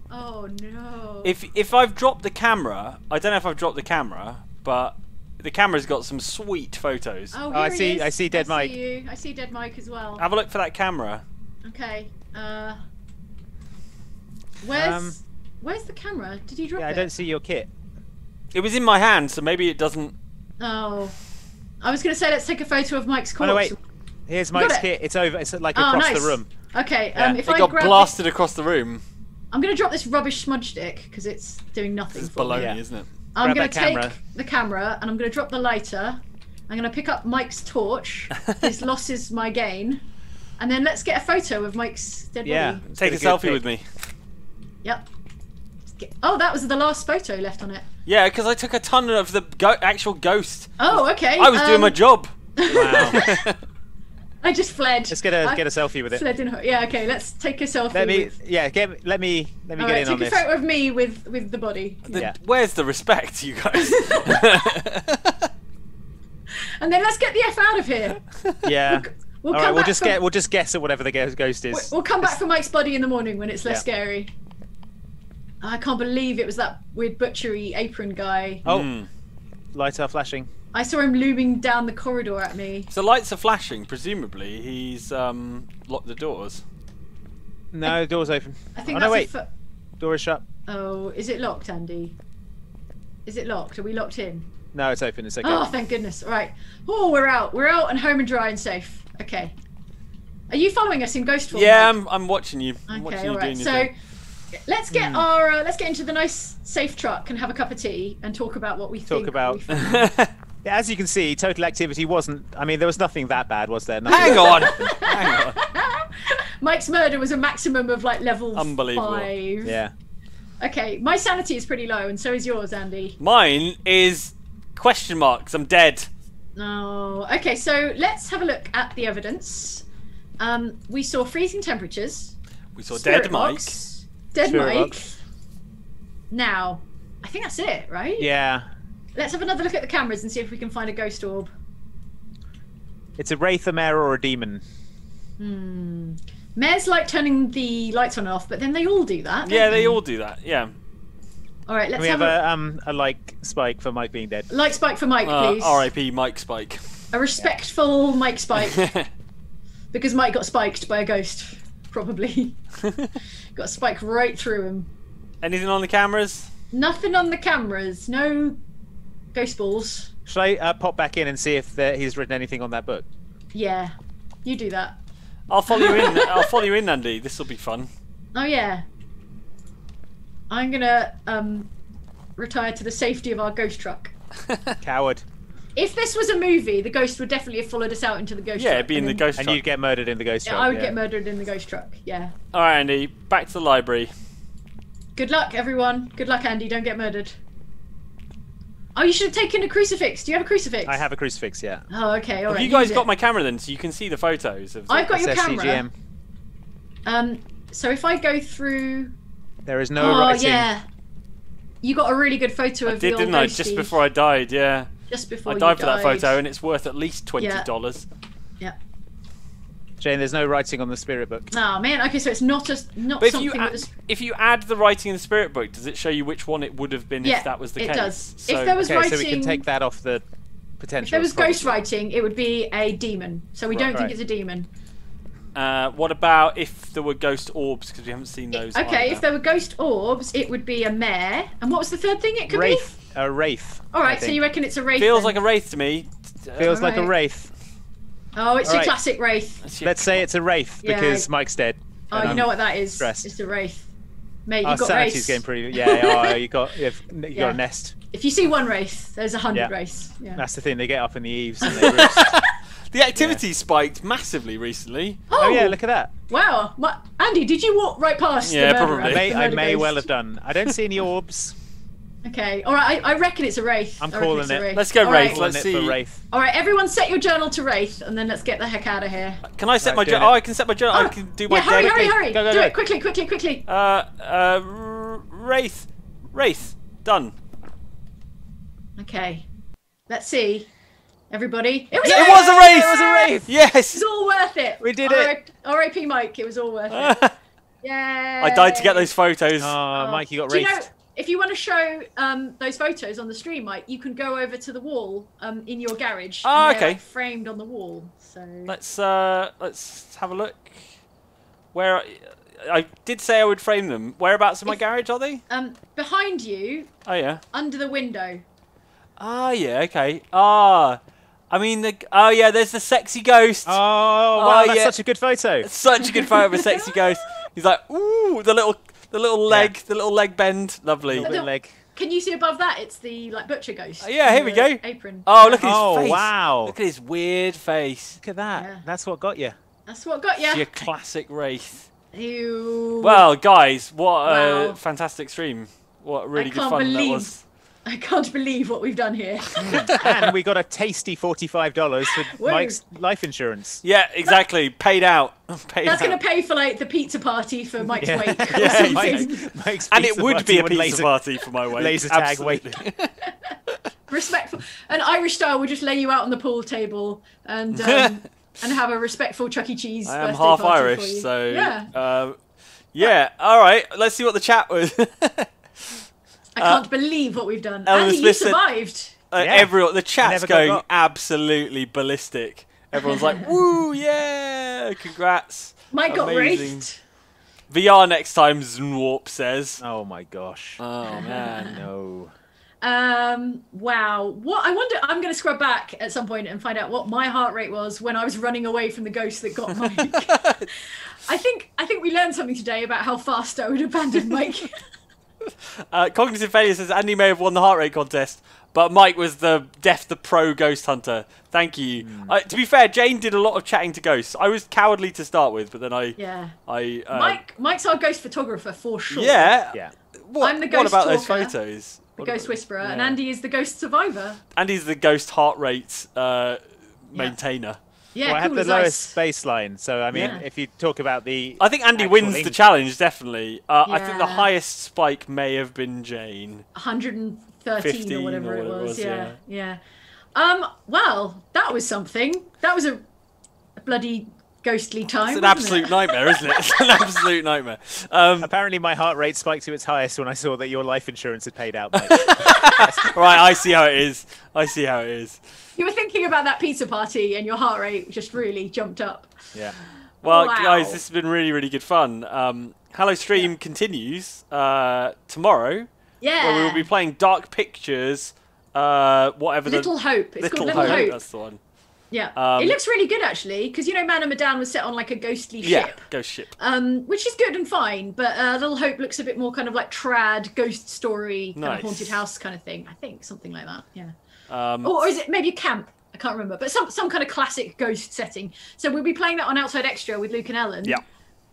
Oh no! If if I've dropped the camera, I don't know if I've dropped the camera, but the camera's got some sweet photos. Oh, here oh I he see, is. I see dead I Mike. See you. I see dead Mike as well. Have a look for that camera. Okay. Uh, where's um, where's the camera? Did you drop yeah, it? I don't see your kit. It was in my hand, so maybe it doesn't. Oh, I was gonna say let's take a photo of Mike's corpse. Oh, no, wait. Here's Mike's kit. It's over. It's like oh, across nice. the room. Okay. Um, yeah. if it I got blasted it... across the room. I'm going to drop this rubbish smudge stick because it's doing nothing for me. It's baloney, isn't it? I'm going to take camera. the camera and I'm going to drop the lighter. I'm going to pick up Mike's torch. His loss is my gain. And then let's get a photo of Mike's dead yeah. body. Yeah, take a, a selfie pick. with me. Yep. Oh, that was the last photo left on it. Yeah, because I took a ton of the go actual ghost. Oh, okay. I was um, doing my job. Wow. I just fled. Let's get a I get a selfie with it. Fled in her. Yeah, okay. Let's take a selfie. Let me. With... Yeah, get. Let me. Let me All get right, in on this. Take a photo of me with with the body. The, yeah. Where's the respect, you guys? And then let's get the F out of here. Yeah. We'll, we'll All come right. Back we'll just from... get. We'll just guess at whatever the ghost is. We'll come back it's... for Mike's body in the morning when it's less yeah. scary. I can't believe it was that weird butchery apron guy. Oh, mm. Lights are flashing. I saw him looming down the corridor at me. So lights are flashing. Presumably, he's um, locked the doors. No, I, the door's open. I think. Oh, that's no, wait. Door is shut. Oh, is it locked, Andy? Is it locked? Are we locked in? No, it's open. It's okay. Oh, thank goodness. All right. Oh, we're out. We're out and home and dry and safe. Okay. Are you following us in ghost form? Yeah, I'm. I'm watching you. Okay, I'm watching all you right. Doing so. Your Let's get mm. our. Uh, let's get into the nice safe truck and have a cup of tea and talk about what we talk think about. We As you can see, total activity wasn't. I mean, there was nothing that bad, was there? Nothing Hang on. Hang on. Mike's murder was a maximum of like level Unbelievable. five. Yeah. Okay, my sanity is pretty low, and so is yours, Andy. Mine is question marks. I'm dead. No. Oh, okay, so let's have a look at the evidence. Um, we saw freezing temperatures. We saw dead Mike. Dead Spirit Mike. Box. Now, I think that's it, right? Yeah. Let's have another look at the cameras and see if we can find a ghost orb. It's a wraith, a mare, or a demon. Hmm. Mares like turning the lights on and off, but then they all do that. Yeah, they, they all do that. Yeah. All right, let's can we have, have a, a um a like spike for Mike being dead. Like spike for Mike, uh, please. R I P Mike Spike. A respectful yeah. Mike Spike. Because Mike got spiked by a ghost. Probably. Got a spike right through him. Anything on the cameras? Nothing on the cameras. No ghost balls. Should I uh, pop back in and see if uh, he's written anything on that book? Yeah, you do that. I'll follow you in. I'll follow you in, Andy. This will be fun. Oh yeah. I'm gonna um, retire to the safety of our ghost truck. Coward. If this was a movie, the ghost would definitely have followed us out into the ghost yeah, truck. Yeah, it'd be in the ghost truck. And you'd get murdered in the ghost yeah, truck. I would yeah. get murdered in the ghost truck, yeah. All right, Andy, back to the library. Good luck, everyone. Good luck, Andy. Don't get murdered. Oh, you should have taken a crucifix. Do you have a crucifix? I have a crucifix, yeah. Oh, okay, all right. Have you guys got my camera then, so you can see the photos? Of the I've got your camera. Um, so if I go through... There is no oh, writing. yeah. You got a really good photo I of did, your didn't I? Just before I died, yeah. Just before I died for that photo, and it's worth at least twenty dollars. Yeah. yeah. Jane, there's no writing on the spirit book. Oh man, okay, so it's not just not but something. If you, add, was... if you add the writing in the spirit book, does it show you which one it would have been yeah, if that was the it case? It does. So, if there was okay, writing, so we can take that off the potential. If there was ghost writing, it would be a demon. So we right, don't right. think it's a demon. Uh, what about if there were ghost orbs? Because we haven't seen those. It, okay, either. If there were ghost orbs, it would be a mare. And what was the third thing? It could Wraith. be. A wraith. All right, so you reckon it's a wraith? Feels then. like a wraith to me. Feels right. like a wraith. Oh, it's All your right. classic wraith. Let's classic. say it's a wraith because yeah. Mike's dead. Oh, you I'm know what that is? Stressed. It's a wraith. Mate, you oh, got sanity's race. getting pretty. Yeah, oh, you got if you yeah. got a nest. If you see one wraith, there's a hundred yeah. wraiths. Yeah. That's the thing. They get up in the eaves and they roost. The activity yeah. spiked massively recently. Oh, oh yeah, look at that. Wow, My, Andy, did you walk right past? Yeah, the probably. I may, I may well have done. I don't see any orbs. Okay, all right, I, I reckon it's a wraith. I'm calling it. Wraith. Let's go all wraith, right. let's see. Wraith. All right, everyone set your journal to wraith, and then let's get the heck out of here. Can I set right, my journal? Oh, I can set my journal. Oh. I can do my yeah, hurry, hurry, hurry. Go, go, do go. it, quickly, quickly, quickly. Uh, uh, wraith, wraith, done. Okay, let's see, everybody. It was, yeah, a, wraith. It was a wraith! It was a wraith! Yes! It was all worth it. We did it. R I P Mike, it was all worth it. Yay! I died to get those photos. Oh, oh. Mike, you got wraithed. If you want to show um, those photos on the stream, Mike, you can go over to the wall um, in your garage. Oh, okay. Like, framed on the wall. So let's uh, let's have a look. Where I, I did say I would frame them. Whereabouts in my if, garage are they? Um, behind you. Oh yeah. Under the window. Ah yeah. Okay. Ah. I mean, the, oh yeah, there's the sexy ghost. Oh, wow, oh that's yeah. such a good photo. Such a good photo of a sexy ghost. He's like, ooh, the little The little leg, yeah. the little leg bend. Lovely. The little leg. Can you see above that? It's the like butcher ghost. Uh, yeah, here we go. Apron. Oh, look at his oh, face. Oh, wow. Look at his weird face. Look at that. Yeah. That's what got you. That's what got you. Your classic wraith. Ew. Well, guys, what wow. a fantastic stream. What really good fun believe. that was. I can't believe what we've done here. And we got a tasty forty-five dollars for Mike's life insurance. Yeah, exactly. That, paid out. Paid That's going to pay for like the pizza party for Mike's yeah. wake. Or yeah, Mike, Mike's and it would be a pizza laser, party for my wake. Laser tag wake. Respectful. An Irish style will just lay you out on the pool table and um, and have a respectful Chuck E. Cheese. I am half Irish, so yeah. Uh, yeah. All right. Let's see what the chat was. I can't uh, believe what we've done. Elvis Andy, you survived. Uh, yeah. Everyone, the chat's going absolutely ballistic. Everyone's like, "Woo, yeah, congrats!" Mike got wraithed. V R next time, Zwarp says. Oh my gosh. Oh man, no. Um. Wow. What I wonder. I'm going to scrub back at some point and find out what my heart rate was when I was running away from the ghost that got Mike. I think. I think we learned something today about how fast I would abandon Mike. Uh, Cognitive Failure says Andy may have won the heart rate contest, but Mike was the Def the Pro Ghost Hunter. Thank you. Mm. Uh, to be fair, Jane did a lot of chatting to ghosts. I was cowardly to start with, but then I, yeah, I. Uh, Mike, Mike's our ghost photographer for sure. Yeah, yeah. What, I'm the ghost. What about talker, those photos? The what ghost whisperer, yeah. and Andy is the ghost survivor. Andy's the ghost heart rate uh, maintainer. Yeah. Yeah, well, cool I have the lowest ice. baseline, so I mean, yeah. if you talk about the, I think Andy wins English. the challenge definitely. Uh, yeah. I think the highest spike may have been Jane, one hundred thirteen or whatever, or whatever it was. It was yeah, yeah. yeah. Um, well, that was something. That was a bloody ghostly time. It's an absolute it? nightmare, isn't it? It's an absolute nightmare. Um, Apparently, my heart rate spiked to its highest when I saw that your life insurance had paid out. Mate. Right, I see how it is. I see how it is. You were thinking about that pizza party and your heart rate just really jumped up. Yeah. Well, wow. guys, this has been really, really good fun. Um, Hallowstream yeah. continues uh, tomorrow. Yeah. Where we will be playing Dark Pictures, uh, whatever Little the... Hope. It's Little called Little Hope. Hope. That's the one. Yeah. Um, it looks really good, actually, because, you know, Man of Medan was set on, like, a ghostly yeah, ship. Yeah, ghost ship. Um, which is good and fine, but uh, Little Hope looks a bit more kind of like trad, ghost story, kind nice. of haunted house kind of thing. I think something like that, yeah. Um, or, or is it maybe camp? I can't remember, but some some kind of classic ghost setting. So we'll be playing that on Outside Extra with Luke and Ellen. Yeah.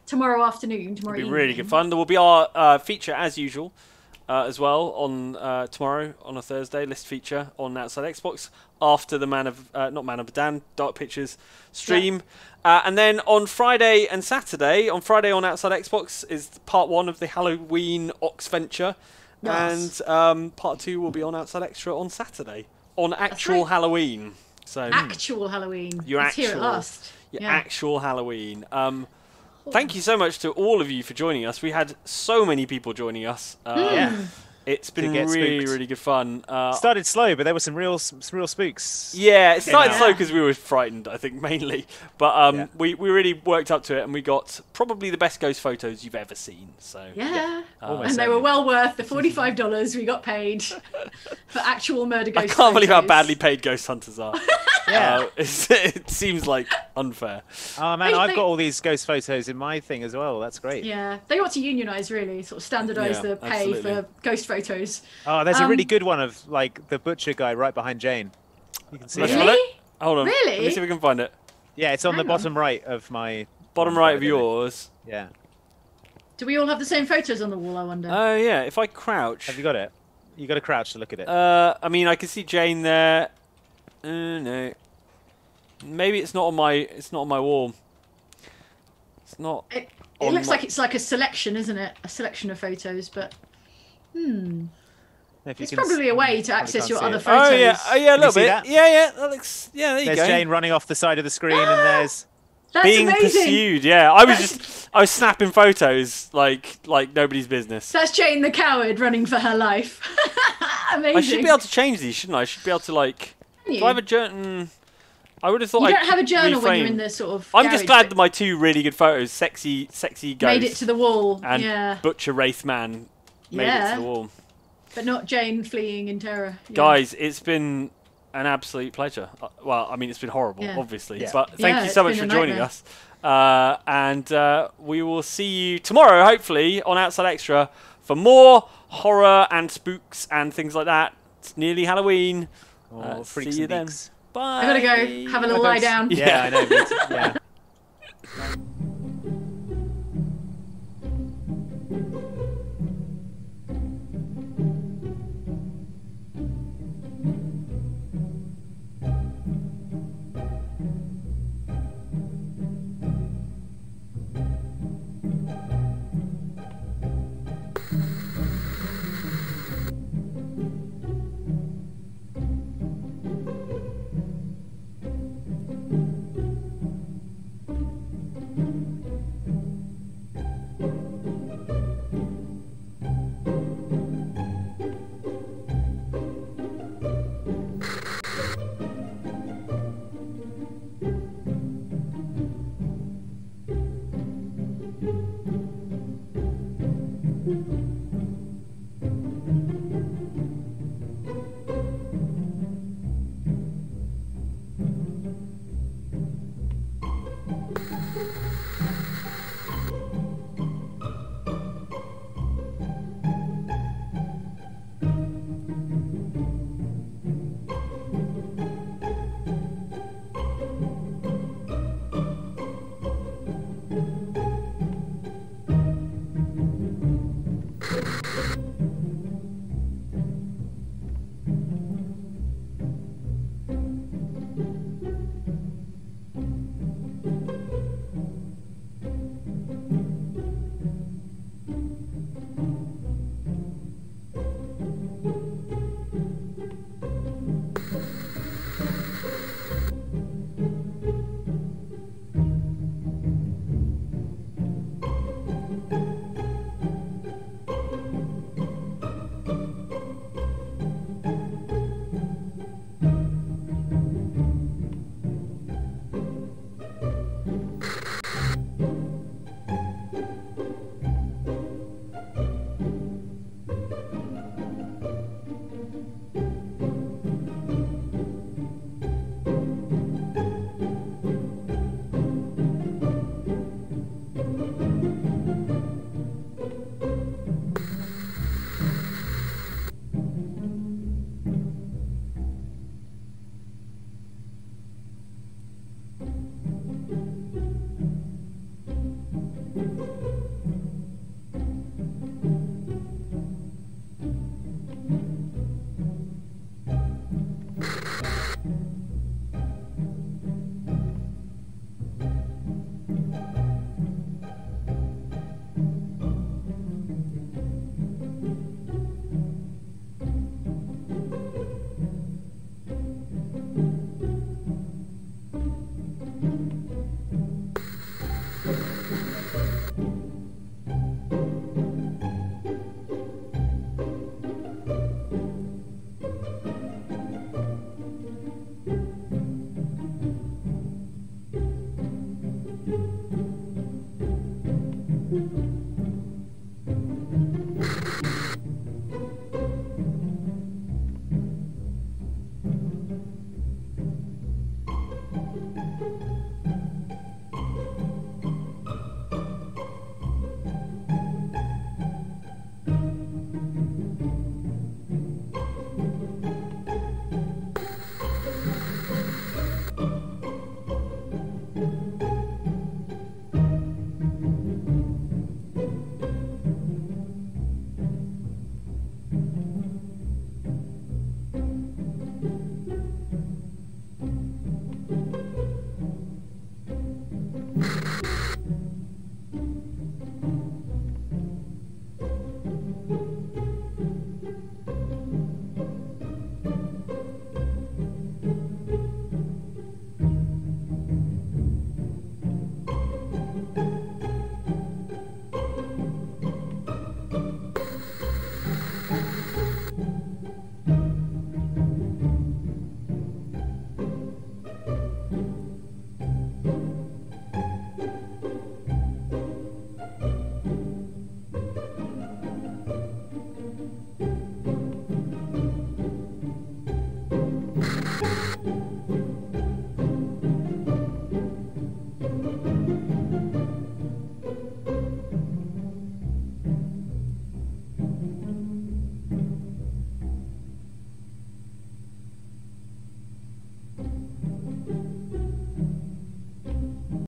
Tomorrow afternoon. Tomorrow It'll be evening. Really good fun. There will be our uh, feature as usual, uh, as well on uh, tomorrow on a Thursday list feature on Outside Xbox after the Man of uh, not Man of Dan Dark Pictures stream, yeah. uh, and then on Friday and Saturday. On Friday on Outside Xbox is part one of the Halloween Oxventure, yes. and um, part two will be on Outside Extra on Saturday. On actual right. Halloween, so actual Halloween. Your it's actual, here at last. Your yeah. actual Halloween. Um, oh. Thank you so much to all of you for joining us. We had so many people joining us. Uh, yeah. It's been really, spooked. really good fun. Uh, started slow, but there were some real, some real spooks. Yeah, it started yeah. slow because we were frightened, I think, mainly. But um, yeah. we we really worked up to it, and we got probably the best ghost photos you've ever seen. So yeah, yeah. Uh, and so they were well worth the forty-five dollars we got paid for actual murder ghost. I can't photos. believe how badly paid ghost hunters are. yeah, uh, it's, it seems like unfair. Oh man, they, I've they, got all these ghost photos in my thing as well. That's great. Yeah, they ought to unionize, really, sort of standardize yeah, the pay absolutely. for ghost photos. Photos. Oh, there's um, a really good one of like the butcher guy right behind Jane. You can see really? it. Hold on. Really? Let me see if we can find it. Yeah, it's on Hang the bottom on. right of my. Bottom right of yours. Yeah. Do we all have the same photos on the wall? I wonder. Oh uh, yeah. If I crouch. Have you got it? You got to crouch to look at it. Uh, I mean, I can see Jane there. Uh, no. Maybe it's not on my. It's not on my wall. It's not. It, it looks my... like it's like a selection, isn't it? A selection of photos, but. Hmm. There's probably a way to access your other photos. Oh yeah, oh yeah, a little bit. Yeah, yeah, that looks. Yeah, there you go. There's Jane running off the side of the screen, and there's being pursued. Yeah, I was just, I was snapping photos like, like nobody's business. That's Jane the coward running for her life. Amazing. I should be able to change these, shouldn't I? I should be able to like. Do I have a journal? I would have thought. You don't have a journal when you're in the sort of. I'm just glad that my two really good photos, sexy, sexy ghost, made it to the wall. And yeah. Butcher Wraith Man. Made yeah, it to the wall. But not Jane fleeing in terror. Yeah. Guys, it's been an absolute pleasure. Uh, well, I mean, it's been horrible, yeah. obviously. Yeah. But thank yeah, you so much for joining us. Uh, and uh, we will see you tomorrow, hopefully, on Outside Extra for more horror and spooks and things like that. It's nearly Halloween. Oh, uh, freaks see you and then. Beaks. Bye. I gotta go. Have a little lie down. Yeah, I know. Yeah.